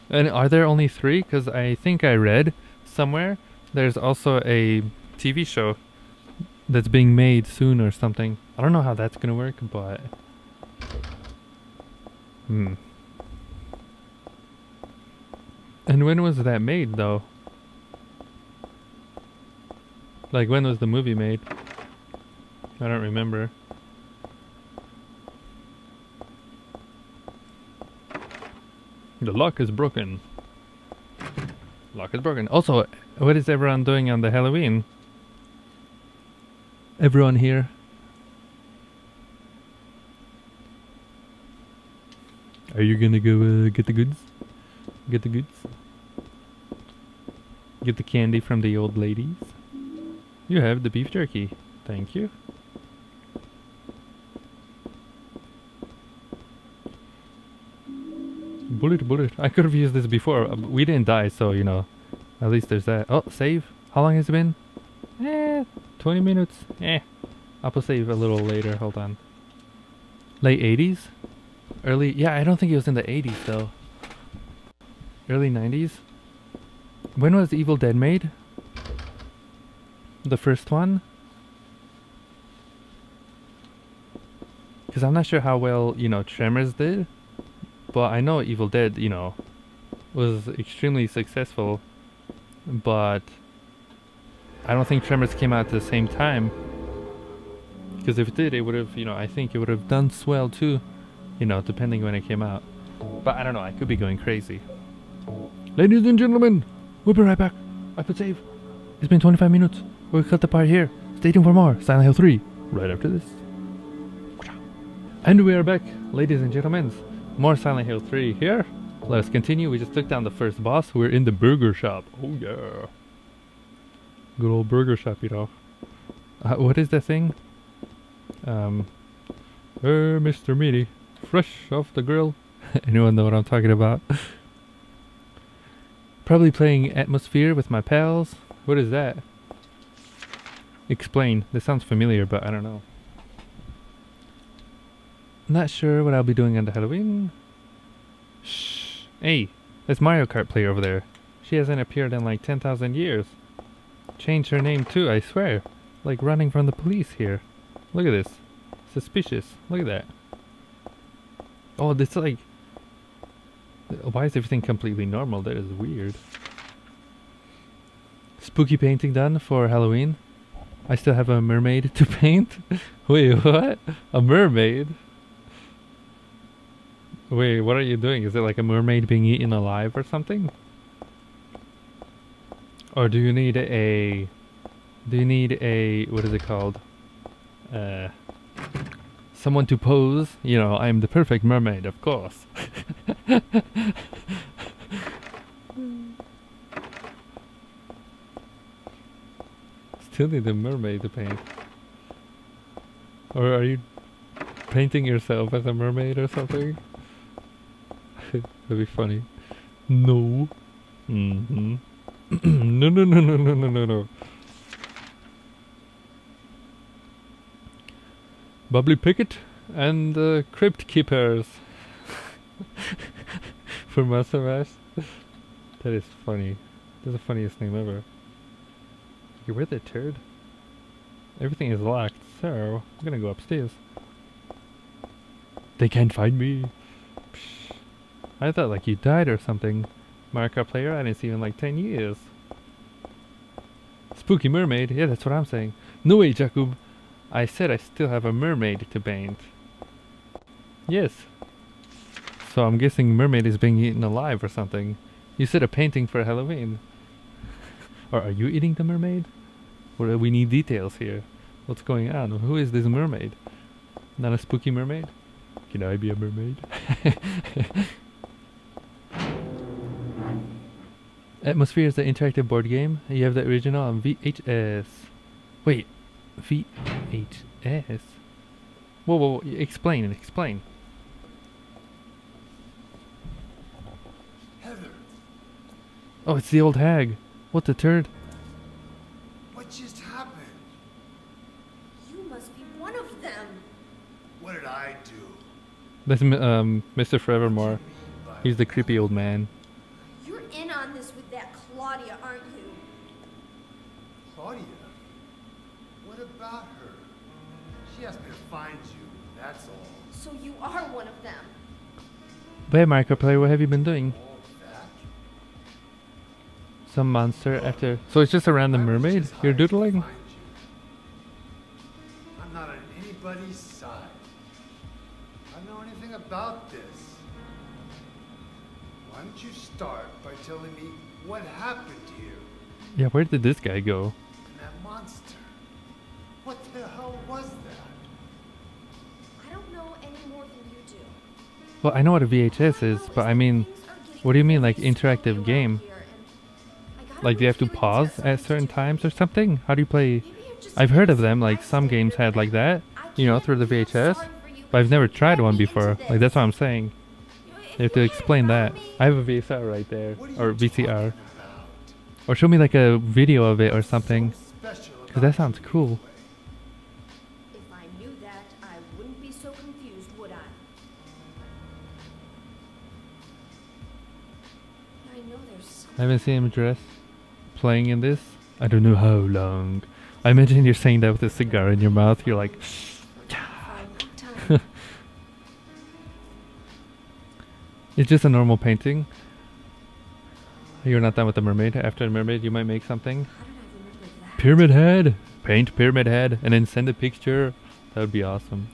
And are there only three? Because I think I read somewhere there's also a T V show that's being made soon or something. I don't know how that's gonna work, but... Hmm. And when was that made, though? Like, when was the movie made? I don't remember. The lock is broken. Lock is broken. Also, what is everyone doing on the Halloween? Everyone here. Are you gonna go uh, get the goods? Get the goods? Get the candy from the old ladies? You have the beef jerky. Thank you. Bullet, bullet. I could have used this before. We didn't die, so, you know. At least there's that. Oh, save. How long has it been? Eh, twenty minutes. Eh. I'll save a little later. Hold on. Late eighties? Early... Yeah, I don't think it was in the eighties, though. Early nineties? When was Evil Dead made? The first one? Because I'm not sure how well, you know, Tremors did. But I know Evil Dead, you know, was extremely successful. But I don't think Tremors came out at the same time. Because if it did, it would have, you know, I think it would have done swell too. You know, depending when it came out. But I don't know, I could be going crazy. Ladies and gentlemen, we'll be right back. I put save. It's been twenty-five minutes. We'll cut the part here. Stay tuned for more Silent Hill three right after this. And we are back, ladies and gentlemen. More Silent Hill three here. Let us continue. We just took down the first boss. We're in the burger shop. Oh yeah. Good old burger shop, you know. Uh, what is that thing? Um, uh, Mister Meaty. Fresh off the grill. Anyone know what I'm talking about? Probably playing Atmosphere with my pals. What is that? Explain. This sounds familiar, but I don't know. Not sure what I'll be doing on the Halloween. Shh. Hey, there's Mario Kart player over there. She hasn't appeared in like ten thousand years. Changed her name too, I swear. Like running from the police here. Look at this. Suspicious. Look at that. Oh, it's like... Why is everything completely normal? That is weird. Spooky painting done for Halloween. I still have a mermaid to paint. Wait, what? A mermaid? Wait, what are you doing? Is it like a mermaid being eaten alive or something? Or do you need a... Do you need a... What is it called? Uh... Someone to pose? You know, I'm the perfect mermaid, of course. Still need a mermaid to paint. Or are you painting yourself as a mermaid or something? That'd be funny. No. Mm-hmm. no, no, no, no, no, no, no, no. Bubbly Picket and uh, Crypt Keepers for Master Mash. That is funny. That's the funniest name ever. You with it, turd? Everything is locked, so I'm gonna go upstairs. They can't find me. Psh. I thought like you died or something. Markiplier player, I didn't see you in like ten years. Spooky mermaid, yeah, that's what I'm saying. No way, Jakub. I said I still have a mermaid to paint. Yes. So I'm guessing mermaid is being eaten alive or something. You said a painting for Halloween. Or are you eating the mermaid? Or we need details here. What's going on? Who is this mermaid? Not a spooky mermaid? Can I be a mermaid? Atmosphere is the interactive board game. You have the original on V H S. Wait. V H S? Whoa, whoa, whoa, explain, explain. Heather. Oh, it's the old hag. What the turd? What just happened? You must be one of them. What did I do? That's um, Mister Forevermore. He's the creepy old man. You're in on this with that Claudia, aren't you? Claudia? About her. She asked me to find you, that's all. So you are one of them. Where, Marco Player, what have you been doing? Some monster oh, after... So it's just a random mermaid? You're doodling? You. I'm not on anybody's side. I don't know anything about this. Why don't you start by telling me what happened here? Yeah, where did this guy go? And that monster. What the hell was that? I don't know any more than you do. Well, I know what a V H S is, but I mean, what do you mean, like interactive game? Like, do you have to pause at certain times or something? How do you play? I've heard of them, like some games had like that, you know, through the V H S, but I've never tried one before. Like, that's what I'm saying. You have to explain that. I have a V C R right there, or V C R. Or show me like a video of it or something, because that sounds cool. I haven't seen him dressed playing in this. I don't know how long. I imagine you're saying that with a cigar in your mouth. You're like... It's just a normal painting. You're not done with the mermaid. After the mermaid, you might make something. Pyramid Head! Paint Pyramid Head and then send a picture. That would be awesome.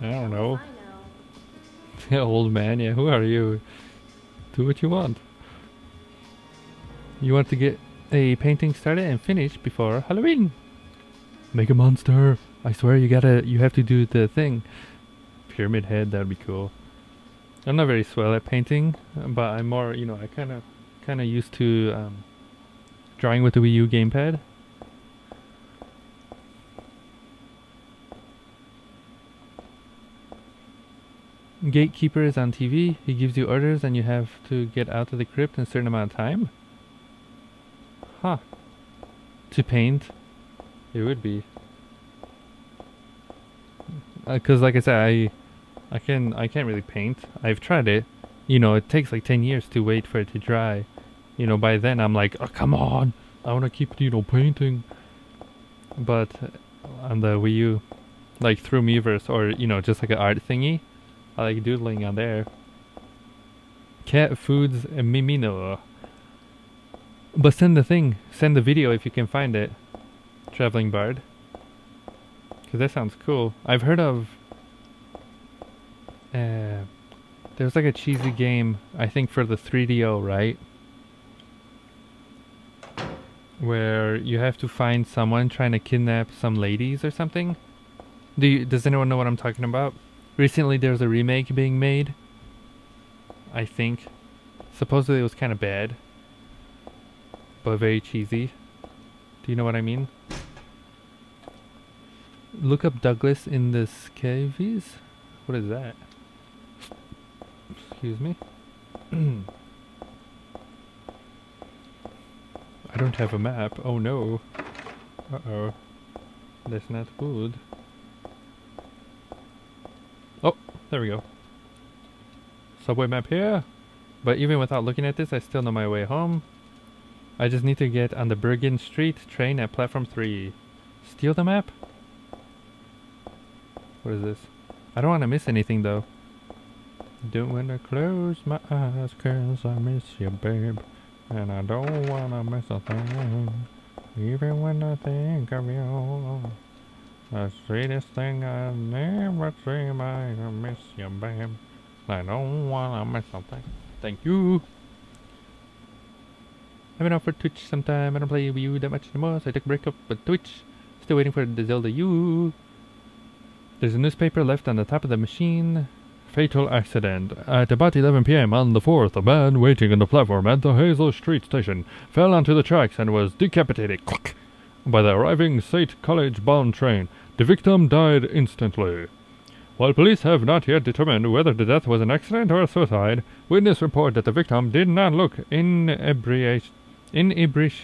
I don't know. Yeah, old man, yeah, who are you? Do what you want. You want to get a painting started and finished before Halloween. Make a monster. I swear you gotta, you have to do the thing. Pyramid Head, that'd be cool. I'm not very swell at painting, but I'm more, you know, I kind of, kind of used to um, drawing with the Wii U gamepad. Gatekeeper is on T V. He gives you orders and you have to get out of the crypt in a certain amount of time. Huh. To paint? It would be. Because uh, like I said, I I, can, I can't really paint. I've tried it. you know, it takes like ten years to wait for it to dry. You know, by then I'm like, oh, come on, I want to keep, you know, painting. But on the Wii U, like through Miiverse or, you know, just like an art thingy, I like doodling on there. Cat Foods Mimino. But send the thing, send the video if you can find it, Traveling Bard. Because that sounds cool. I've heard of... Uh, there's like a cheesy game, I think for the three D O, right? Where you have to find someone trying to kidnap some ladies or something. Do you, does anyone know what I'm talking about? Recently there was a remake being made, I think. Supposedly it was kind of bad, but very cheesy. Do you know what I mean? Look up Douglas in the Caves. What is that? Excuse me. I don't have a map. Oh no. Uh-oh. That's not good. Oh, there we go. Subway map here. But even without looking at this, I still know my way home. I just need to get on the Bergen Street train at platform three. Steal the map? What is this? I don't want to miss anything though. Don't want to close my eyes cause I miss you, babe. And I don't want to miss a thing. Even when I think of you. The sweetest thing I've never dreamed I miss you, babe. I don't want to miss something. Thank you. I've been off for Twitch sometime. I don't play Wii U that much anymore, so I took a break up with Twitch. Still waiting for the Zelda U. There's a newspaper left on the top of the machine. Fatal accident. At about eleven p m on the fourth, a man waiting on the platform at the Hazel Street station fell onto the tracks and was decapitated quick, by the arriving State College-bound train. The victim died instantly. While police have not yet determined whether the death was an accident or a suicide, witnesses report that the victim did not look inebriate, inebrish.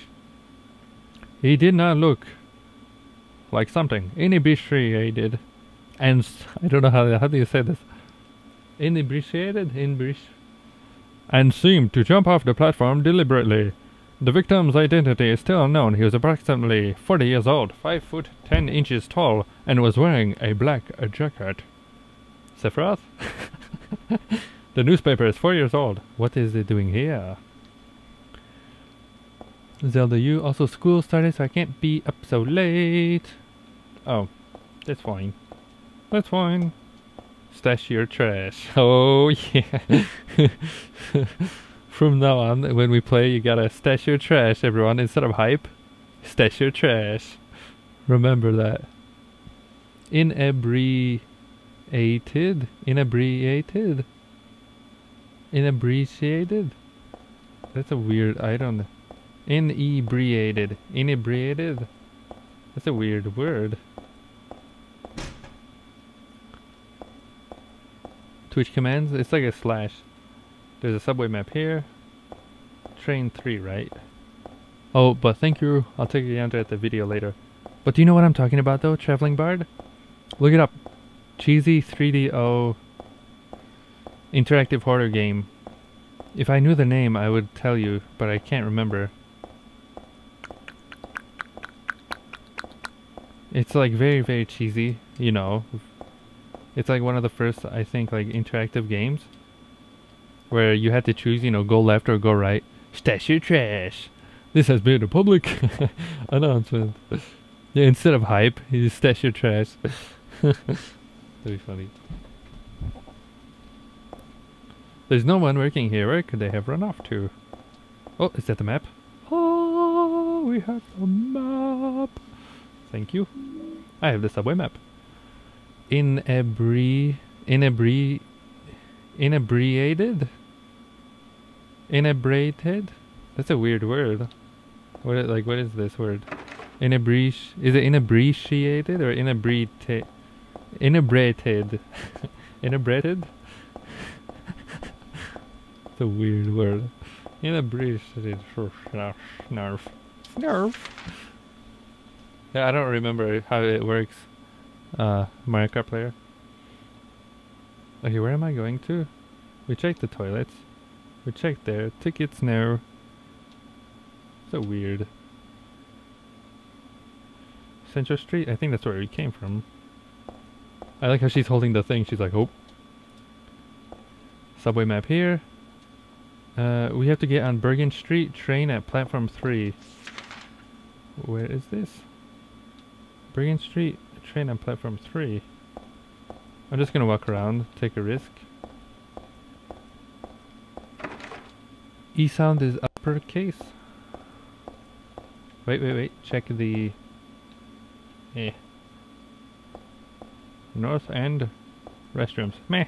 He did not look like something inebriated, and I don't know how how do you say this, inebriated, inebrish, and seemed to jump off the platform deliberately. The victim's identity is still unknown. He was approximately forty years old, five foot ten inches tall, and was wearing a black jacket. Sephiroth? The newspaper is four years old. What is it doing here? Zelda U. Also, school started, so I can't be up so late. Oh, that's fine. That's fine. Stash your trash. Oh, yeah. From now on, when we play, you gotta stash your trash, everyone. Instead of hype, stash your trash. Remember that. Inebriated? Inebriated? Inebriated? That's a weird, I don't know. Inebriated. Inebriated? That's a weird word. Twitch commands? It's like a slash. There's a subway map here. Train three, right? Oh, but thank you. I'll take you down to the video later. But do you know what I'm talking about though, Traveling Bard? Look it up. Cheesy three D O interactive horror game. If I knew the name, I would tell you, but I can't remember. It's like very, very cheesy, you know. It's like one of the first, I think, like interactive games. Where you had to choose, you know, go left or go right. Stash your trash. This has been a public announcement. Yeah, instead of hype, you just stash your trash. That'd be funny. There's no one working here. Where could they have run off to? Oh, is that the map? Oh, we have a map. Thank you. I have the subway map. Inebri... Inebri... Inebriated? Inebriated? That's a weird word. What is, like what is this word? Inebri is it inebriated or inebriate inebriated? Inebriated? It's a weird word. Inebriated for snarf. Snarf. Yeah, I don't remember how it works. Uh Mario Kart player. Okay, where am I going to? We checked the toilets. We checked there. Tickets, no. So weird. Central Street? I think that's where we came from. I like how she's holding the thing. She's like, oh. Subway map here. Uh, we have to get on Bergen Street, train at platform three. Where is this? Bergen Street, train on platform three. I'm just gonna walk around, take a risk. E sound is uppercase. Wait, wait, wait. Check the... Eh. North end restrooms. Meh.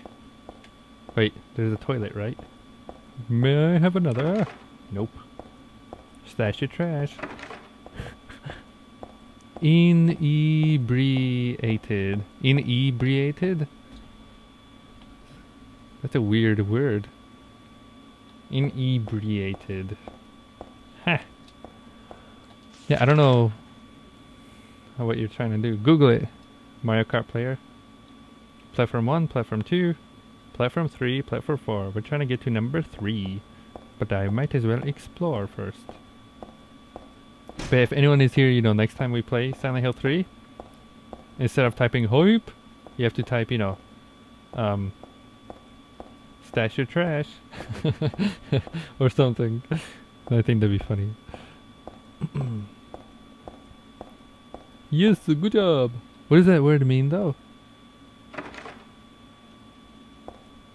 Wait, there's a toilet, right? May I have another? Nope. Stash your trash. Inebriated. Inebriated? That's a weird word. Inebriated. Ha! Huh. Yeah, I don't know what you're trying to do. Google it. Mario Kart player. Platform one, platform two, platform three, platform four. We're trying to get to number three. But I might as well explore first. But if anyone is here, you know, next time we play Silent Hill three, instead of typing hope, you have to type, you know, um, stash your trash. Or something. I think that'd be funny. Yes, good job! What does that word mean, though?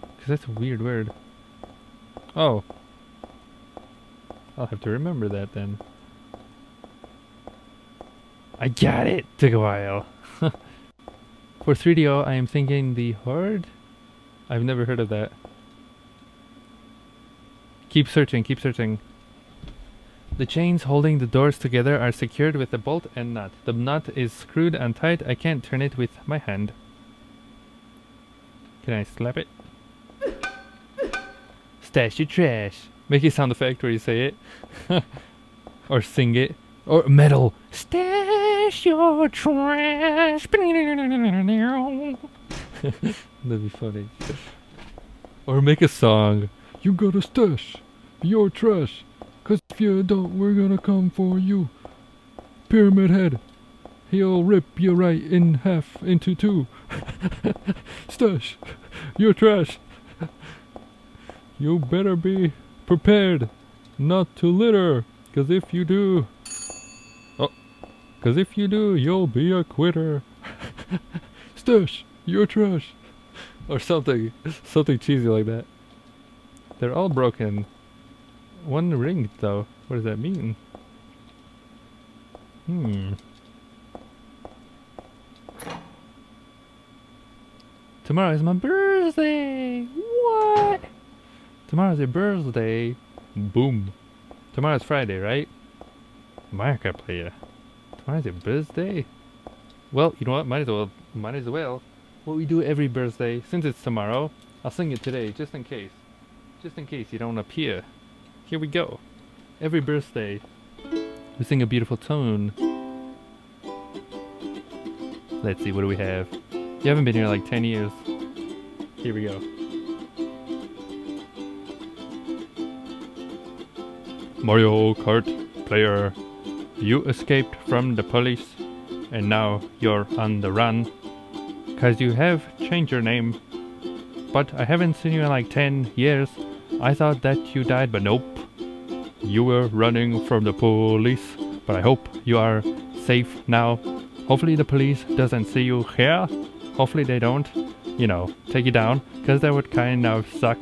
Because that's a weird word. Oh. I'll have to remember that, then. I got it! Took a while. For three D O, I am thinking the Horde? I've never heard of that. Keep searching, keep searching. The chains holding the doors together are secured with a bolt and nut. The nut is screwed on tight. I can't turn it with my hand. Can I slap it? Stash your trash. Make a sound effect where you say it. Or sing it. Or metal. Stash your trash. That'd be funny. Or make a song. You gotta stash your trash. Cause if you don't, we're gonna come for you. Pyramid Head. He'll rip you right in half into two. Stash your trash. You better be prepared not to litter. Cause if you do... Oh. Cause if you do, you'll be a quitter. Stash your trash. Or something. Something cheesy like that. They're all broken. One ring, though. What does that mean? Hmm. Tomorrow is my birthday! What? Tomorrow's your birthday. Boom. Tomorrow's Friday, right? Mario player. Tomorrow's your birthday? Well, you know what? Might as well. Might as well. What we do every birthday, since it's tomorrow, I'll sing it today, just in case. Just in case you don't appear. Here we go. Every birthday, we sing a beautiful tune. Let's see, what do we have? You haven't been here like ten years. Here we go. Mario Kart player, you escaped from the police and now you're on the run. Cause you have changed your name. But I haven't seen you in like ten years. I thought that you died, but nope. You were running from the police, but I hope you are safe now. Hopefully the police doesn't see you here. Hopefully they don't, you know, take you down, because that would kind of suck.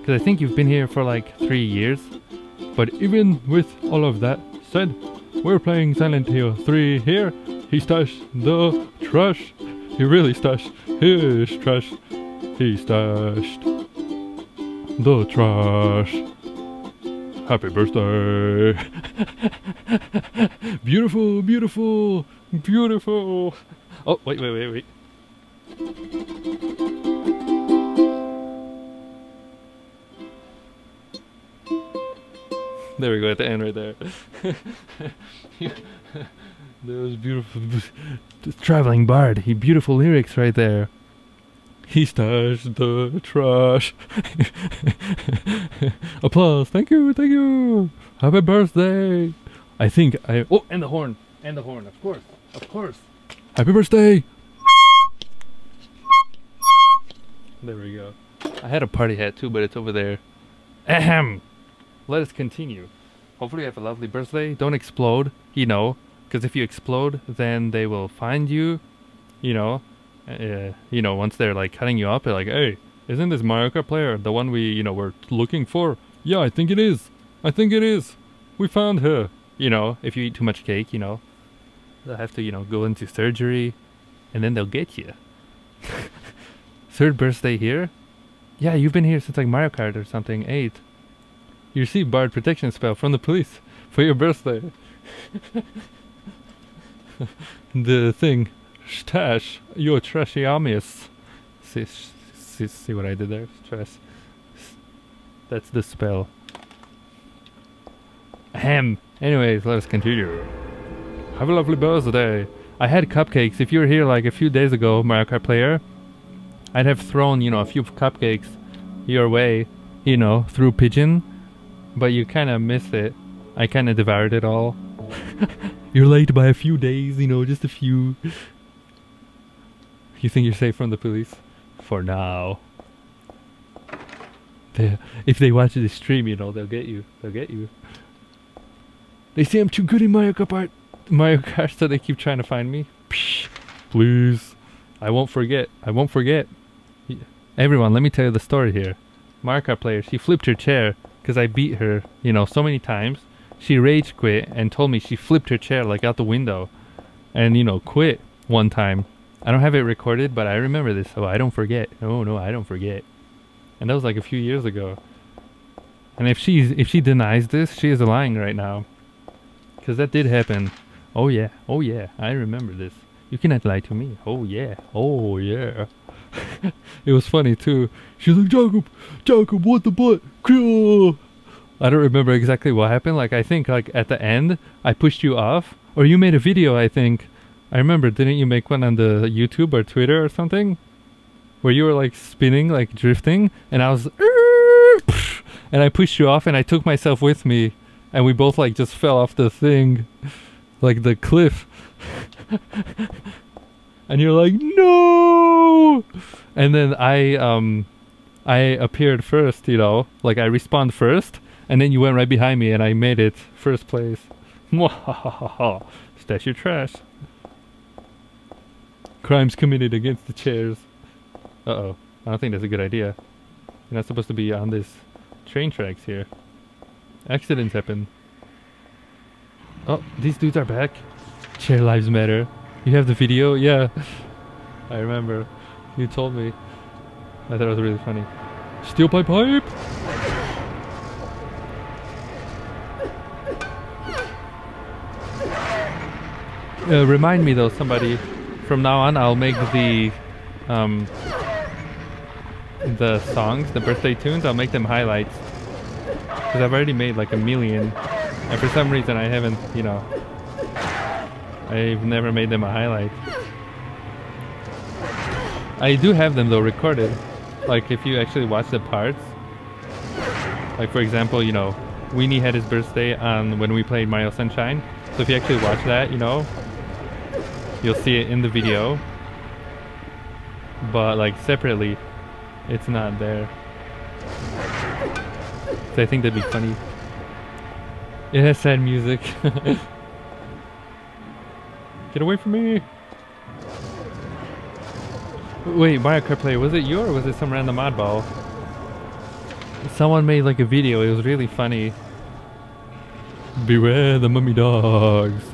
Because I think you've been here for like three years. But even with all of that said, we're playing Silent Hill three here. He stashed the trash. He really stashed his trash. He stashed the trash. Happy birthday! Beautiful, beautiful, beautiful! Oh, wait, wait, wait, wait. There we go, at the end right there. There was beautiful... Traveling Bard, he beautiful lyrics right there. He stashed the trash. Applause. Thank you. Thank you. Happy birthday. I think I... Oh, and the horn. And the horn. Of course. Of course. Happy birthday. There we go. I had a party hat too, but it's over there. Ahem. Let us continue. Hopefully you have a lovely birthday. Don't explode, you know. Because if you explode, then they will find you, you know. Uh, you know, once they're like cutting you up, they're like, hey, isn't this Mario Kart player the one we, you know, we're looking for? Yeah, I think it is. I think it is. We found her. You know, if you eat too much cake, you know, they'll have to, you know, go into surgery and then they'll get you. Third birthday here? Yeah, you've been here since like Mario Kart or something, eight. You received barred protection spell from the police for your birthday. The thing. Stash, your trashy armies. See, see, see what I did there? Trash. That's the spell. Ahem. Anyways, let us continue. Have a lovely birthday. I had cupcakes. If you were here like a few days ago, Mario Kart player, I'd have thrown, you know, a few cupcakes your way, you know, through Pigeon. But you kind of missed it. I kind of devoured it all. You're late by a few days, you know, just a few. You think you're safe from the police? For now. They're, if they watch this stream, you know, they'll get you. They'll get you. They say I'm too good in Mario Kart, Mario Kart, so they keep trying to find me. Psh, please. I won't forget. I won't forget. Everyone, let me tell you the story here. Mario Kart player, she flipped her chair because I beat her, you know, so many times. She rage quit and told me she flipped her chair, like, out the window. And, you know, quit one time. I don't have it recorded, but I remember this, so I don't forget. No, no, I don't forget. And that was like a few years ago. And if she's if she denies this, she is lying right now. Because that did happen. Oh yeah, oh yeah, I remember this. You cannot lie to me. Oh yeah, oh yeah. It was funny too. She's like, Jacob, Jacob, what the butt? I don't remember exactly what happened. Like, I think like at the end, I pushed you off. Or you made a video, I think. I remember, didn't you make one on the YouTube or Twitter or something? Where you were like spinning, like drifting, and I was... And I pushed you off and I took myself with me. And we both like just fell off the thing. Like the cliff. And you're like, no! And then I, um... I appeared first, you know? Like, I respawned first. And then you went right behind me and I made it first place. Stash your trash. Crimes committed against the chairs. Uh-oh. I don't think that's a good idea. You're not supposed to be on this train tracks here. Accidents happen. Oh, these dudes are back. Chair lives matter. You have the video? Yeah. I remember. You told me. I thought it was really funny. Steal pipe pipe! Uh, remind me though, somebody. From now on, I'll make the um, the songs, the birthday tunes, I'll make them highlights. Because I've already made like a million. And for some reason I haven't, you know, I've never made them a highlight. I do have them though recorded. Like if you actually watch the parts. Like for example, you know, Weenie had his birthday on when we played Mario Sunshine. So if you actually watch that, you know, you'll see it in the video, but like separately, it's not there. So I think that'd be funny. It has sad music. Get away from me! Wait, Mario Kart player, was it you or was it some random oddball? Someone made like a video, it was really funny. Beware the mummy dogs!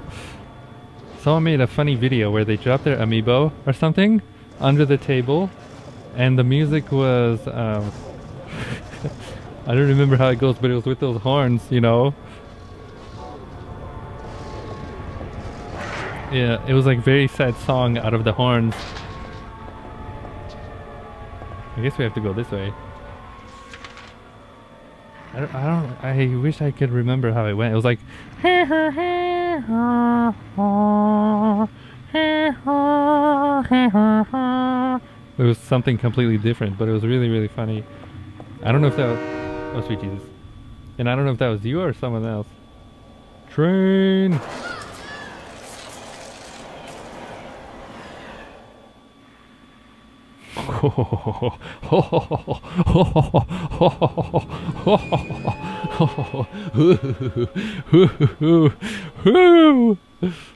Someone made a funny video where they dropped their amiibo or something under the table and the music was, um, I don't remember how it goes, but it was with those horns, you know? Yeah, it was like very sad song out of the horns. I guess we have to go this way. I don't, I don't, I wish I could remember how it went. It was like, hey, hey, hey. It was something completely different, but it was really, really funny. I don't know if that was... Oh, sweet Jesus. And I don't know if that was you or someone else. Train!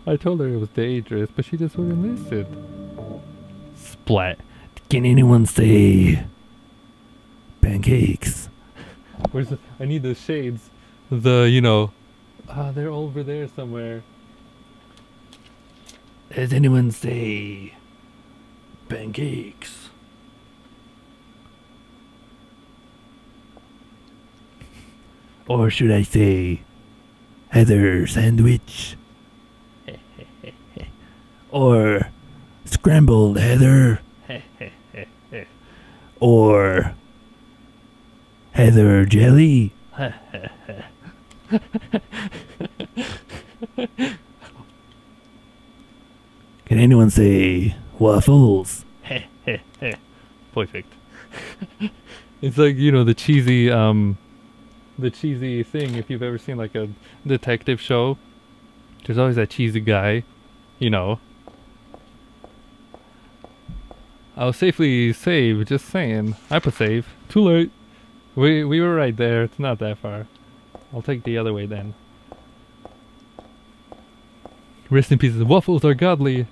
I told her it was dangerous, but she just wouldn't listen. Splat. Can anyone say pancakes? Where's the, I need the shades. The, you know, ah, uh, they're over there somewhere. Does anyone say pancakes? Or should I say Heather sandwich? Or scrambled Heather? Or Heather jelly? Can anyone say waffles? Perfect. It's like, you know, the cheesy um the cheesy thing. If you've ever seen like a detective show, there's always that cheesy guy, you know. I was safely saved, just saying. Hypersave. Too late. We we were right there. It's not that far. I'll take the other way then. Rest in peace. Waffles are godly.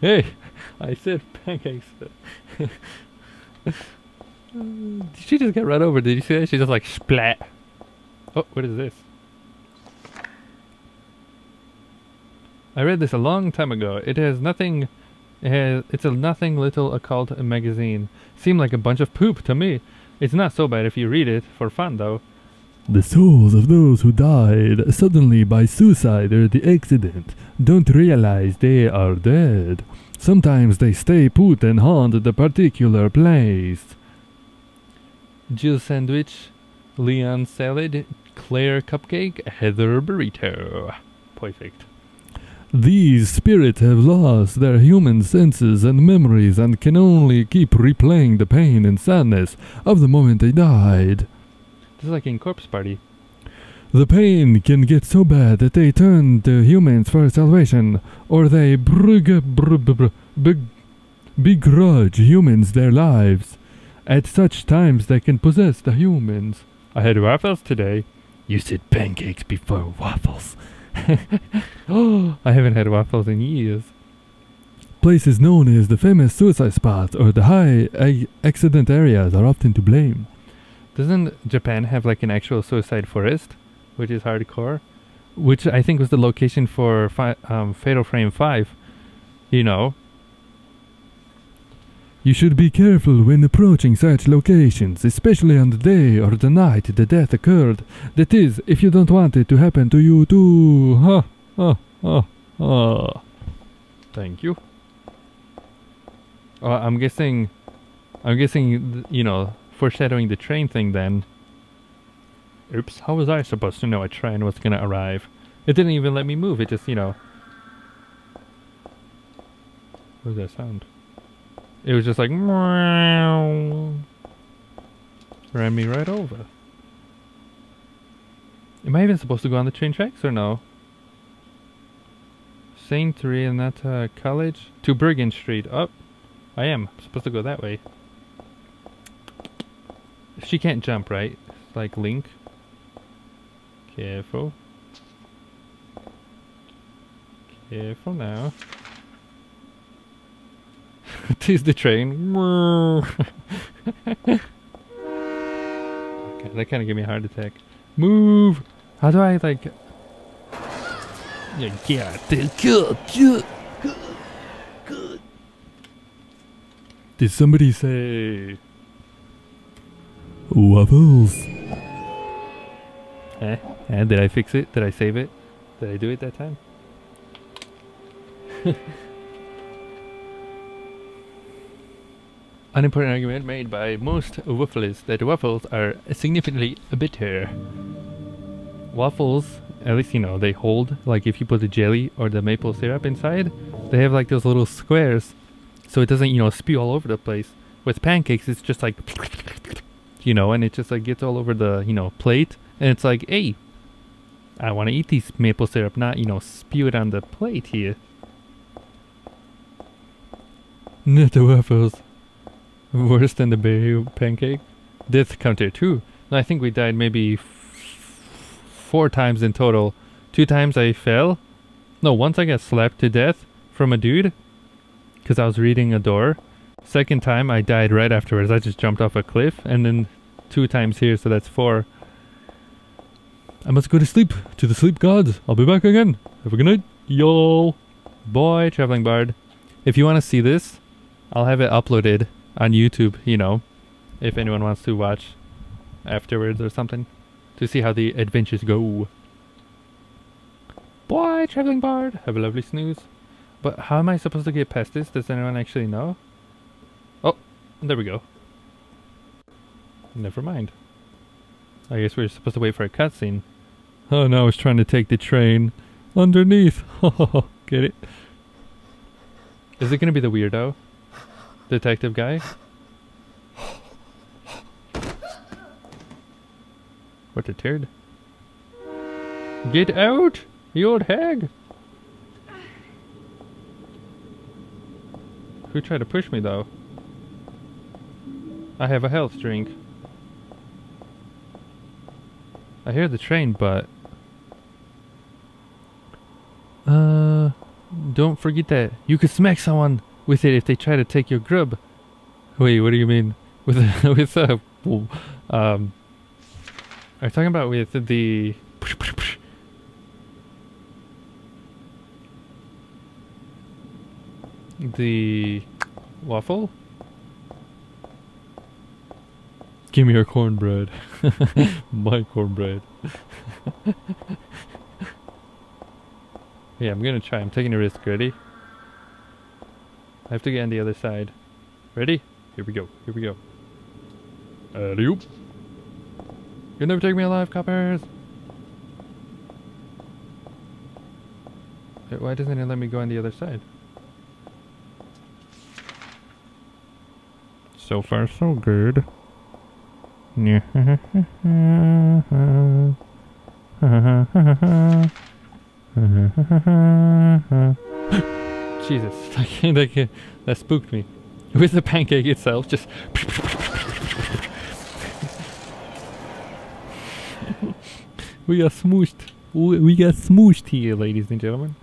Hey, I said pancakes. Did she just get run over? Did you see that? She just like splat. Oh, what is this? I read this a long time ago. It has nothing. It has, it's a nothing little occult magazine. Seemed like a bunch of poop to me. It's not so bad if you read it for fun though. The souls of those who died suddenly by suicide or the accident don't realize they are dead. Sometimes they stay put and haunt the particular place. Jill sandwich, Leon salad, Claire cupcake, Heather burrito. Perfect. These spirits have lost their human senses and memories and can only keep replaying the pain and sadness of the moment they died. This is like in Corpse Party. The pain can get so bad that they turn to humans for salvation, or they begrudge humans their lives. At such times they can possess the humans. I had waffles today. You said pancakes before waffles. Oh, I haven't had waffles in years. Places known as the famous suicide spots or the high accident areas are often to blame. Doesn't Japan have like an actual suicide forest, which is hardcore, which I think was the location for fi um, Fatal Frame five, you know? You should be careful when approaching such locations, especially on the day or the night the death occurred. That is, if you don't want it to happen to you too. Ha, ha, ha, ha. Thank you. Uh, I'm guessing, I'm guessing, you know, foreshadowing the train thing then. Oops, how was I supposed to know a train was gonna arrive? It didn't even let me move, it just, you know. What was that sound? It was just like, ran me right over. Am I even supposed to go on the train tracks or no? Saint Renata College to Bergen Street. Oh, I am. I'm supposed to go that way. She can't jump, right? It's like Link. Careful. Careful now. Tis the train. Okay, that kind of gave me a heart attack. Move! How do I, like... Yeah, yeah. Good, good, good, good. Did somebody say... waffles? Eh? And did I fix it? Did I save it? Did I do it that time? An important argument made by most wafflers that waffles are significantly bitter. Waffles, at least you know, they hold, like if you put the jelly or the maple syrup inside, they have like those little squares so it doesn't, you know, spew all over the place. With pancakes, it's just like, you know, and it just like gets all over the, you know, plate. And it's like, hey, I want to eat these maple syrup, not, you know, spew it on the plate here. Not the waffles. Worse than the berry pancake. Deaths count here too. I think we died maybe f four times in total. Two times I fell. No, once I got slapped to death from a dude because I was reading a door. Second time I died right afterwards. I just jumped off a cliff, and then two times here, so that's four. I must go to sleep, to the sleep gods. I'll be back again. Have a good night, y'all. Boy, Traveling Bard. If you want to see this, I'll have it uploaded on YouTube, you know, if anyone wants to watch afterwards or something, to see how the adventures go. Boy, Traveling Bard, have a lovely snooze. But how am I supposed to get past this? Does anyone actually know? Oh, there we go. Never mind. I guess we're supposed to wait for a cutscene. Oh no, I was trying to take the train underneath. Get it? Is it gonna be the weirdo detective guy? What a turd. Get out, you old hag! Who tried to push me though? I have a health drink. I hear the train, but... Uh... Don't forget that you could smack someone with it if they try to take your grub. Wait, what do you mean? With a... with a... Um... Are you talking about with the... The... waffle? Give me your cornbread. My cornbread. Yeah, I'm gonna try. I'm taking a risk. Ready? I have to get on the other side. Ready? Here we go. Here we go. Alley-oop. You'll never take me alive, coppers! Why doesn't it let me go on the other side? So far, so good. Jesus, that, can't, that, can't, that spooked me. With the pancake itself, just... We are smooshed. We got smooshed here, ladies and gentlemen.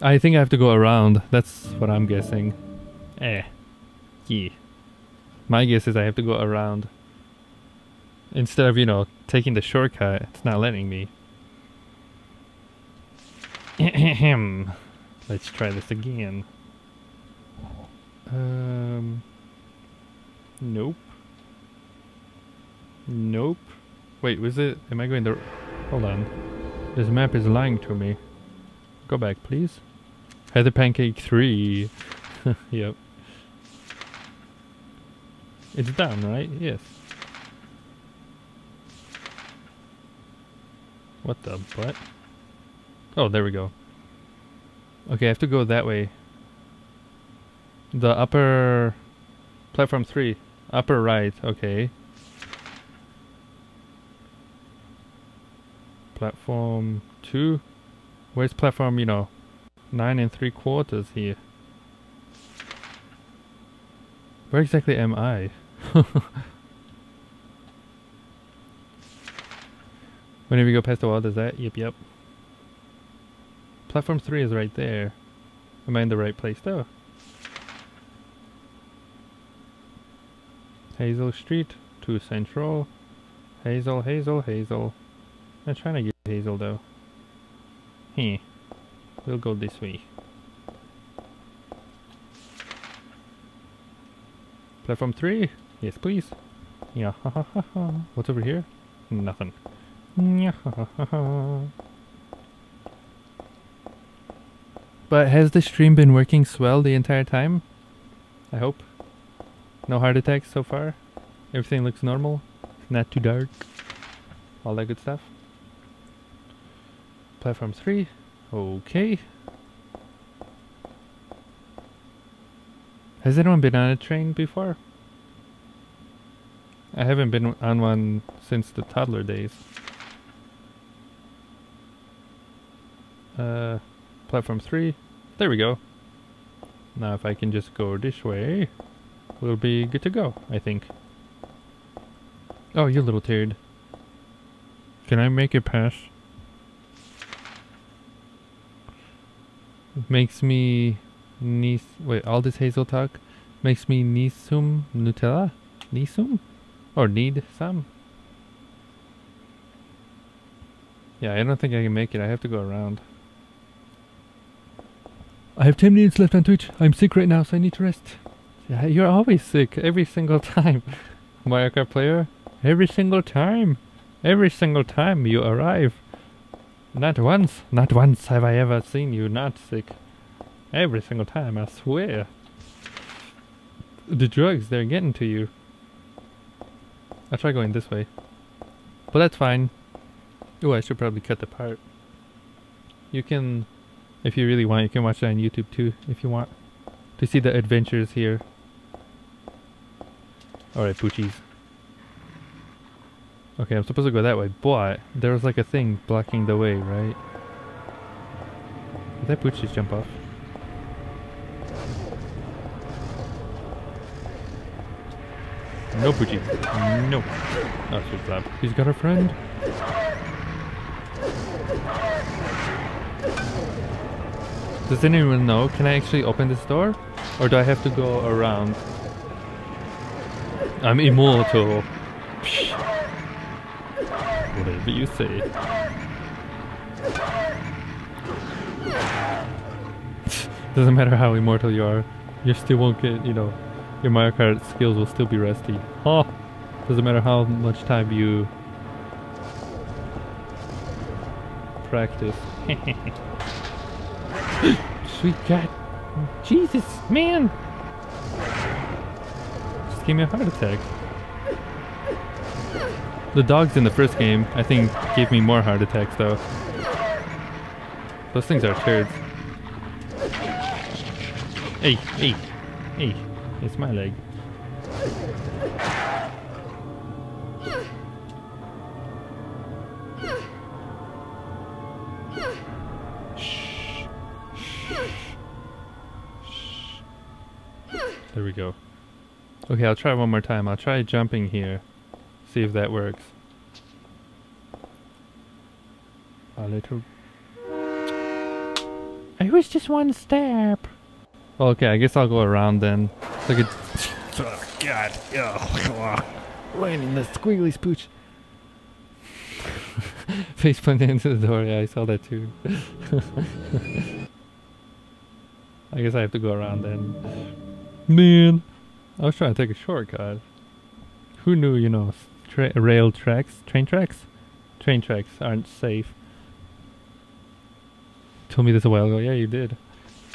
I think I have to go around. That's what I'm guessing. Eh. Yeah. My guess is I have to go around. Instead of, you know, taking the shortcut, it's not letting me. Let's try this again. Um. Nope. Nope. Wait, was it? Am I going the? Hold on. This map is lying to me. Go back, please. Heather Pancake three. Yep. It's down, right? Yes. What the butt? Oh, there we go. Okay, I have to go that way. The upper... Platform three. Upper right, okay. Platform two. Where's platform, you know, nine and three quarters here? Where exactly am I? Whenever you go past the wall, does that? Yep, yep. Platform three is right there. Am I in the right place though? Hazel Street to Central. Hazel, Hazel, Hazel. I'm trying to get Hazel though. Hmm. We'll go this way. Platform three? Yes, please. Yeah. What's over here? Nothing. Yeah. But has the stream been working swell the entire time? I hope. No heart attacks so far. Everything looks normal. It's not too dark. All that good stuff. Platform three. Okay. Has anyone been on a train before? I haven't been on one since the toddler days. Uh, platform three. There we go. Now if I can just go this way, we'll be good to go, I think. Oh, you little turd. Can I make it pass? Makes me... Nis wait, all this hazel talk makes me need some Nutella? Need some? Or need some? Yeah, I don't think I can make it. I have to go around. I have ten minutes left on Twitch. I'm sick right now, so I need to rest. Yeah, you're always sick. Every single time. Mario Kart player? Every single time. Every single time you arrive. Not once. Not once have I ever seen you not sick. Every single time, I swear. The drugs, they're getting to you. I'll try going this way. But that's fine. Oh, I should probably cut the part. You can, if you really want, you can watch that on YouTube too, if you want. To see the adventures here. Alright, poochies. Okay, I'm supposed to go that way, but there was like a thing blocking the way, right? Did that pooch just jump off? No, Poochie. No. Oh, she's loud. She's got her friend. Does anyone know? Can I actually open this door? Or do I have to go around? I'm immortal. Psh. Whatever you say. Doesn't matter how immortal you are. You still won't get, you know... Your Mario Kart skills will still be rusty. Oh, doesn't matter how much time you practice. Sweet God, Jesus, man! Just gave me a heart attack. The dogs in the first game, I think, gave me more heart attacks though. Those things are turds. Hey, hey, hey. It's my leg. Shh. Shh. There we go. Okay, I'll try one more time. I'll try jumping here. See if that works. A little... I was just one step. Okay, I guess I'll go around then. Look at... Oh, God. Oh, landing the squiggly spooch. Face planted into the door. Yeah, I saw that too. I guess I have to go around then. Man. I was trying to take a shortcut. Who knew, you know, tra rail tracks? Train tracks? Train tracks aren't safe. Told me this a while ago. Yeah, you did.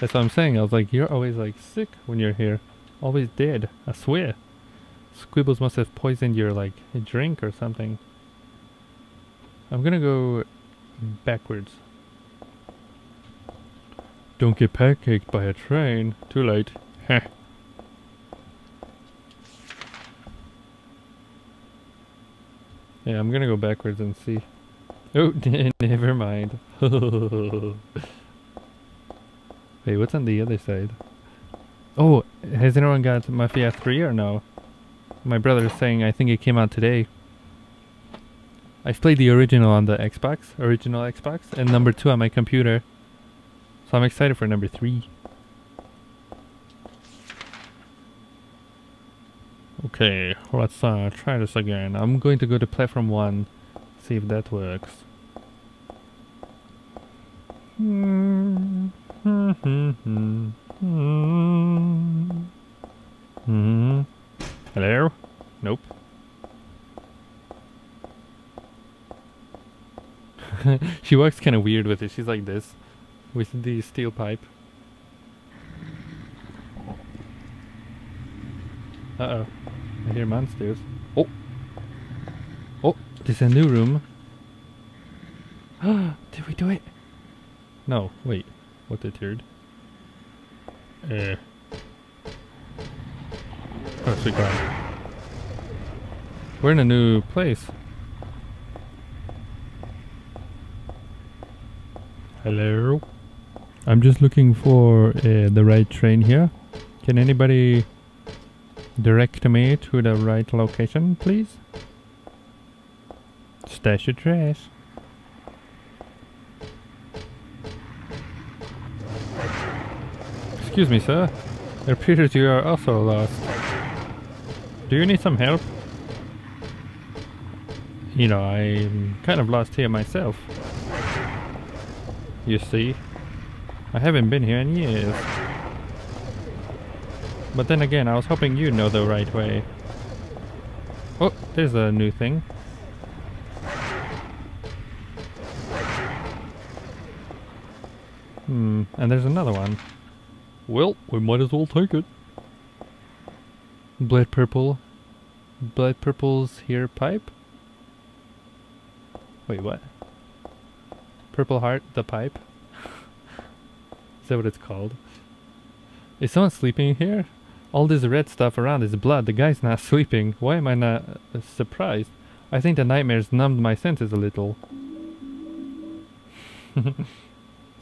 That's what I'm saying. I was like, you're always like sick when you're here. Always dead, I swear. Squibbles must have poisoned your like drink or something. I'm gonna go backwards. Don't get pancaked by a train. Too late. Heh. Yeah, I'm gonna go backwards and see. Oh, never mind. Wait, what's on the other side? Oh, has anyone got Mafia three or no? My brother's saying I think it came out today. I've played the original on the Xbox, original Xbox, and number two on my computer. So I'm excited for number three. Okay, let's uh, try this again. I'm going to go to platform one, see if that works. Hmm. Mm-hmm. Mm-hmm. Hello? Nope. She walks kind of weird with it. She's like this, with the steel pipe. Uh-oh. I hear monsters. Oh! Oh! There's a new room. Did we do it? No, wait. What the turd? Uh, That's a guy. We're in a new place. Hello. I'm just looking for uh, the right train here. Can anybody direct me to the right location, please? Stash your trash. Excuse me, sir. It appears you are also lost. Do you need some help? You know, I'm kind of lost here myself. You see, I haven't been here in years. But then again, I was hoping you know the right way. Oh, there's a new thing. Hmm, and there's another one. Well, we might as well take it. Blood purple. Blood purple's here pipe? Wait, what? Purple heart, the pipe? Is that what it's called? Is someone sleeping here? All this red stuff around is blood. The guy's not sleeping. Why am I not uh, surprised? I think the nightmares numbed my senses a little.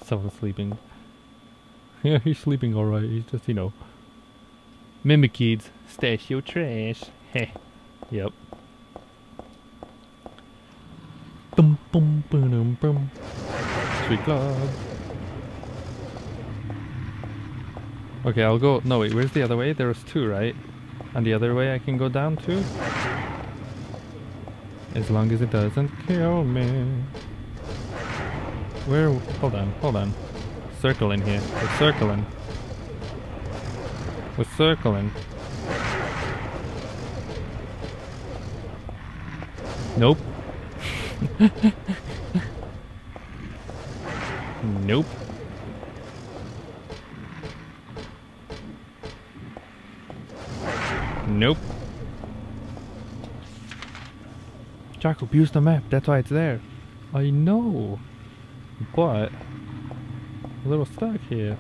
Someone's sleeping. Yeah, he's sleeping alright. He's just, you know. Mimic kids, stash your trash. Heh. Yep. Bum, bum, bum, bum. Sweet club. Okay, I'll go. No, wait, where's the other way? There was two, right? And the other way I can go down too? As long as it doesn't kill me. Where? Hold on, hold on. Circling here. We're circling. We're circling. Nope. Nope. Nope. Jacob, use the map. That's why it's there. I know. But I'm a little stuck here.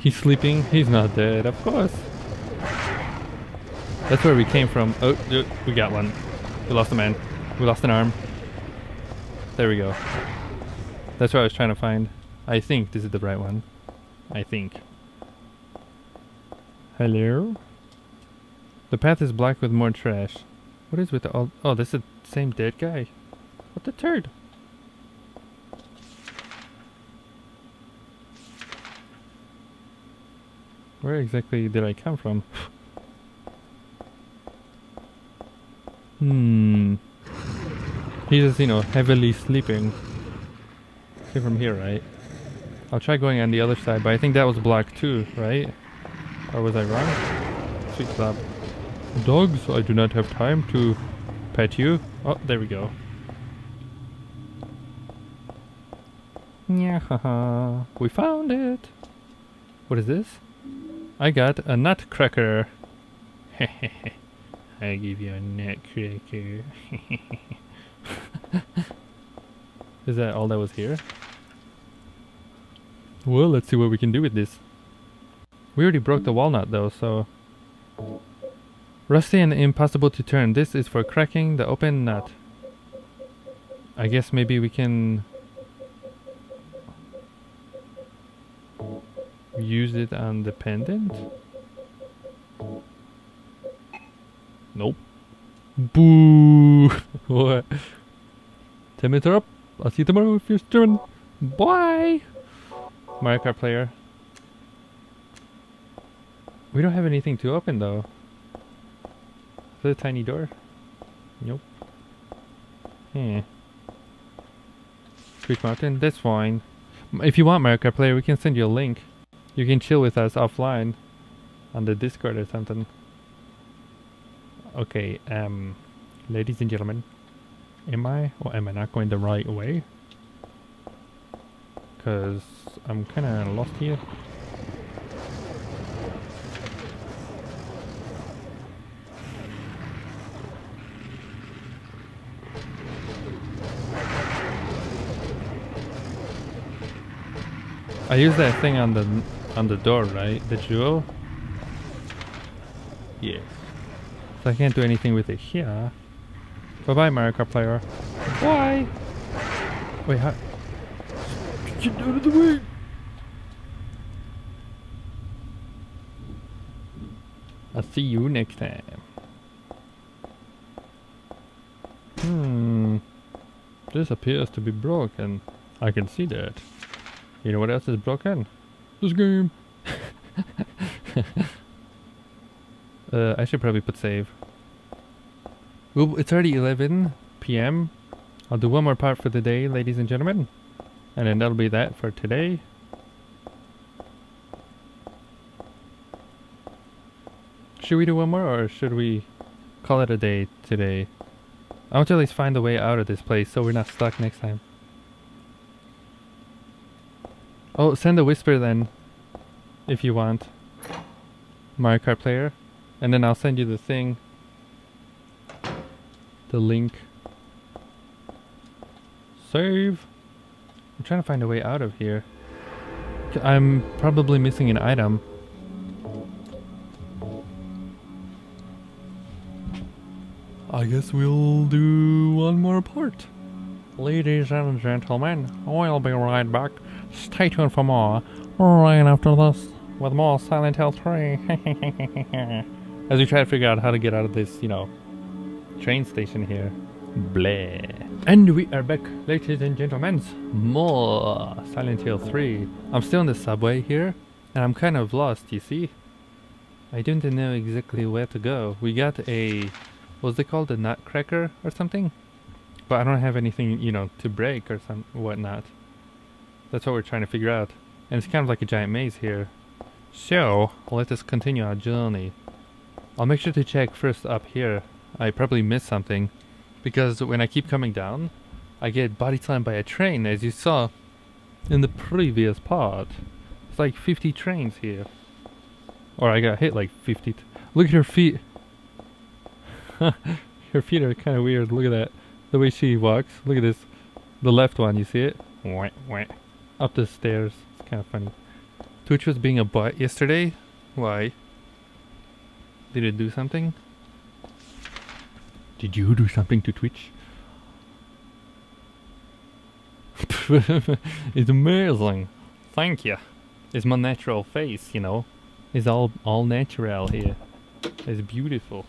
He's sleeping. He's not dead, of course. That's where we came from. Oh, we got one. We lost a man. We lost an arm. There we go. That's what I was trying to find. I think this is the right one. I think. Hello? The path is black with more trash. What is with the old... Oh, this is the same dead guy. What the turd? Where exactly did I come from? Hmm. He's just, you know, heavily sleeping. See from here, right? I'll try going on the other side, but I think that was blocked too, right? Or was I wrong? Sweet stop. Dogs, I do not have time to pet you. Oh, there we go. Yeah, we found it. What is this? I got a nutcracker. Hehehe. I give you a nutcracker. Is that all that was here? Well, let's see what we can do with this. We already broke the walnut though, so... Rusty and impossible to turn. This is for cracking the open nut. I guess maybe we can... use it on the pendant? Nope. Boo! What? ten minutes are up. I'll see you tomorrow if you're streaming. Bye! Mario Kart player. We don't have anything to open though. Is that a tiny door? Nope. Hmm. Twitch Mountain? That's fine. If you want Mario Kart player, we can send you a link. You can chill with us offline. On the Discord or something. Okay, um, ladies and gentlemen, am I or am I not going the right way? Because I'm kind of lost here. I used that thing on the on the door, right? The jewel? Yes. So I can't do anything with it here. Bye bye, Mario Kart player. Why? Wait, how? Get out of the way! I'll see you next time. Hmm. This appears to be broken. I can see that. You know what else is broken? This game! uh, I should probably put save. Well, it's already eleven p m I'll do one more part for the day, ladies and gentlemen. And then that'll be that for today. Should we do one more, or should we call it a day today? I want to at least find a way out of this place so we're not stuck next time. Oh, send a whisper then, if you want, Mario Kart player. And then I'll send you the thing, the link. Save. I'm trying to find a way out of here. I'm probably missing an item. I guess we'll do one more part. Ladies and gentlemen, I'll be right back. Stay tuned for more right after this with more Silent Hill three. As we try to figure out how to get out of this, you know, train station here. Bleh. And we are back, ladies and gentlemen. More Silent Hill three. I'm still on the subway here, and I'm kind of lost, you see? I don't know exactly where to go. We got a... what's it called? A nutcracker or something? But I don't have anything, you know, to break or some whatnot. That's what we're trying to figure out. And it's kind of like a giant maze here. So, let us continue our journey. I'll make sure to check first up here. I probably missed something, because when I keep coming down, I get body slammed by a train, as you saw in the previous part. It's like fifty trains here. Or I got hit like fifty. T Look at her feet. Her feet are kind of weird. Look at that. The way she walks. Look at this. The left one, you see it? Wah, wah. Up the stairs. It's kind of funny. Twitch was being a butt yesterday. Why? Did it do something? Did you do something to Twitch? It's amazing. Thank you. It's my natural face, you know. It's all all natural here. It's beautiful.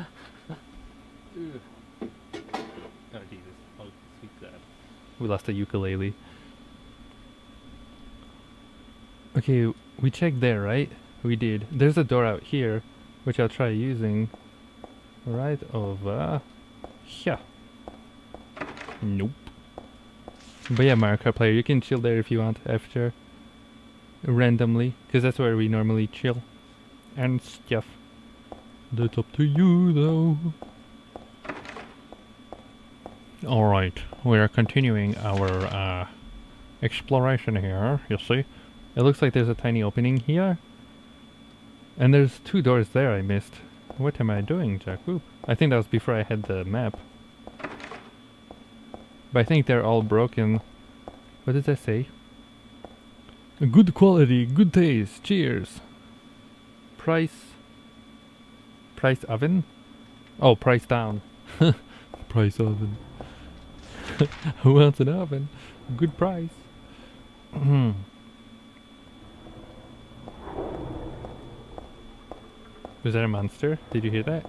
Oh Jesus! Oh sweet God! We lost a ukulele. Okay, we checked there, right? We did. There's a door out here, which I'll try using. Right over here. Nope. But yeah, Mario Kart player, you can chill there if you want after. Randomly, because that's where we normally chill. And stuff. That's up to you though. Alright, we are continuing our uh, exploration here, you see. It looks like there's a tiny opening here. And there's two doors there I missed. What am I doing, Jakub? I think that was before I had the map. But I think they're all broken. What did that say? Good quality, good taste, cheers! Price... price oven? Oh, price down. Price oven. Who wants an oven? Good price. Was that a monster? Did you hear that?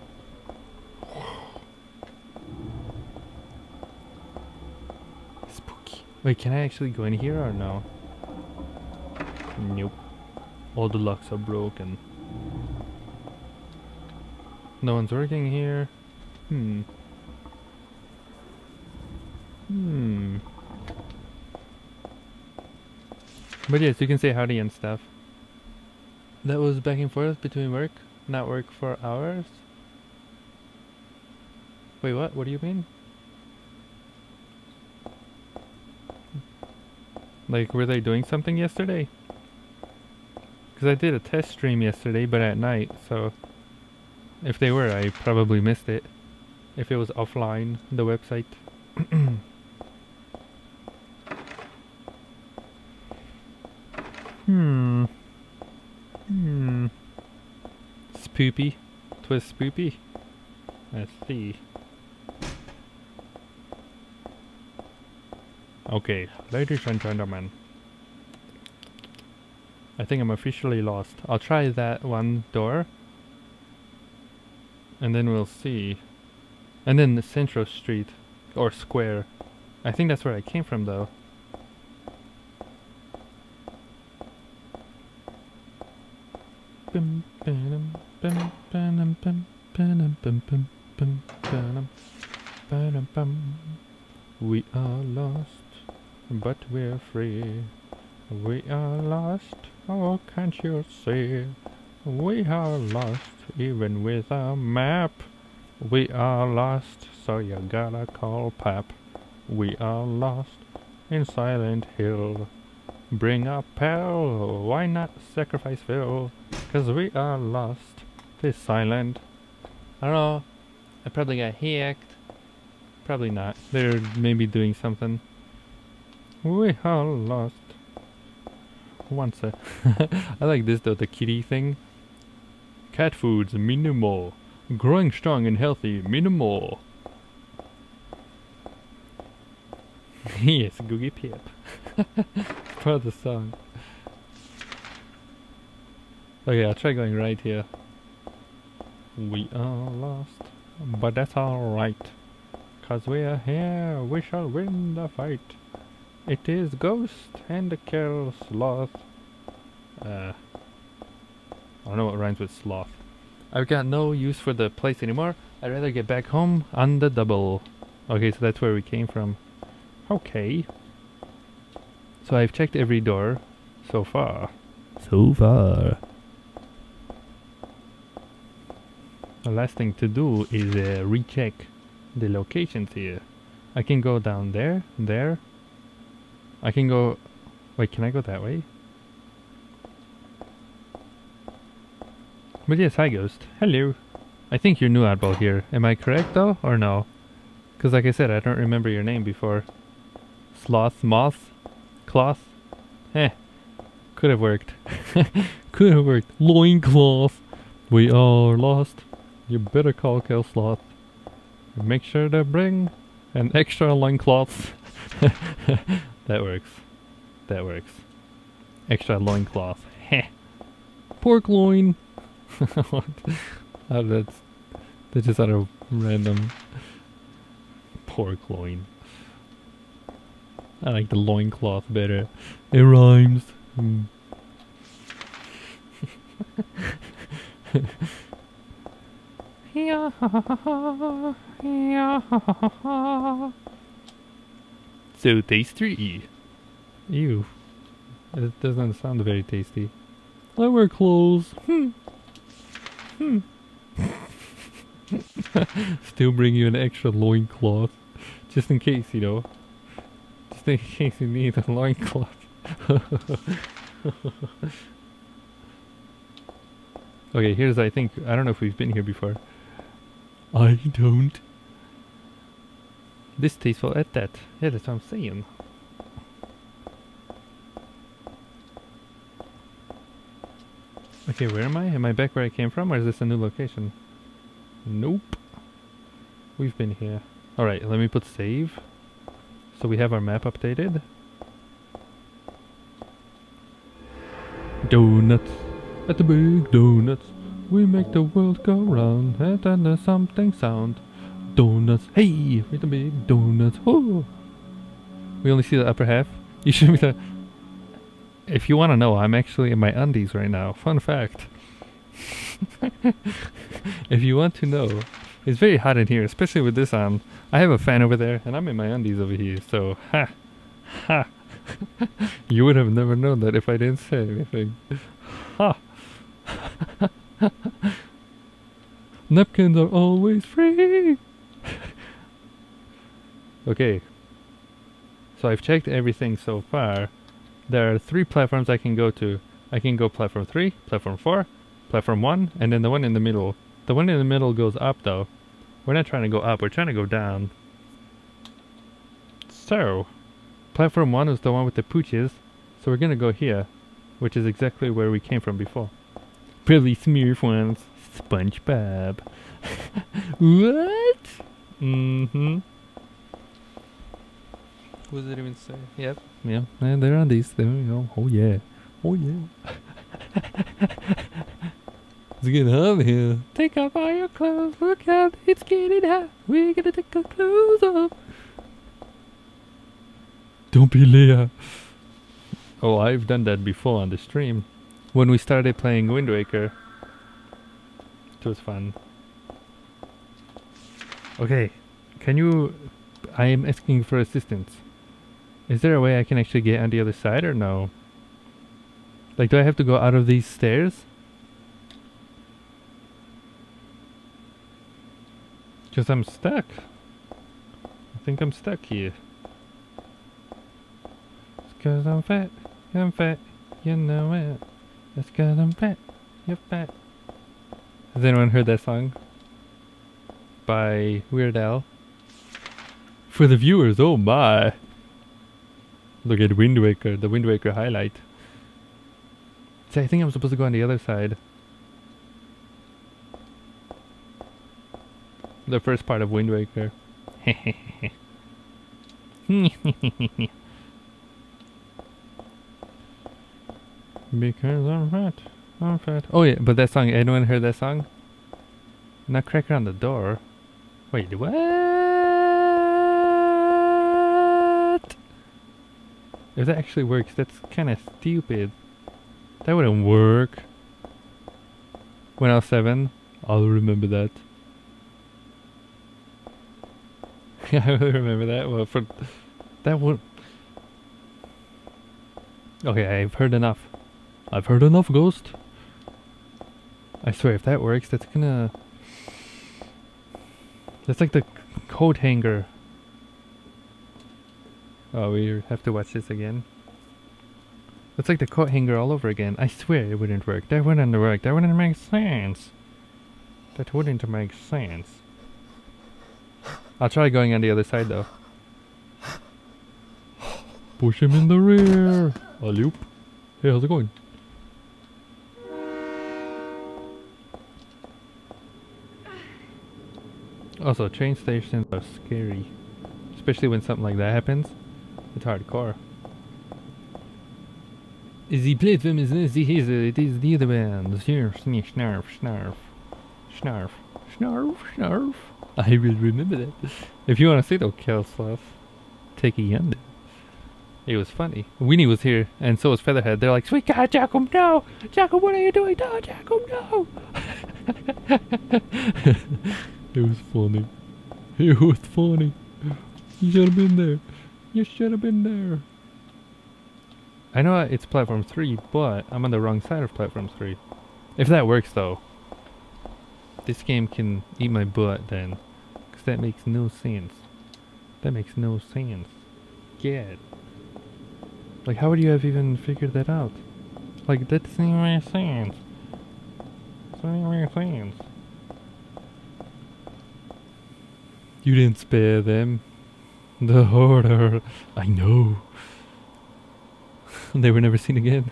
Spooky. Wait, can I actually go in here or no? Nope. All the locks are broken. No one's working here. Hmm. Hmm. But yes, you can say howdy and stuff. That was back and forth between work. Not work for hours? Wait, what? What do you mean? Like, were they doing something yesterday? Because I did a test stream yesterday, but at night, so... if they were, I probably missed it. If it was offline, the website. Hmm. Hmm. Poopy. Twist Poopy. Let's see. Okay, ladies and gentlemen. I think I'm officially lost. I'll try that one door. And then we'll see. And then the Central Street. Or Square. I think that's where I came from though. We are lost, but we're free. We are lost, oh can't you see? We are lost, even with a map. We are lost, so you gotta call Pap. We are lost in Silent Hill. Bring a pal, why not sacrifice Phil? Cause we are lost to Silent. I don't know, I probably got hacked. Probably not, they're maybe doing something. We are lost. Once a I like this though, the kitty thing. Cat foods minimal. Growing strong and healthy minimal. Yes, Googie Pip. For the song. Okay, I'll try going right here. We are lost, but that's alright. Cause we are here, we shall win the fight. It is Ghost and Kill Sloth. Uh, I don't know what rhymes with sloth. I've got no use for the place anymore. I'd rather get back home on the double. Okay, so that's where we came from. Okay. So I've checked every door so far. So far. The last thing to do is uh, recheck the locations here. I can go down there, there. I can go... Wait, can I go that way? But yes, hi Ghost. Hello. I think you're new oddball here. Am I correct though, or no? Because like I said, I don't remember your name before. Sloth, moth, cloth. Eh. Could have worked. Could have worked. Loincloth. We are lost. You better call Kill Sloth. Make sure to bring an extra loincloth. That works. That works. Extra loincloth. Heh. Pork loin. Oh, that's, that's just out of random. Pork loin. I like the loincloth better. It rhymes. Mm. So tasty. Ew. It doesn't sound very tasty. I wear clothes. Hmm. Hmm. Still bring you an extra loincloth. Just in case, you know. Just in case you need a loincloth. Okay, here's I think, I don't know if we've been here before. I don't. Distasteful at that. Yeah, that's what I'm saying. Okay, where am I? Am I back where I came from, or is this a new location? Nope. We've been here. Alright, let me put save. So we have our map updated. Donuts. At the big donuts. We make the world go round. And then there's something sound. Donuts. Hey! With the big donuts. Oh! We only see the upper half. You should be the... If you want to know, I'm actually in my undies right now. Fun fact. If you want to know, it's very hot in here, especially with this on. I have a fan over there, and I'm in my undies over here, so ha! Ha! You would have never known that if I didn't say anything. Ha! Napkins are always free! Okay. So I've checked everything so far. There are three platforms I can go to. I can go platform three, platform four, platform one, and then the one in the middle. The one in the middle goes up though. We're not trying to go up, we're trying to go down. So, platform one is the one with the pooches, so we're gonna go here, which is exactly where we came from before. Pretty smooth ones. SpongeBob. What? Mm-hmm. What does it even say? Yep. Yeah. And there are these. There we go. Oh yeah. Oh yeah. It's getting hot here. Take off all your clothes. Look out. It's getting hot. We're gonna take our clothes off. Don't be Leia. Oh, I've done that before on the stream. When we started playing Wind Waker. It was fun. Okay. Can you... I am asking for assistance. Is there a way I can actually get on the other side or no? Like, do I have to go out of these stairs? Because I'm stuck. I think I'm stuck here. It's because I'm fat. I'm fat. You know it. It's because I'm fat. You're fat. Has anyone heard that song? By Weird Al? For the viewers, oh my! Look at Wind Waker, the Wind Waker highlight. See, I think I'm supposed to go on the other side. The first part of Wind Waker. Because I'm fat. I'm fat. Oh yeah, but that song, anyone heard that song? Nutcracker on the door. Wait, what? If that actually works, that's kind of stupid. That wouldn't work. When I was seven, I'll remember that. I will remember that. Well, for that would. Okay, I've heard enough. I've heard enough, Ghost. I swear, if that works, that's gonna. That's like the coat hanger. Oh, we have to watch this again. It's like the coat hanger all over again. I swear it wouldn't work. That wouldn't work. That wouldn't make sense. That wouldn't make sense. I'll try going on the other side though. Push him in the rear. A loop. Hey, how's it going? Also, train stations are scary. Especially when something like that happens. It's hardcore. The platform is not the hazard, it is the other one. Snarf, snarf, snarf, snarf, snarf, snarf. I will remember that. If you want to see though, Kelslav, take a yonder. It was funny. Winnie was here, and so was Featherhead. They're like, sweet God, Jacob, no! Jacob, what are you doing? No, Jacob, no! It was funny. It was funny. You should have been there. You should have been there. I know it's platform three, but I'm on the wrong side of platform three. If that works though. This game can eat my butt then. Because that makes no sense. That makes no sense. Get. Like how would you have even figured that out? Like that doesn't even make sense. It doesn't even make sense. You didn't spare them. The horror. I know. They were never seen again.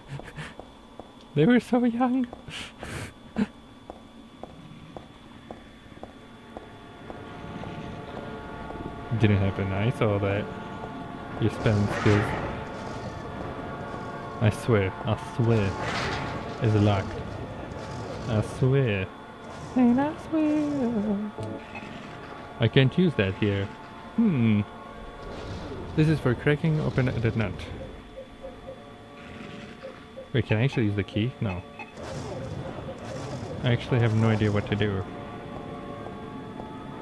They were so young. Didn't happen. I saw that. Your spelling skills. I swear. I swear. It's locked. I swear. And I swear. I can't use that here. Hmm. This is for cracking open the nut. Wait, can I actually use the key? No. I actually have no idea what to do.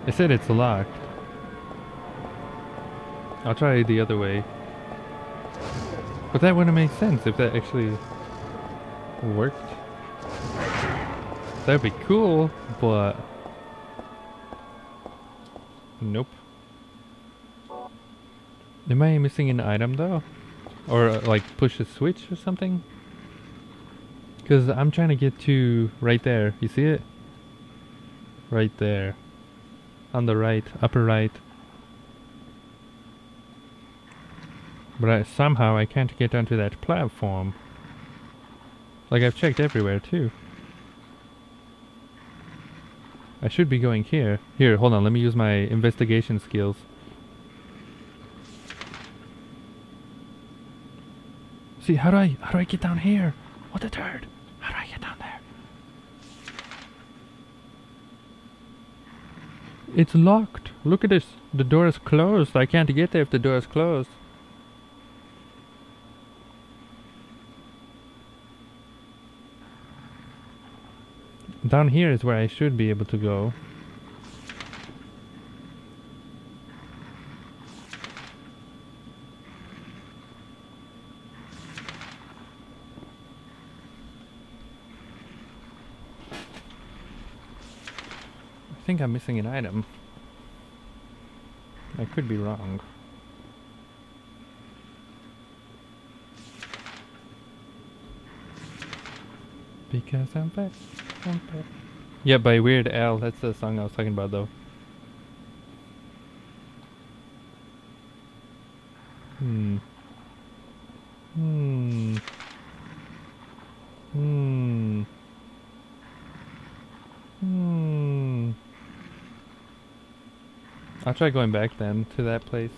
I said it's locked. I'll try the other way. But that wouldn't make sense if that actually worked. That'd be cool, but... Nope. Am I missing an item though? Or uh, like push a switch or something? Because I'm trying to get to right there. You see it? Right there. On the right, upper right. But I, somehow I can't get onto that platform. Like I've checked everywhere too. I should be going here. Here, hold on, let me use my investigation skills. See, how do I, how do I get down here? What a turd! How do I get down there? It's locked. Look at this. The door is closed. I can't get there if the door is closed. Down here is where I should be able to go. I think I'm missing an item. I could be wrong. Because I'm back. I'm back. Yeah, by Weird Al. That's the song I was talking about, though. Hmm. Hmm. Hmm. Hmm. I'll try going back then to that place.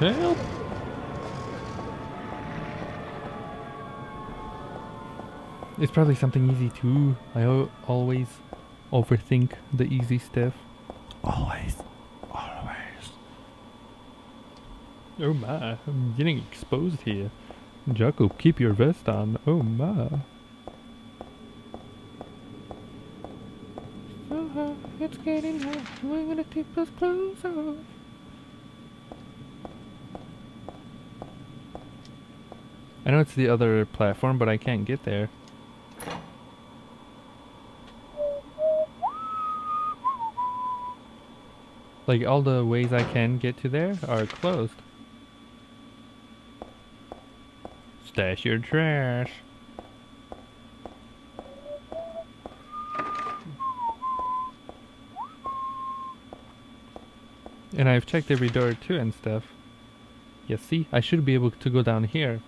Help! It's probably something easy too. I o always overthink the easy stuff. Always. Always. Oh my, I'm getting exposed here. Jocko, keep your vest on. Oh my. Uh-huh, it's getting hot. We're gonna take those clothes off. I know it's the other platform, but I can't get there. Like, all the ways I can get to there are closed. Stash your trash. And I've checked every door too and stuff. Yeah, see? I should be able to go down here.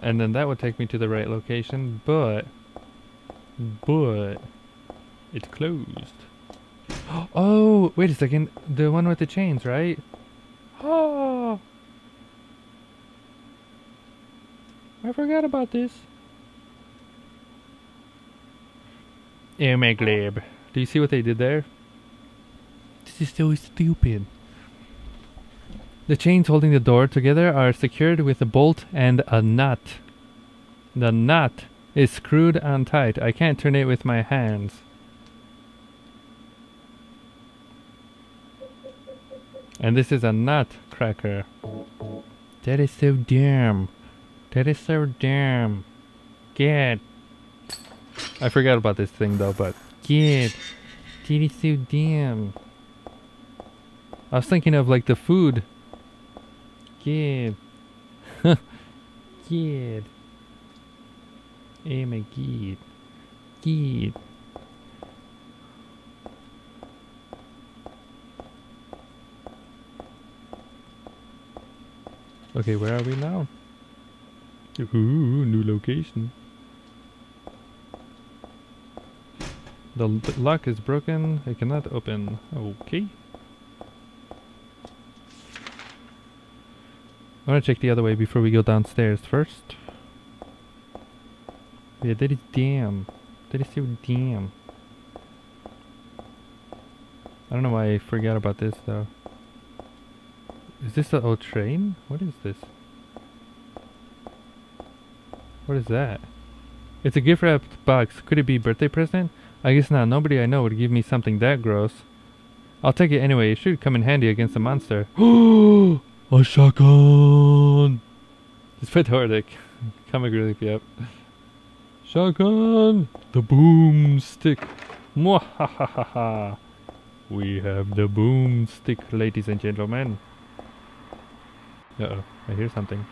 And then that would take me to the right location, but... But... It's closed. Oh, wait a second. The one with the chains, right? Oh! I forgot about this. Oh my glib. Do you see what they did there? This is so stupid. The chains holding the door together are secured with a bolt and a nut. The nut is screwed on tight. I can't turn it with my hands. And this is a nut cracker. That is so damn. That is so damn. Get. I forgot about this thing though, but. Get. That is so damn. I was thinking of like the food. Get. Get. Oh my god. Get. Okay, where are we now? Ooh, new location. The l lock is broken. I cannot open. Okay. I want to check the other way before we go downstairs first. Yeah, that is damn. That is so damn. I don't know why I forgot about this though. Is this the old train? What is this? What is that? It's a gift wrapped box. Could it be a birthday present? I guess not. Nobody I know would give me something that gross. I'll take it anyway. It should come in handy against a monster. A shotgun! It's petardic. Comic relief, yep. Shotgun! The boomstick. Mwahahaha. We have the boomstick, ladies and gentlemen. Uh-oh, I hear something.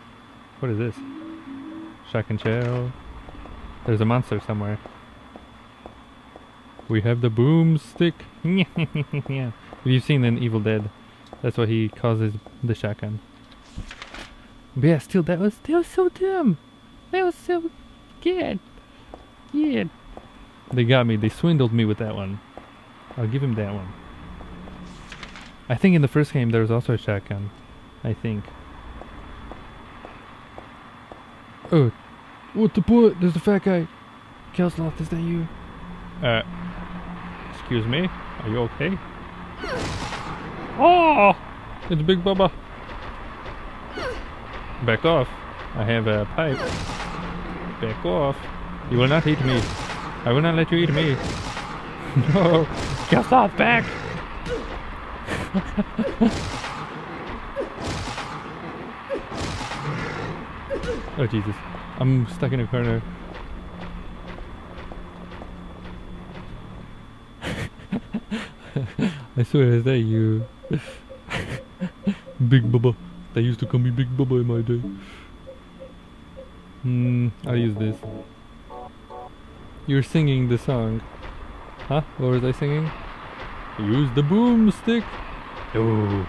What is this? Shotgun shell. There's a monster somewhere. We have the boomstick. You've seen an Evil Dead. That's what he causes the shotgun. But yeah, still, that was, that was so dumb. That was so good. Yeah. They got me. They swindled me with that one. I'll give him that one. I think in the first game there was also a shotgun. I think. Oh. What the boy? There's a fat guy. Kelsloth, is that you? Uh. Excuse me? Are you okay? Oh! It's Big Bubba. Back off. I have a pipe. Back off. You will not eat me. I will not let you eat me. No. Kelsloth, back! Oh, Jesus. I'm stuck in a corner. I swear, is that you? Big Bubba. They used to call me Big Bubba in my day. Hmm, I'll use this. You're singing the song. Huh? What was I singing? Use the boomstick! No,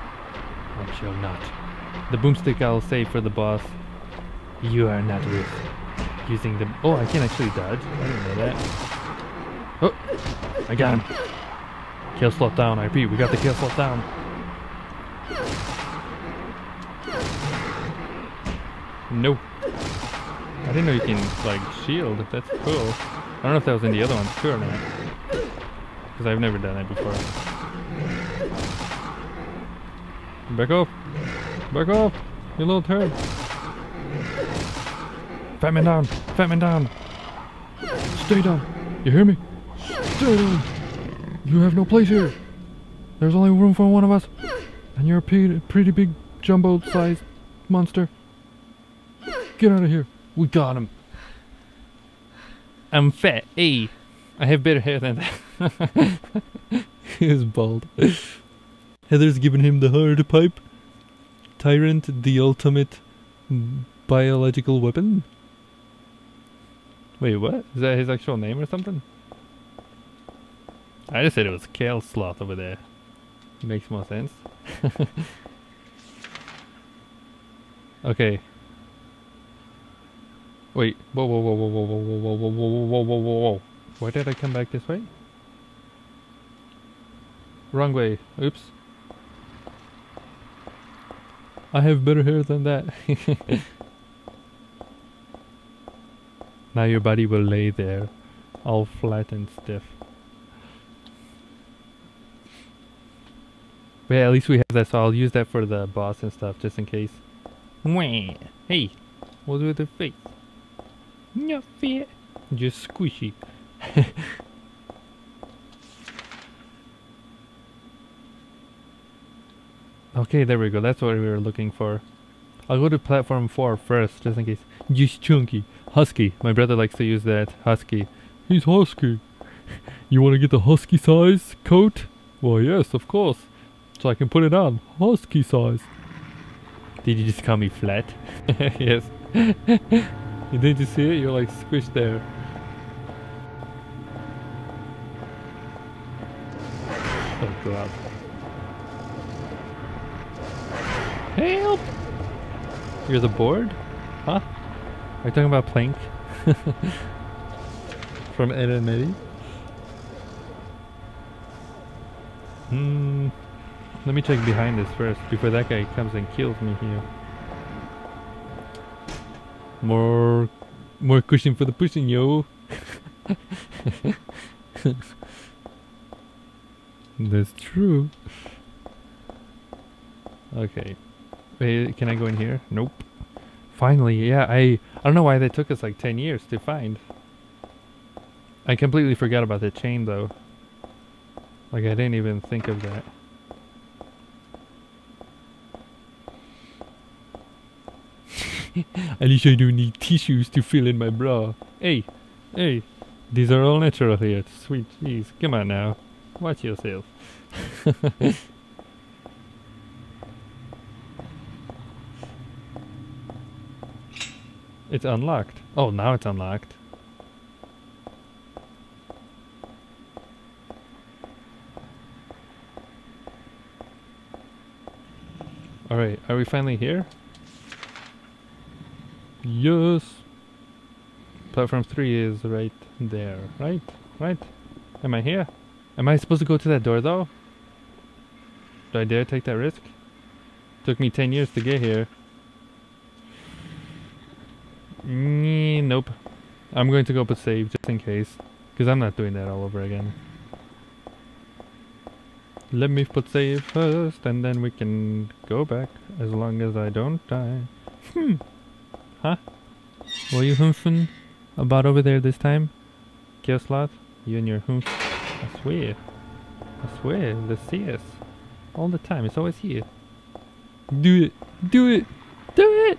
I shall not. The boomstick I'll save for the boss. You are not with using the... Oh, I can actually dodge. I didn't know that. Oh, I got him. Kill slot down, I repeat, we got the kill slot down. No. I didn't know you can, like, shield. That's cool. I don't know if that was in the other one, sure or not. Because I've never done it before. Back off. Back off, you little turd. Fat man down. Fat man down. Stay down. You hear me? Stay down. You have no place here. There's only room for one of us. And you're a pretty, pretty big jumbo-sized monster. Get out of here. We got him. I'm fat. Hey. I have better hair than that. He is bald. Heather's given him the hard pipe. Tyrant, the ultimate biological weapon. Wait, what? Is that his actual name or something? I just said it was Kelsloth over there. Makes more sense. Okay. Wait. Whoa, whoa, whoa, whoa, whoa, whoa, whoa, whoa, whoa, whoa, whoa, whoa, whoa. Why did I come back this way? Wrong way. Oops. I have better hair than that. Now your body will lay there, all flat and stiff. But yeah, at least we have that, so I'll use that for the boss and stuff, just in case. Hey, what's with the face? No fear. Just squishy. Okay, there we go. That's what we were looking for. I'll go to platform four first, just in case. Just chunky. Husky. My brother likes to use that. Husky. He's husky. You want to get the husky size coat? Well, yes, of course. So I can put it on. Husky size. Did you just call me flat? Yes. Did you see it? You're like squished there. Oh god. Help! You're the board? Huh? Are you talking about Plank? From Ed and Eddie? Hmm. Let me check behind this first, before that guy comes and kills me here. More... More cushion for the pushing, yo! That's true. Okay. Wait, can I go in here? Nope. Finally, yeah, I... I don't know why that took us like ten years to find. I completely forgot about the chain, though. Like, I didn't even think of that. At least I don't need tissues to fill in my bra. Hey, hey, these are all natural here. Sweet jeez, come on now, watch yourself. It's unlocked. Oh, now it's unlocked. All right, are we finally here? Yes. Platform three is right there, right? What? Am I here? Am I supposed to go to that door though? Do I dare take that risk? Took me ten years to get here. Mm, nope. I'm going to go but save just in case, because I'm not doing that all over again. Let me put save first, and then we can go back, as long as I don't die. Hmm. Huh? Were you humphing about over there this time? Keoslot? You and your humph. I swear. I swear, they see us. All the time, it's always here. Do it! Do it! Do it!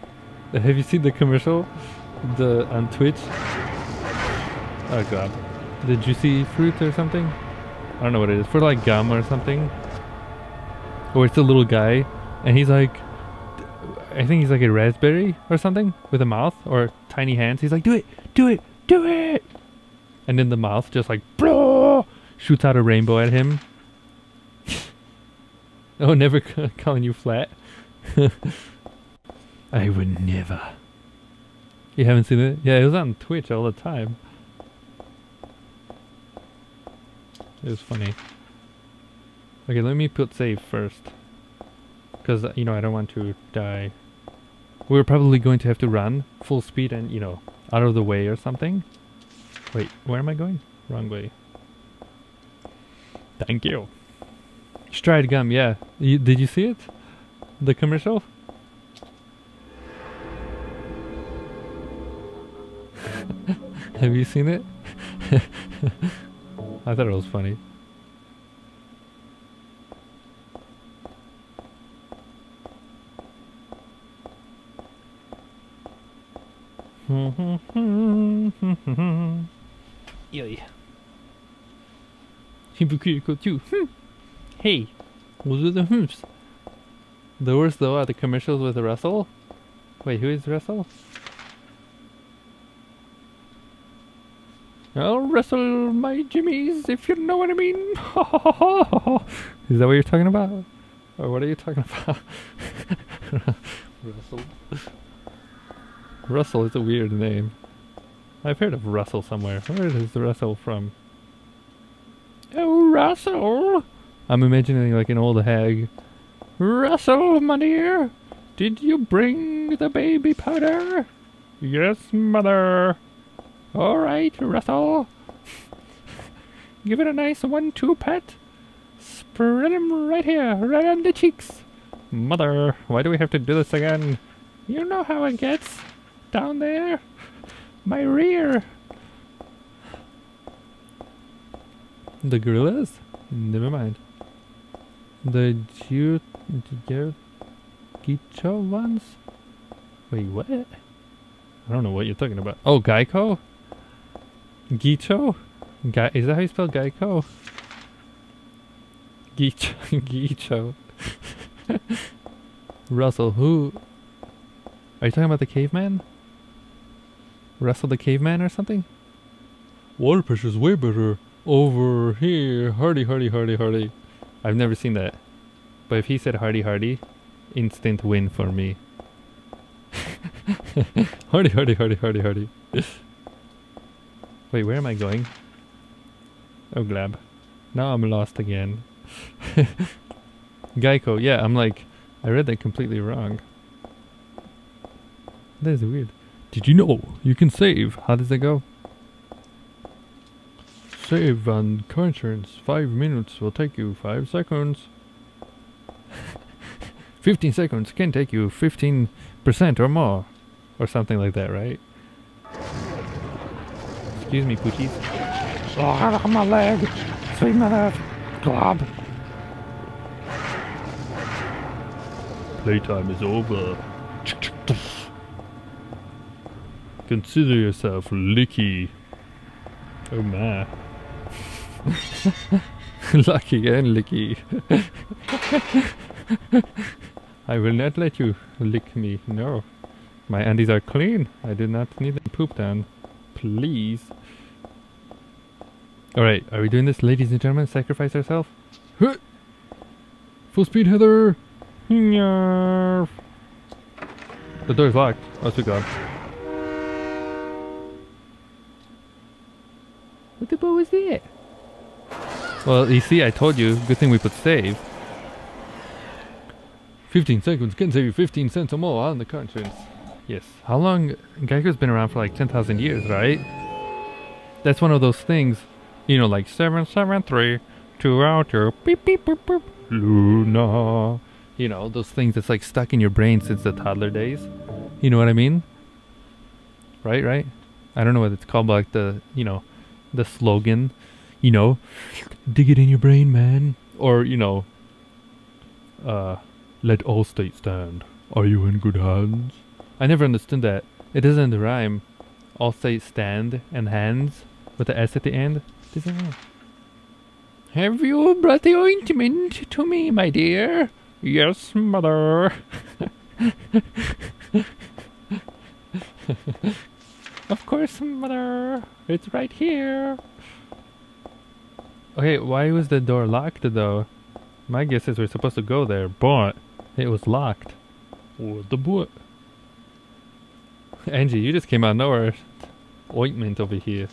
Have you seen the commercial? The, on Twitch? Oh god. The juicy fruit or something? I don't know what it is, for like gum or something. Or it's a little guy, and he's like, I think he's like a raspberry or something, with a mouth, or tiny hands. He's like, do it, do it, do it! And then the mouth just like, bro, shoots out a rainbow at him. Oh, never calling you flat. I would never. You haven't seen it? Yeah, it was on Twitch all the time. It was funny. Okay, let me put save first. Because, you know, I don't want to die. We're probably going to have to run full speed and, you know, out of the way or something. Wait, where am I going? Wrong way. Thank you. Stride gum, yeah. You, did you see it? The commercial? Have you seen it? I thought it was funny. Yoy. Hypocritical too. Hey, those are the hoops. The worst though are the commercials with Russell. Wait, who is Russell? I'll wrestle my jimmies, if you know what I mean. Is that what you're talking about? Or what are you talking about? Russell. Russell is a weird name. I've heard of Russell somewhere. Where is Russell from? Oh, Russell! I'm imagining like an old hag. Russell, my dear! Did you bring the baby powder? Yes, mother! Alright, Russell. Give it a nice one two pat. Spread him right here, right on the cheeks. Mother, why do we have to do this again? You know how it gets. Down there. My rear. The gorillas? Never mind. The Ju... Gicho ones? Wait, what? I don't know what you're talking about. Oh, Geico? Geico? Ge Is that how you spell Geico? Geico. Geico. Russell, who? Are you talking about the caveman? Russell the caveman or something? Water pressure's way better over here. Hardy, hardy, hardy, hardy. I've never seen that. But if he said hardy, hardy, instant win for me. Hardy, hardy, hardy, hardy, hardy. Wait, where am I going? Oh, glab. Now I'm lost again. Geico, yeah, I'm like, I read that completely wrong. That is weird. Did you know you can save? How does that go? Save on car insurance. Five minutes will take you five seconds. fifteen seconds can take you fifteen percent or more. Or something like that, right? Excuse me, poochies. Oh, my leg! Sweet mother! Glob! Playtime is over. Consider yourself lucky. Oh my. Lucky and licky. I will not let you lick me, no. My undies are clean. I did not need them pooped on. Please. Alright, are we doing this, ladies and gentlemen? Sacrifice ourselves? Huh. Full speed, Heather! The door's locked. Oh, thank God. What the bow was that? Well, you see, I told you. Good thing we put save. fifteen seconds can save you fifteen cents or more on the car insurance. Yes. How long? Geico's been around for like ten thousand years, right? That's one of those things, you know, like seven seven three two zero two beep beep boop boop Luna. You know, those things that's like stuck in your brain since the toddler days. You know what I mean? Right, right? I don't know what it's called, but like the, you know, the slogan, you know, dig it in your brain, man. Or, you know, uh, let all state stand. Are you in good hands? I never understood that. It doesn't rhyme. All state stand and hands with the S at the end. It doesn't rhyme. Have you brought the ointment to me, my dear? Yes, mother. Of course, mother. It's right here. Okay, why was the door locked, though? My guess is we're supposed to go there, but it was locked. What the boy? Angie, you just came out of nowhere. Ointment over here.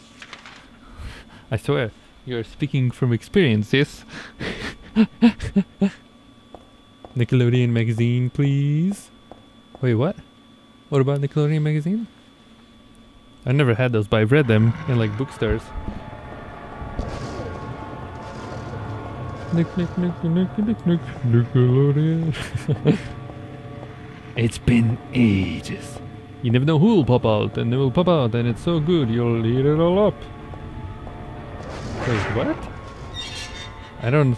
I swear, you're speaking from experience, yes? Nickelodeon magazine, please. Wait, what? What about Nickelodeon magazine? I never had those, but I've read them in like bookstores. Nick, nick, nick, nick, nick, nick, Nickelodeon. It's been ages. You never know who'll pop out, and they will pop out, and it's so good you'll eat it all up. Wait, what? I don't.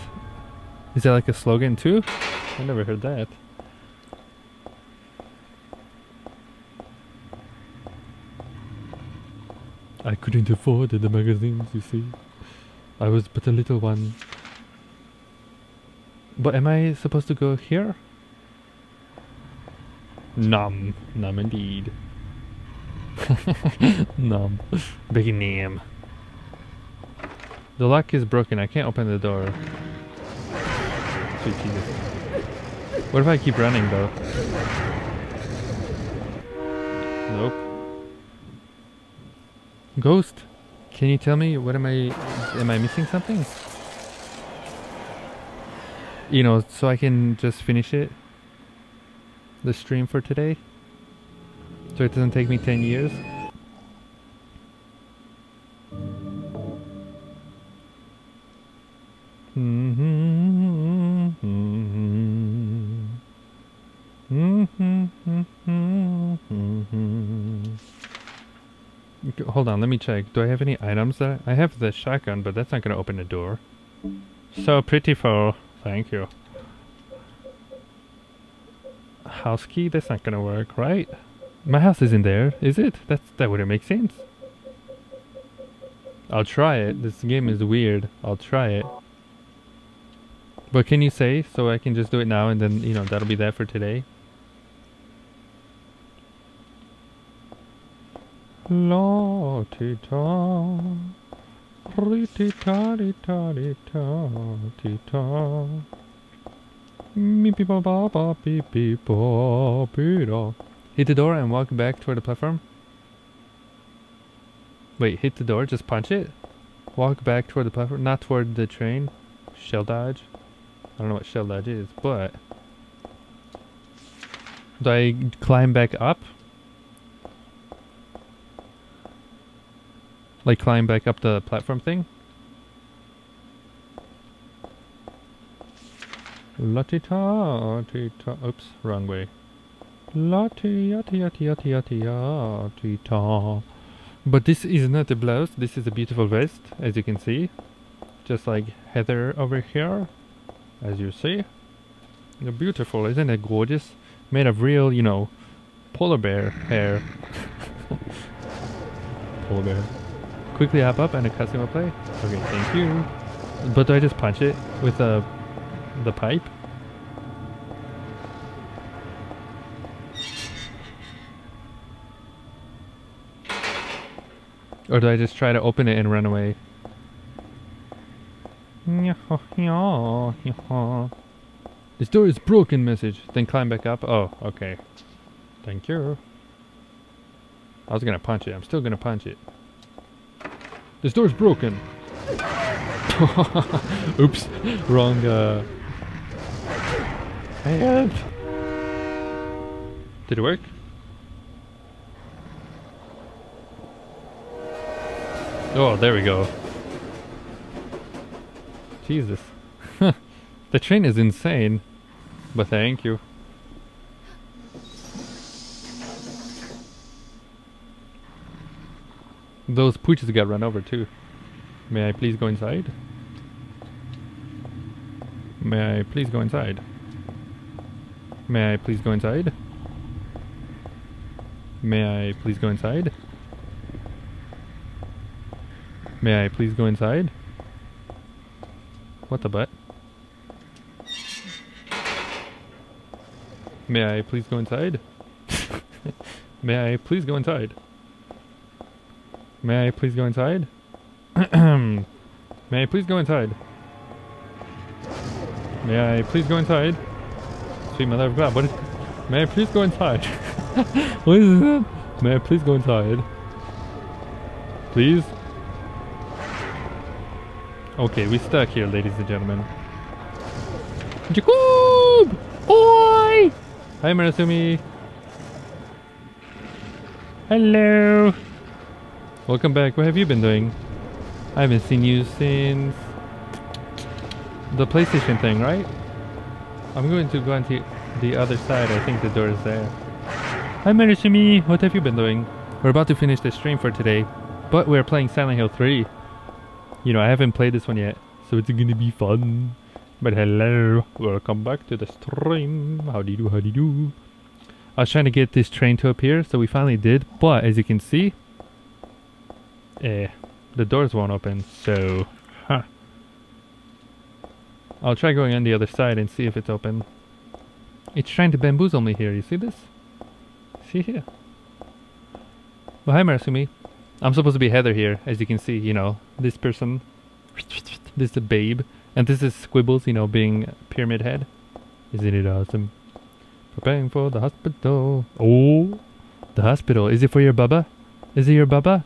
Is that like a slogan too? I never heard that. I couldn't afford the magazines, you see. I was but a little one. But am I supposed to go here? Nom. Nom indeed. Nom. Big name. The lock is broken. I can't open the door. Sweet Jesus. What if I keep running, though? Nope. Ghost, can you tell me what am I, am I missing something? You know, so I can just finish it, the stream for today, so it doesn't take me ten years. Mm-hmm, mm-hmm, mm-hmm, mm-hmm, mm-hmm. Hold on, let me check. Do I have any items that I, I have the shotgun, but that's not gonna open the door. So prettiful. Thank you. House key? That's not gonna work, right? My house isn't there, is it? That's, that wouldn't make sense. I'll try it. This game is weird. I'll try it. But can you say, so I can just do it now and then, you know, that'll be that for today? La ti ta, ri ti ta ti ta ti ta ti ta, mi pi ba ba ba pi pi ba pi da. Hit the door and walk back toward the platform. Wait, hit the door, just punch it? Walk back toward the platform, not toward the train. Shell dodge. I don't know what shell dodge is, but... do I climb back up? Like climb back up the platform thing. La ti ta ti ta. Oops, wrong way. La ti ya ti ya ti ya ti ya ti ya ti ta. But this is not a blouse. This is a beautiful vest, as you can see. Just like Heather over here, as you see. They're beautiful, isn't it gorgeous? Made of real, you know, polar bear hair. Polar bear. Quickly hop up and a customer play. Okay, thank you. But do I just punch it with the uh, the pipe? Or do I just try to open it and run away? This door is broken message. Then climb back up. Oh, okay. Thank you. I was gonna punch it. I'm still gonna punch it. This door's broken. Oops, wrong. Uh... And did it work? Oh, there we go. Jesus. The train is insane, but thank you. Those pooches got run over too. May I please go inside? May I please go inside? May I please go inside? May I please go inside? May I please go inside? What the butt? May I please go inside? May I please go inside? May I please go inside? May I please go inside? May I please go inside? Sweet mother of God, what is... May I please go inside? What is that? May I please go inside? Please? Okay, we're stuck here, ladies and gentlemen. Jacob! Oi! Hi, Marasumi! Hello! Welcome back, what have you been doing? I haven't seen you since... the PlayStation thing, right? I'm going to go on to the other side, I think the door is there. Hi Marasumi, what have you been doing? We're about to finish the stream for today, but we're playing Silent Hill three. You know, I haven't played this one yet, so it's gonna be fun. But hello, welcome back to the stream. Howdy do, howdy do. I was trying to get this train to appear, so we finally did, but as you can see... Eh, the doors won't open, so... Huh. I'll try going on the other side and see if it's open. It's trying to bamboozle me here, you see this? See here? Well, hi Marasumi. I'm supposed to be Heather here, as you can see, you know, this person. This is a babe. And this is Squibbles, you know, being Pyramid Head. Isn't it awesome? Preparing for the hospital. Oh, the hospital. Is it for your baba? Is it your baba?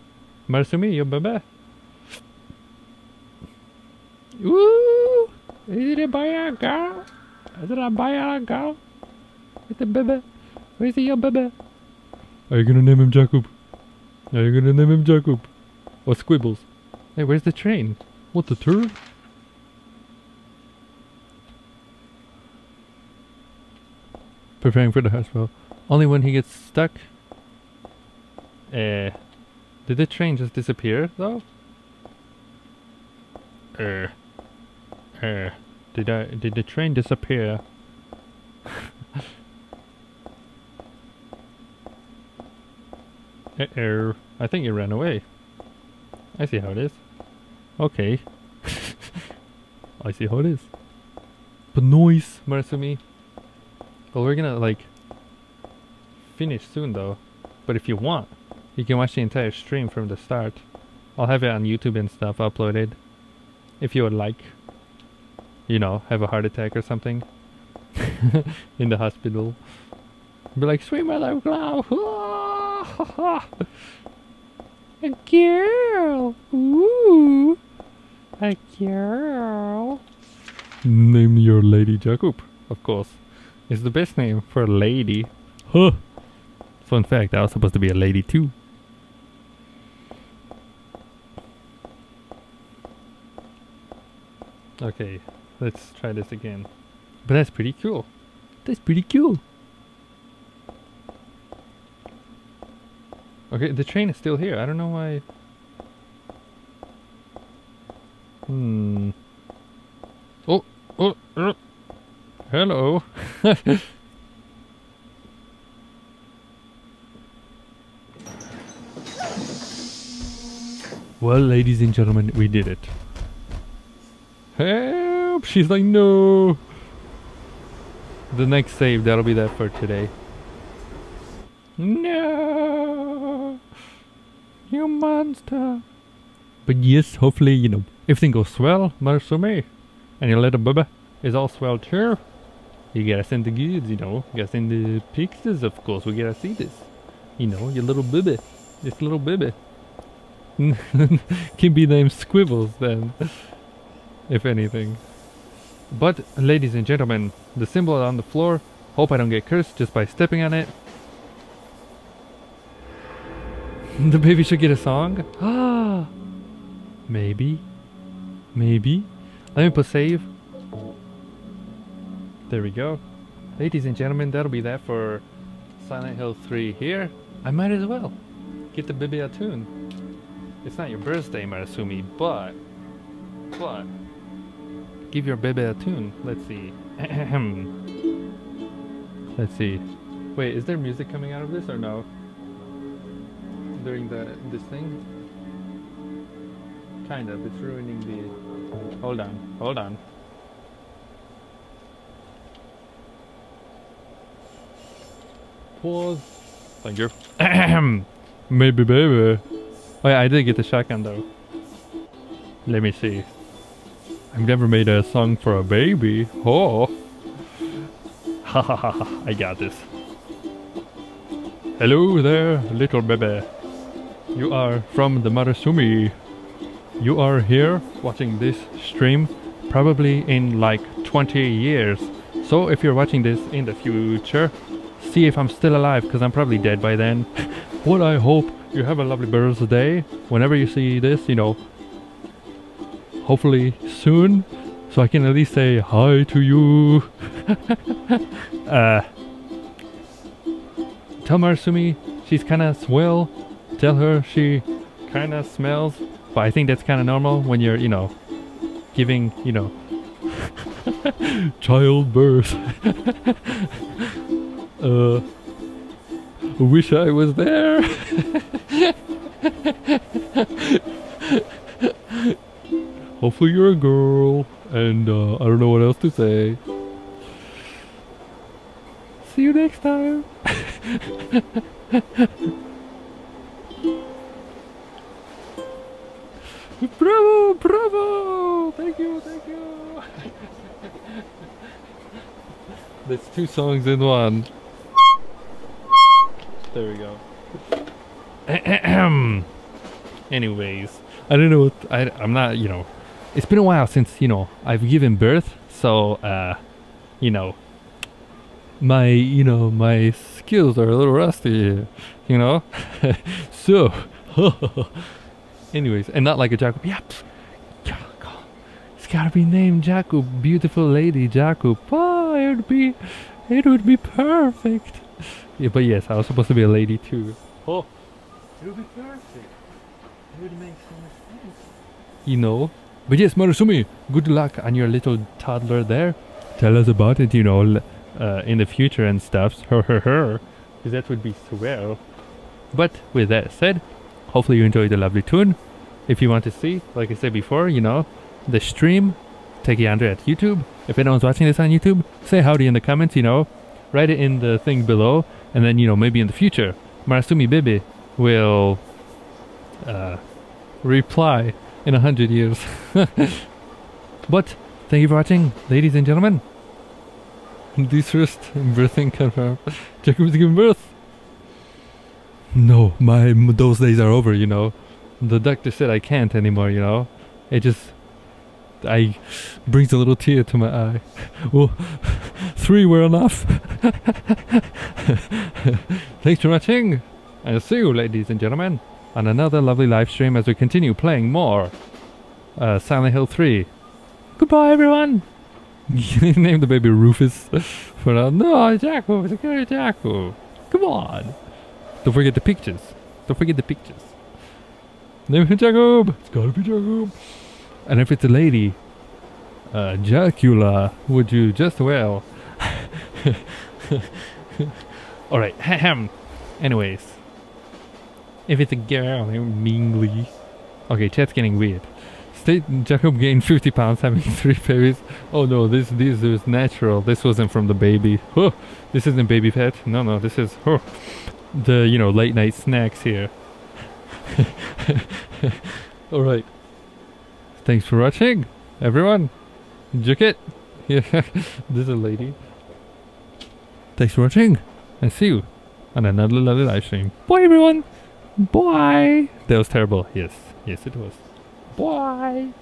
Marasumi, your baba? Woo! Is it a boy or a girl? Is it a boy or a girl? It's a baba. Where is it your baba? Are you gonna name him Jacob? Are you gonna name him Jacob? Or Squibbles? Hey, where's the train? What the turd? Preparing for the hospital. Only when he gets stuck. Eh. Did the train just disappear though? Er. Er. Did I did the train disappear? Uh er. I think it ran away. I see how it is. Okay. I see how it is. But noise, Marasumi. Well, we're gonna like finish soon though. But if you want, you can watch the entire stream from the start. I'll have it on YouTube and stuff uploaded. If you would like, you know, have a heart attack or something in the hospital. Be like, sweet mother of God, a girl, ooh, a girl. Name your lady Jacob, of course. It's the best name for a lady. Huh. Fun fact, I was supposed to be a lady too. Okay, let's try this again. But that's pretty cool. That's pretty cool. Okay, the train is still here. I don't know why. Hmm. Oh, oh, oh. Hello. Well, ladies and gentlemen, we did it. Help! She's like, no! The next save, that'll be that for today. No! You monster! But yes, hopefully, you know, everything goes well, Marasumi. And your little baba is all swell too. You gotta send the goods, you know. You gotta send the pictures, of course. We gotta see this. You know, your little baba. This little baba. can be named squibbles then, if anything. But, ladies and gentlemen, the symbol on the floor, hope I don't get cursed just by stepping on it. The baby should get a song? Ah, maybe. Maybe. Let me put save. There we go. Ladies and gentlemen, that'll be that for Silent Hill three here. I might as well get the baby a tune. It's not your birthday, Marasumi, but... But... give your baby a tune. Let's see. Let's see. Wait, is there music coming out of this or no? During the this thing? Kind of. It's ruining the... Hold on. Hold on. Pause. Thank you. Maybe baby. Oh yeah, I did get the shotgun though. Let me see. I've never made a song for a baby. Oh. Ha ha ha ha. I got this. Hello there, little baby. You are from the Marasumi. You are here watching this stream probably in like twenty years. So if you're watching this in the future, see if I'm still alive because I'm probably dead by then. What I hope. You have a lovely birthday whenever you see this, you know, hopefully soon, so I can at least say hi to you. uh, tell Marasumi she's kind of swell, tell her she kind of smells, but I think that's kind of normal when you're, you know, giving, you know, childbirth. uh, wish I was there. Hopefully you're a girl, and uh, I don't know what else to say. See you next time. Bravo, bravo! Thank you, thank you. That's two songs in one. There we go. Anyways, I don't know what, I, I'm not, you know, it's been a while since, you know, I've given birth, so, uh, you know, my, you know, my skills are a little rusty, you know, so, anyways, and not like a Jacob, yep, it's gotta be named Jacob, beautiful lady Jacob, oh, it would be, it would be perfect. Yeah, but yes, I was supposed to be a lady too. Oh, it would be perfect. It would make so much sense. You know? But yes, Marasumi, good luck on your little toddler there. Tell us about it, you know, uh, in the future and stuff. Her, her, her. Because that would be swell. But with that said, hopefully you enjoyed the lovely tune. If you want to see, like I said before, you know, the stream, Tekiandre at YouTube. If anyone's watching this on YouTube, say howdy in the comments, you know. Write it in the thing below, and then, you know, maybe in the future, Marasumi Bebe will uh, reply in a hundred years. But, thank you for watching, ladies and gentlemen. This first birthing confirmed. Jacob's giving birth! No, my those days are over, you know. The doctor said I can't anymore, you know. It just... I brings a little tear to my eye. Well, three were enough. Thanks for watching, and see you, ladies and gentlemen, on another lovely live stream as we continue playing more uh, Silent Hill three. Goodbye, everyone. Name the baby Rufus. For now, no, Jacko, security Jacko. Come on. Don't forget the pictures. Don't forget the pictures. Name him Jacob. It's gotta be Jacob. And if it's a lady, uh, Jacula, would you just well? Alright, ahem. Anyways, if it's a girl, mingly. Okay, chat's getting weird. State Jacob gained fifty pounds having three babies. Oh no, this, this was natural. This wasn't from the baby. Oh, this isn't baby fat. No, no, this is oh, the, you know, late night snacks here. Alright. Thanks for watching, everyone. Juke it. Yeah, this is a lady. Thanks for watching, and see you on another lovely live stream. Bye, everyone. Boy! That was terrible. Yes. Yes, it was. Boy!